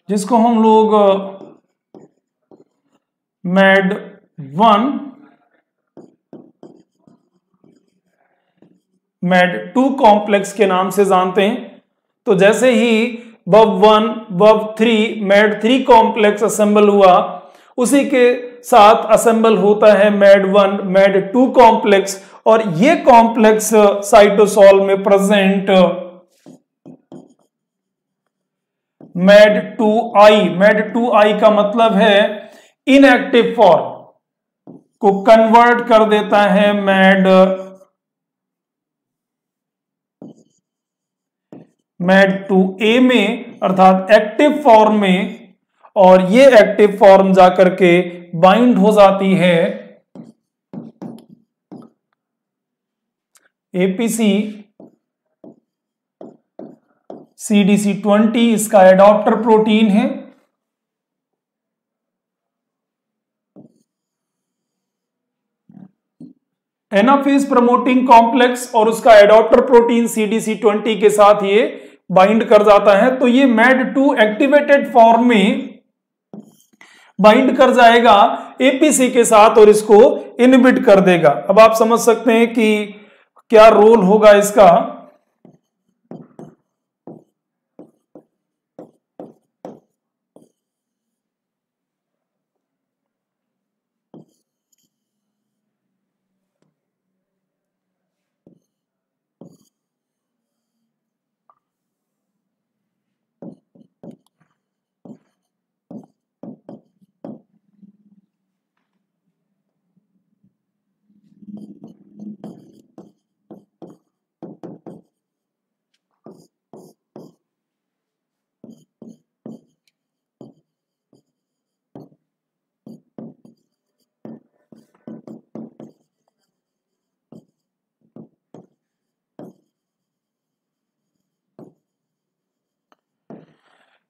जिसको हम लोग MED1, MED2 कॉम्प्लेक्स के नाम से जानते हैं। तो जैसे ही BBB1, BBB3, MED3 complex assemble हुआ उसी के साथ असेंबल होता है MED1, MED2 कॉम्प्लेक्स और ये कॉम्प्लेक्स साइटोसॉल में प्रेजेंट MED2I का मतलब है इनएक्टिव फॉर्म को कन्वर्ट कर देता है MED मेड टू ए में अर्थात एक्टिव फॉर्म में, और ये एक्टिव फॉर्म जाकर के बाइंड हो जाती है एपीसी CDC20 इसका एडॉप्टर प्रोटीन है। एनाफेज प्रमोटिंग कॉम्प्लेक्स और उसका एडॉप्टर प्रोटीन CDC20 के साथ ये बाइंड कर जाता है, तो ये MED2 एक्टिवेटेड फॉर्म में बाइंड कर जाएगा एपीसी के साथ और इसको इनहिबिट कर देगा। अब आप समझ सकते हैं कि क्या रोल होगा इसका।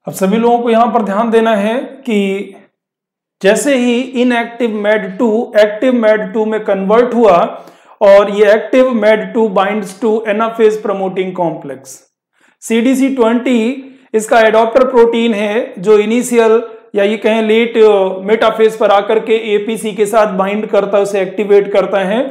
अब सभी लोगों को यहां पर ध्यान देना है कि जैसे ही इनएक्टिव MED2 एक्टिव MED2 में कन्वर्ट हुआ और ये active MED2 binds to anaphase promoting complex. CDC20 इसका एडॉप्टर प्रोटीन है जो इनिशियल या ये कहें लेट मेटाफेज पर आकर के एपीसी के साथ बाइंड करता है, उसे एक्टिवेट करता है।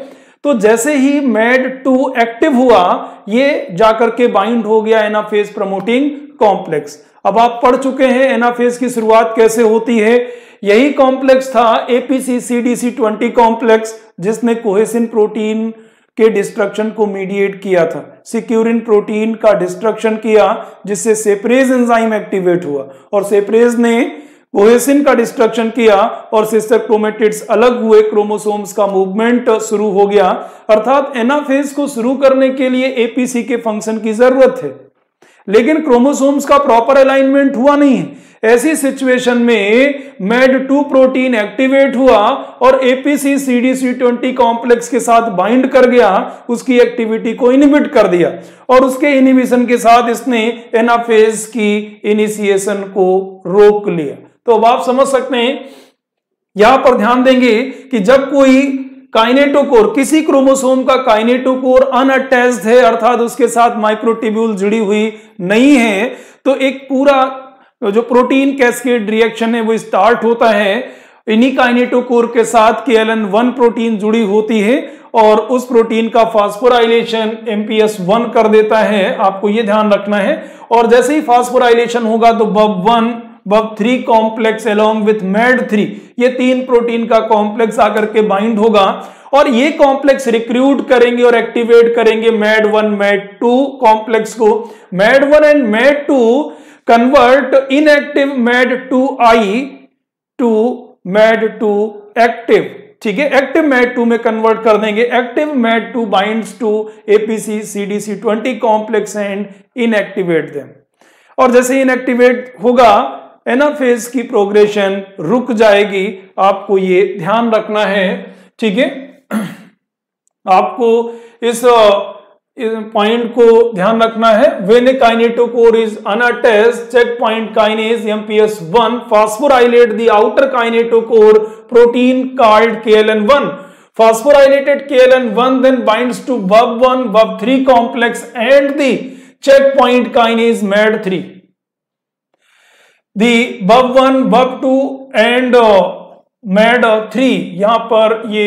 तो जैसे ही MED2 एक्टिव हुआ ये जाकर के बाइंड हो गया एनाफेज प्रमोटिंग कॉम्प्लेक्स। अब आप पढ़ चुके हैं एनाफेज की शुरुआत कैसे होती है। यही कॉम्प्लेक्स था एपीसी CDC20 कॉम्प्लेक्स जिसने कोहेसिन प्रोटीन के डिस्ट्रक्शन को मीडिएट किया था, सिक्यूरिन प्रोटीन का डिस्ट्रक्शन किया जिससे सेपरेज एंजाइम एक्टिवेट हुआ और सेपरेज ने कोहेसिन का डिस्ट्रक्शन किया और सिस्टर क्रोमेटिड्स अलग हुए, क्रोमोसोम्स का मूवमेंट शुरू हो गया। अर्थात एनाफेज को शुरू करने के लिए एपीसी के फंक्शन की जरूरत है, लेकिन क्रोमोसोम्स का प्रॉपर अलाइनमेंट हुआ नहीं है। ऐसी सिचुएशन में MED2 प्रोटीन एक्टिवेट हुआ और एपीसी CDC20 कॉम्प्लेक्स के साथ बाइंड कर गया, उसकी एक्टिविटी को इनहिबिट कर दिया और उसके इनहिबिशन के साथ इसने एनाफेज की इनिशिएशन को रोक लिया। तो अब आप समझ सकते हैं, यहां पर ध्यान देंगे कि जब कोई काइनेटोकोर, किसी क्रोमोसोम का काइनेटोकोर अनअटैच्ड है अर्थात उसके साथ माइक्रोटिब्यूल जुड़ी हुई नहीं है, तो एक पूरा जो प्रोटीन कैस्केड रिएक्शन है वो स्टार्ट होता है इन्हीं काइनेटोकोर के साथ। KLN1 प्रोटीन जुड़ी होती है और उस प्रोटीन का फास्फोराइलेशन MPS1 कर देता है, आपको ये ध्यान रखना है। और जैसे ही फास्फोराइलेशन होगा तो BUB1, BUB3 complex along with MED3, ये तीन प्रोटीन का कॉम्प्लेक्स आकर के बाइंड होगा और ये कॉम्प्लेक्स रिक्रूट करेंगे और एक्टिवेट करेंगे MED1 MED2 कॉम्प्लेक्स को। MED1 and MED2 convert inactive MED2I to MED2 active, ठीक है, एक्टिव MED2 में कन्वर्ट कर देंगे। Active MED2 binds to APC CDC20 complex and inactivate them, और जैसे इनएक्टिवेट होगा एनाफेज की प्रोग्रेशन रुक जाएगी, आपको ये ध्यान रखना है, ठीक है। आपको इस पॉइंट को ध्यान रखना है। When a kinetochore is unattached, check point kinase MPS1 phosphorylate the outer kinetochore protein called KLN1, phosphorylated KLN1 then binds to BUB1 BUB3 complex and the check point kinase MED3. The BUB1, BUB2 and MED3, यहां पर ये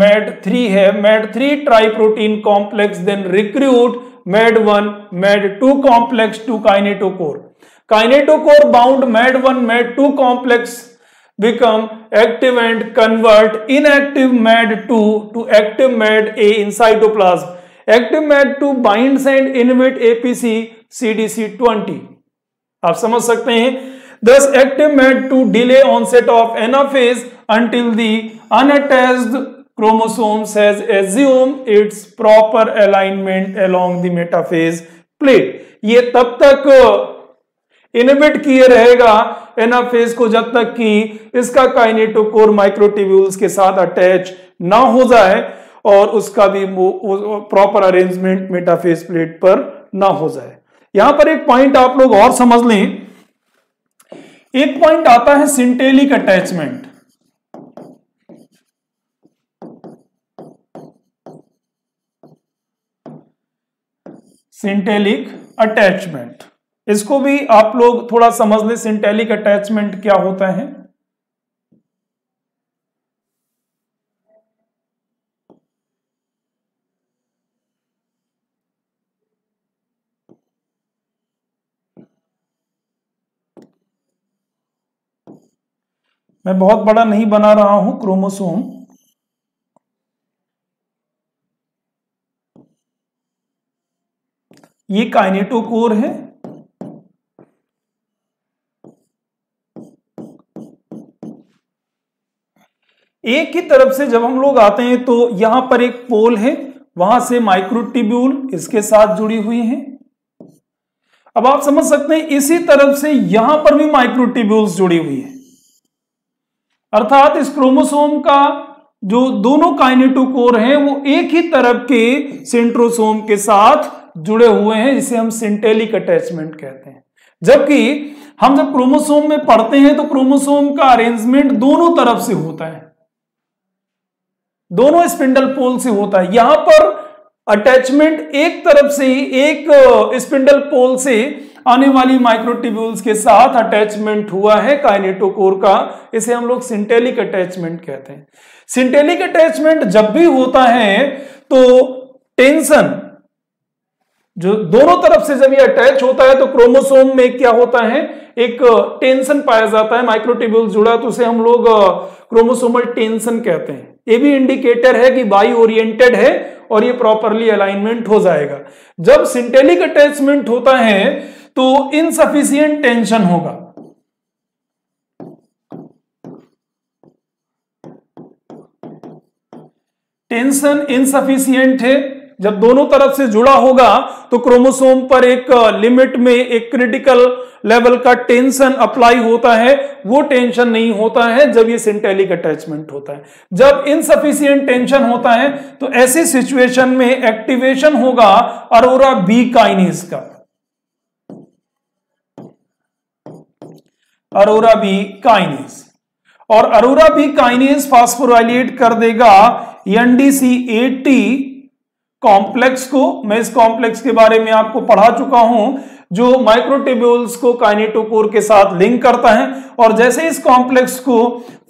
MED3 है, MED3 triprotein complex then recruit MED1 MED2 complex to kinetochore. Kinetochore bound MED1 MED2 complex become active and convert inactive MED2 to active MED A in cytoplasm. Active MED2 binds and inhibit APC CDC20। आप समझ सकते हैं, thus active MED2 delay onset of anaphase until the unattached chromosomes has assume its proper alignment along the metaphase plate. ये तब तक inhibit किए रहेगा anaphase को जब तक कि इसका काइनेटोकोर माइक्रोट्यूब्यूल्स के साथ अटैच ना हो जाए और उसका भी प्रॉपर अरेंजमेंट मेटाफेज प्लेट पर ना हो जाए। यहां पर एक पॉइंट आप लोग और समझ लें। एक पॉइंट आता है सिंटेलिक अटैचमेंट। सिंटेलिक अटैचमेंट इसको भी आप लोग थोड़ा समझ लें। सिंटेलिक अटैचमेंट क्या होता है? मैं बहुत बड़ा नहीं बना रहा हूं क्रोमोसोम। ये काइनेटोकोर है एक ही तरफ से। जब हम लोग आते हैं तो यहां पर एक पोल है, वहां से माइक्रोट्यूब्यूल इसके साथ जुड़ी हुई है। अब आप समझ सकते हैं इसी तरफ से यहां पर भी माइक्रोट्यूब्यूल्स जुड़ी हुई है, अर्थात इस क्रोमोसोम का जो दोनों काइनेटोकोर हैं वो एक ही तरफ के सेंट्रोसोम के साथ जुड़े हुए हैं, जिसे हम सिंटेलिक अटैचमेंट कहते हैं। जबकि हम जब क्रोमोसोम में पढ़ते हैं तो क्रोमोसोम का अरेंजमेंट दोनों तरफ से होता है, दोनों स्पिंडल पोल से होता है। यहां पर अटैचमेंट एक तरफ से ही, एक स्पिंडल पोल से आने वाली माइक्रोट्यूब्यूल्स के साथ अटैचमेंट हुआ है काइनेटोकोर का, इसे हम लोग सिंटेलिक अटैचमेंट कहते हैं। सिंटेलिक अटैचमेंट जब भी होता है तो टेंशन जो दोनों तरफ से जब ये अटैच होता है तो क्रोमोसोम में क्या होता है, एक टेंशन पाया जाता है। माइक्रोट्यूब्यूल जुड़ा तो उसे हम लोग क्रोमोसोमल टेंशन कहते हैं। ये भी इंडिकेटर है कि बाई ओरिएंटेड है और ये प्रॉपरली अलाइनमेंट हो जाएगा। जब सिंटेलिक अटैचमेंट होता है तो इनसफिशिएंट टेंशन होगा, टेंशन इनसफिशिएंट है। जब दोनों तरफ से जुड़ा होगा तो क्रोमोसोम पर एक लिमिट में एक क्रिटिकल लेवल का टेंशन अप्लाई होता है, वो टेंशन नहीं होता है जब ये सिंटेलिक अटैचमेंट होता है। जब इनसफिशिएंट टेंशन होता है तो ऐसी सिचुएशन में एक्टिवेशन होगा अरोरा बी काइनेज का, अरोरा बी काइनेज, और अरोरा बी काइनेज फास्फोराइलेट कर देगा NDC-AT कॉम्प्लेक्स को। मैं इस कॉम्प्लेक्स के बारे में आपको पढ़ा चुका हूं, जो माइक्रोट्यूब्यूल्स को काइनेटोकोर के साथ लिंक करता है, और जैसे इस कॉम्प्लेक्स को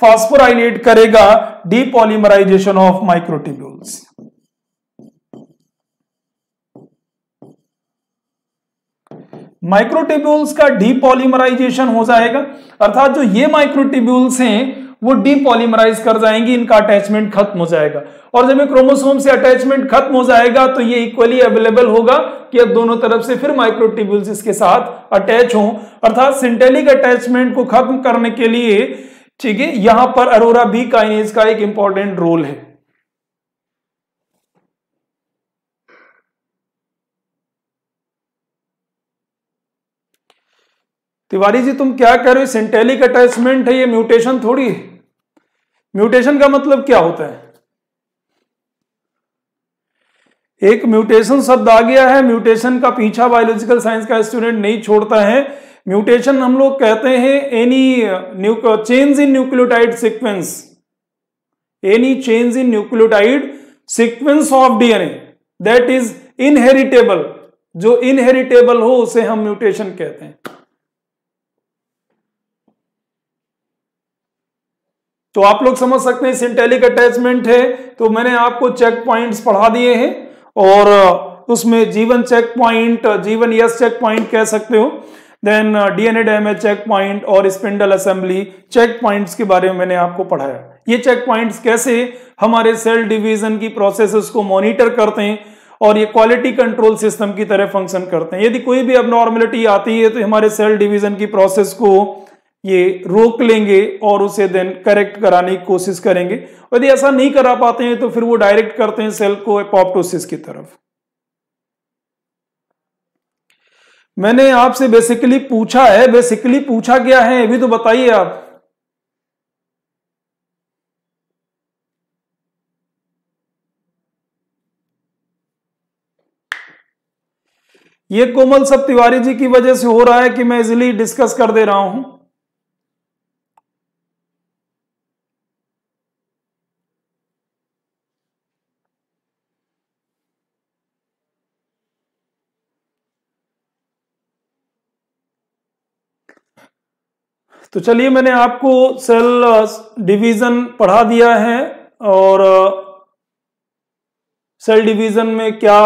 फास्फोराइलेट करेगा डीपॉलीमराइजेशन ऑफ माइक्रोट्यूब्यूल्स, माइक्रोट्यूब्यूल्स का डीपॉलीमराइजेशन हो जाएगा, अर्थात जो ये माइक्रोट्यूब्यूल्स हैं वो डीपॉलीमराइज कर जाएंगी, इनका अटैचमेंट खत्म हो जाएगा। और जब ये क्रोमोसोम से अटैचमेंट खत्म हो जाएगा तो ये इक्वली अवेलेबल होगा कि अब दोनों तरफ से फिर माइक्रोट्यूब्यूल्स इसके साथ अटैच हों, अर्थात सिंटेलिक अटैचमेंट को खत्म करने के लिए, ठीक है, यहां पर अरोरा बी काइनेज का एक इंपॉर्टेंट रोल है। तिवारी जी तुम क्या कह रहे हो? सिंटेलिक अटैचमेंट है ये, म्यूटेशन थोड़ी है। म्यूटेशन का मतलब क्या होता है? एक म्यूटेशन शब्द आ गया है, म्यूटेशन का पीछा बायोलॉजिकल साइंस का स्टूडेंट नहीं छोड़ता है। म्यूटेशन हम लोग कहते हैं any change in nucleotide sequence, any change in nucleotide sequence of DNA that is inheritable, जो इनहेरिटेबल हो उसे हम म्यूटेशन कहते हैं। तो आप लोग समझ सकते हैं सिंटेलिक अटैचमेंट है। तो मैंने आपको चेक पॉइंट्स पढ़ा दिए हैं, और उसमें G one check point, G one S check point कह सकते हो, then DNA damage check point और स्पिंडल असेंबली चेक पॉइंट्स के बारे में मैंने आपको पढ़ाया। ये चेक पॉइंट्स कैसे हमारे सेल डिवीजन की प्रोसेसेस को मॉनिटर करते हैं और ये क्वालिटी कंट्रोल सिस्टम की तरह फंक्शन करते हैं। यदि कोई भी अबनॉर्मेलिटी आती है तो हमारे सेल डिवीजन की प्रोसेस को ये रोक लेंगे और उसे देन करेक्ट कराने की कोशिश करेंगे। यदि ऐसा नहीं करा पाते हैं तो फिर वो डायरेक्ट करते हैं सेल को एपोप्टोसिस की तरफ। मैंने आपसे बेसिकली पूछा है, बेसिकली पूछा क्या है ये भी तो बताइए आप। ये कोमल सब तिवारी जी की वजह से हो रहा है कि मैं इजिली डिस्कस कर दे रहा हूं। तो चलिए, मैंने आपको सेल डिवीजन पढ़ा दिया है और सेल डिवीजन में क्या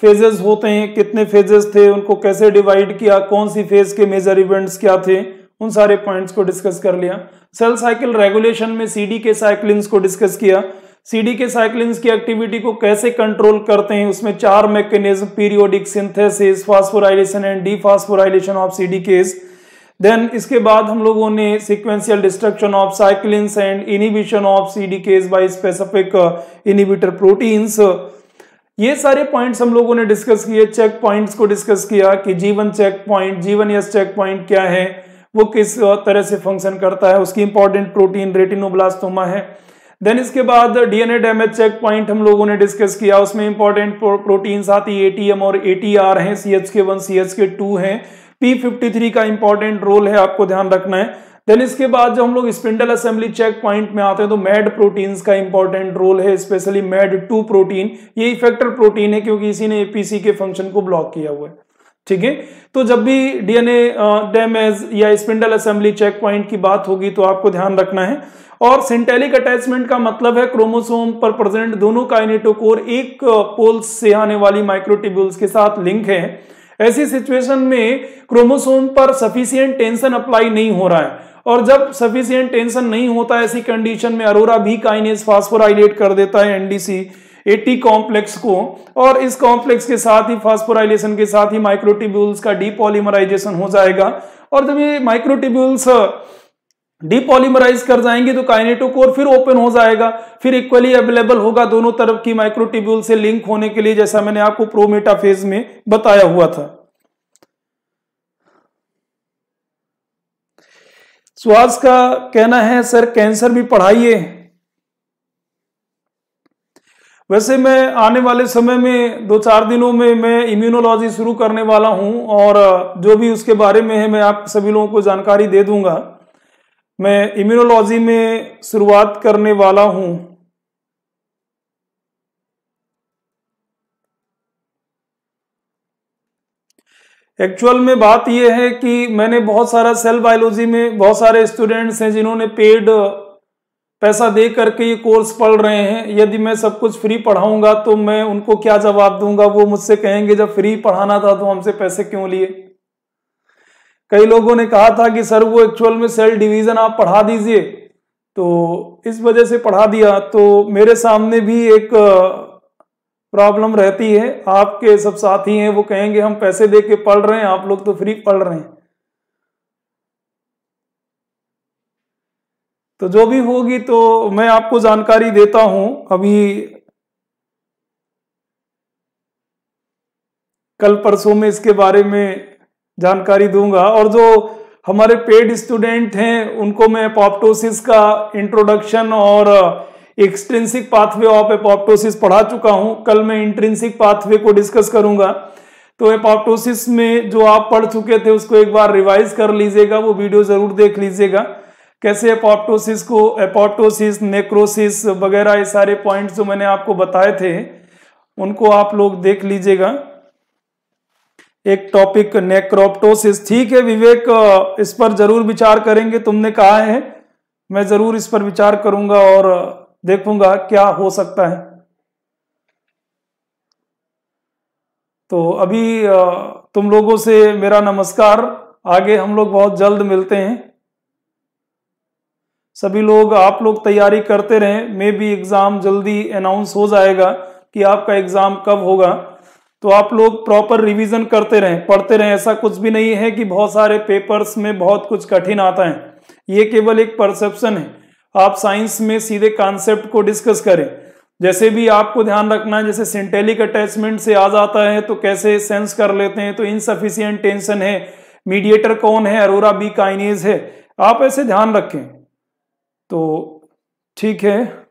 फेजेस होते हैं, कितने फेजेस थे, उनको कैसे डिवाइड किया, कौन सी फेज के मेजर इवेंट्स क्या थे, उन सारे पॉइंट्स को डिस्कस कर लिया। सेल साइकिल रेगुलेशन में सीडी के साइक्लिंस को डिस्कस किया। सीडी के साइक्लिंस की एक्टिविटी को कैसे कंट्रोल करते हैं, उसमें चार mechanism, periodic synthesis, phosphorylation and dephosphorylation of CDKs. Then इसके बाद हम लोगों ने sequential destruction of cyclins and inhibition of CDKs by specific inhibitor proteins, ये सारे पॉइंट्स हम लोगों ने डिस्कस किए। चेक पॉइंट्स को डिस्कस किया कि G one check point, G one S check point क्या है, वो किस तरह से फंक्शन करता है, उसकी इंपॉर्टेंट प्रोटीन रेटिनोब्लास्टोमा है। देन इसके बाद डीएनए डैमेज चेक पॉइंट हम लोगों ने डिस्कस किया, उसमें इंपॉर्टेंट प्रोटीन्स आती एटीएम और एटीआर हैं, CHK1 CHK2 हैं, P53 का इंपॉर्टेंट रोल है, आपको ध्यान रखना है। देन इसके बाद जब हम लोग स्पिंडल असेंबली चेक पॉइंट में आते हैं तो मैड प्रोटीन्स का इंपॉर्टेंट रोल है, स्पेशली मैड 2 प्रोटीन, ये इफेक्टर प्रोटीन है क्योंकि इसी ने एपीसी के फंक्शन को ब्लॉक किया हुआ है। ठीक है, तो जब भी डीएनए डैमेज या स्पिंडल असेंबली चेक पॉइंट की बात होगी तो आपको ध्यान रखना है। और सिंटेलिक अटैचमेंट का मतलब है क्रोमोसोम पर प्रेजेंट दोनों काइनेटोकोर एक पोल्स से आने वाली माइक्रोट्यूब्यूल्स के साथ लिंक है। ऐसी सिचुएशन में क्रोमोसोम पर सफिशिएंट टेंशन अप्लाई नहीं हो रहा है, और जब सफिशिएंट टेंशन नहीं होता ऐसी कंडीशन में अरोरा भी काइनेज फास्फोराइलेट कर देता है NDC-AT कॉम्प्लेक्स को, और इस कॉम्प्लेक्स के साथ ही फास्फोराइलेशन के साथ ही माइक्रोट्यूब्यूल्स का डीपॉलीमराइजेशन हो जाएगा, और जब ये माइक्रोट्यूब्यूल्स डीपॉलीमराइज कर जाएंगे तो काइनेटोकोर फिर ओपन हो जाएगा, फिर इक्वली अवेलेबल होगा दोनों तरफ की माइक्रोट्यूब्यूल से लिंक होने के लिए, जैसा मैंने आपको प्रोमेटाफेज में बताया हुआ था। स्वास का कहना है सर कैंसर भी पढ़ाइए। वैसे मैं आने वाले समय में 2-4 दिनों में मैं इम्यूनोलॉजी शुरू करने वाला हूं, और जो भी उसके बारे में है मैं आप सभी लोगों को जानकारी दे दूंगा। मैं इम्यूनोलॉजी में शुरुआत करने वाला हूं। एक्चुअल में बात यह है कि मैंने बहुत सारा सेल बायोलॉजी में बहुत सारे स्टूडेंट्स हैं जिन्होंने पेड पैसा दे करके ये कोर्स पढ़ रहे हैं। यदि मैं सब कुछ फ्री पढ़ाऊंगा तो मैं उनको क्या जवाब दूंगा, वो मुझसे कहेंगे जब फ्री पढ़ाना था तो हमसे पैसे क्यों लिए। कई लोगों ने कहा था कि सर वो एक्चुअल में सेल डिवीज़न आप पढ़ा दीजिए, तो इस वजह से पढ़ा दिया। तो मेरे सामने भी एक प्रॉब्लम रहती है, आपके सब साथी हैं वो कहेंगे हम पैसे दे के पढ़ रहे हैं, आप लोग तो फ्री पढ़ रहे हैं। तो जो भी होगी तो मैं आपको जानकारी देता हूं। अभी कल परसों में इसके बारे में जानकारी दूंगा, और जो हमारे पेड स्टूडेंट हैं उनको मैं एपोप्टोसिस का इंट्रोडक्शन और एक्सट्रिंसिक पाथवे ऑफ एपोप्टोसिस पढ़ा चुका हूं। कल मैं इंट्रिंसिक पाथवे को डिस्कस करूंगा। तो एपोप्टोसिस में जो आप पढ़ चुके थे उसको एक बार रिवाइज कर लीजिएगा, वो वीडियो जरूर देख लीजिएगा, कैसे एपोप्टोसिस को, एपोप्टोसिस, नेक्रोसिस वगैरह ये सारे पॉइंट्स जो मैंने आपको बताए थे उनको आप लोग देख लीजिएगा। एक टॉपिक नेक्रोप्टोसिस, ठीक है विवेक, इस पर जरूर विचार करेंगे, तुमने कहा है, मैं जरूर इस पर विचार करूंगा और देखूंगा क्या हो सकता है। तो अभी तुम लोगों से मेरा नमस्कार, आगे हम लोग बहुत जल्द मिलते हैं। सभी लोग आप लोग तैयारी करते रहें, मे बी एग्जाम जल्दी अनाउंस हो जाएगा कि आपका एग्जाम कब होगा, तो आप लोग प्रॉपर रिवीजन करते रहें, पढ़ते रहें। ऐसा कुछ भी नहीं है कि बहुत सारे पेपर्स में बहुत कुछ कठिन आता है, ये केवल एक परसेप्शन है। आप साइंस में सीधे कॉन्सेप्ट को डिस्कस करें, जैसे भी आपको ध्यान रखना है, जैसे सिंटेलिक अटैचमेंट से आ जाता है तो कैसे सेंस कर लेते हैं, तो इनसफिशियंट टेंशन है, मीडिएटर कौन है, अरोरा बी काइनेज है, आप ऐसे ध्यान रखें। तो ठीक है,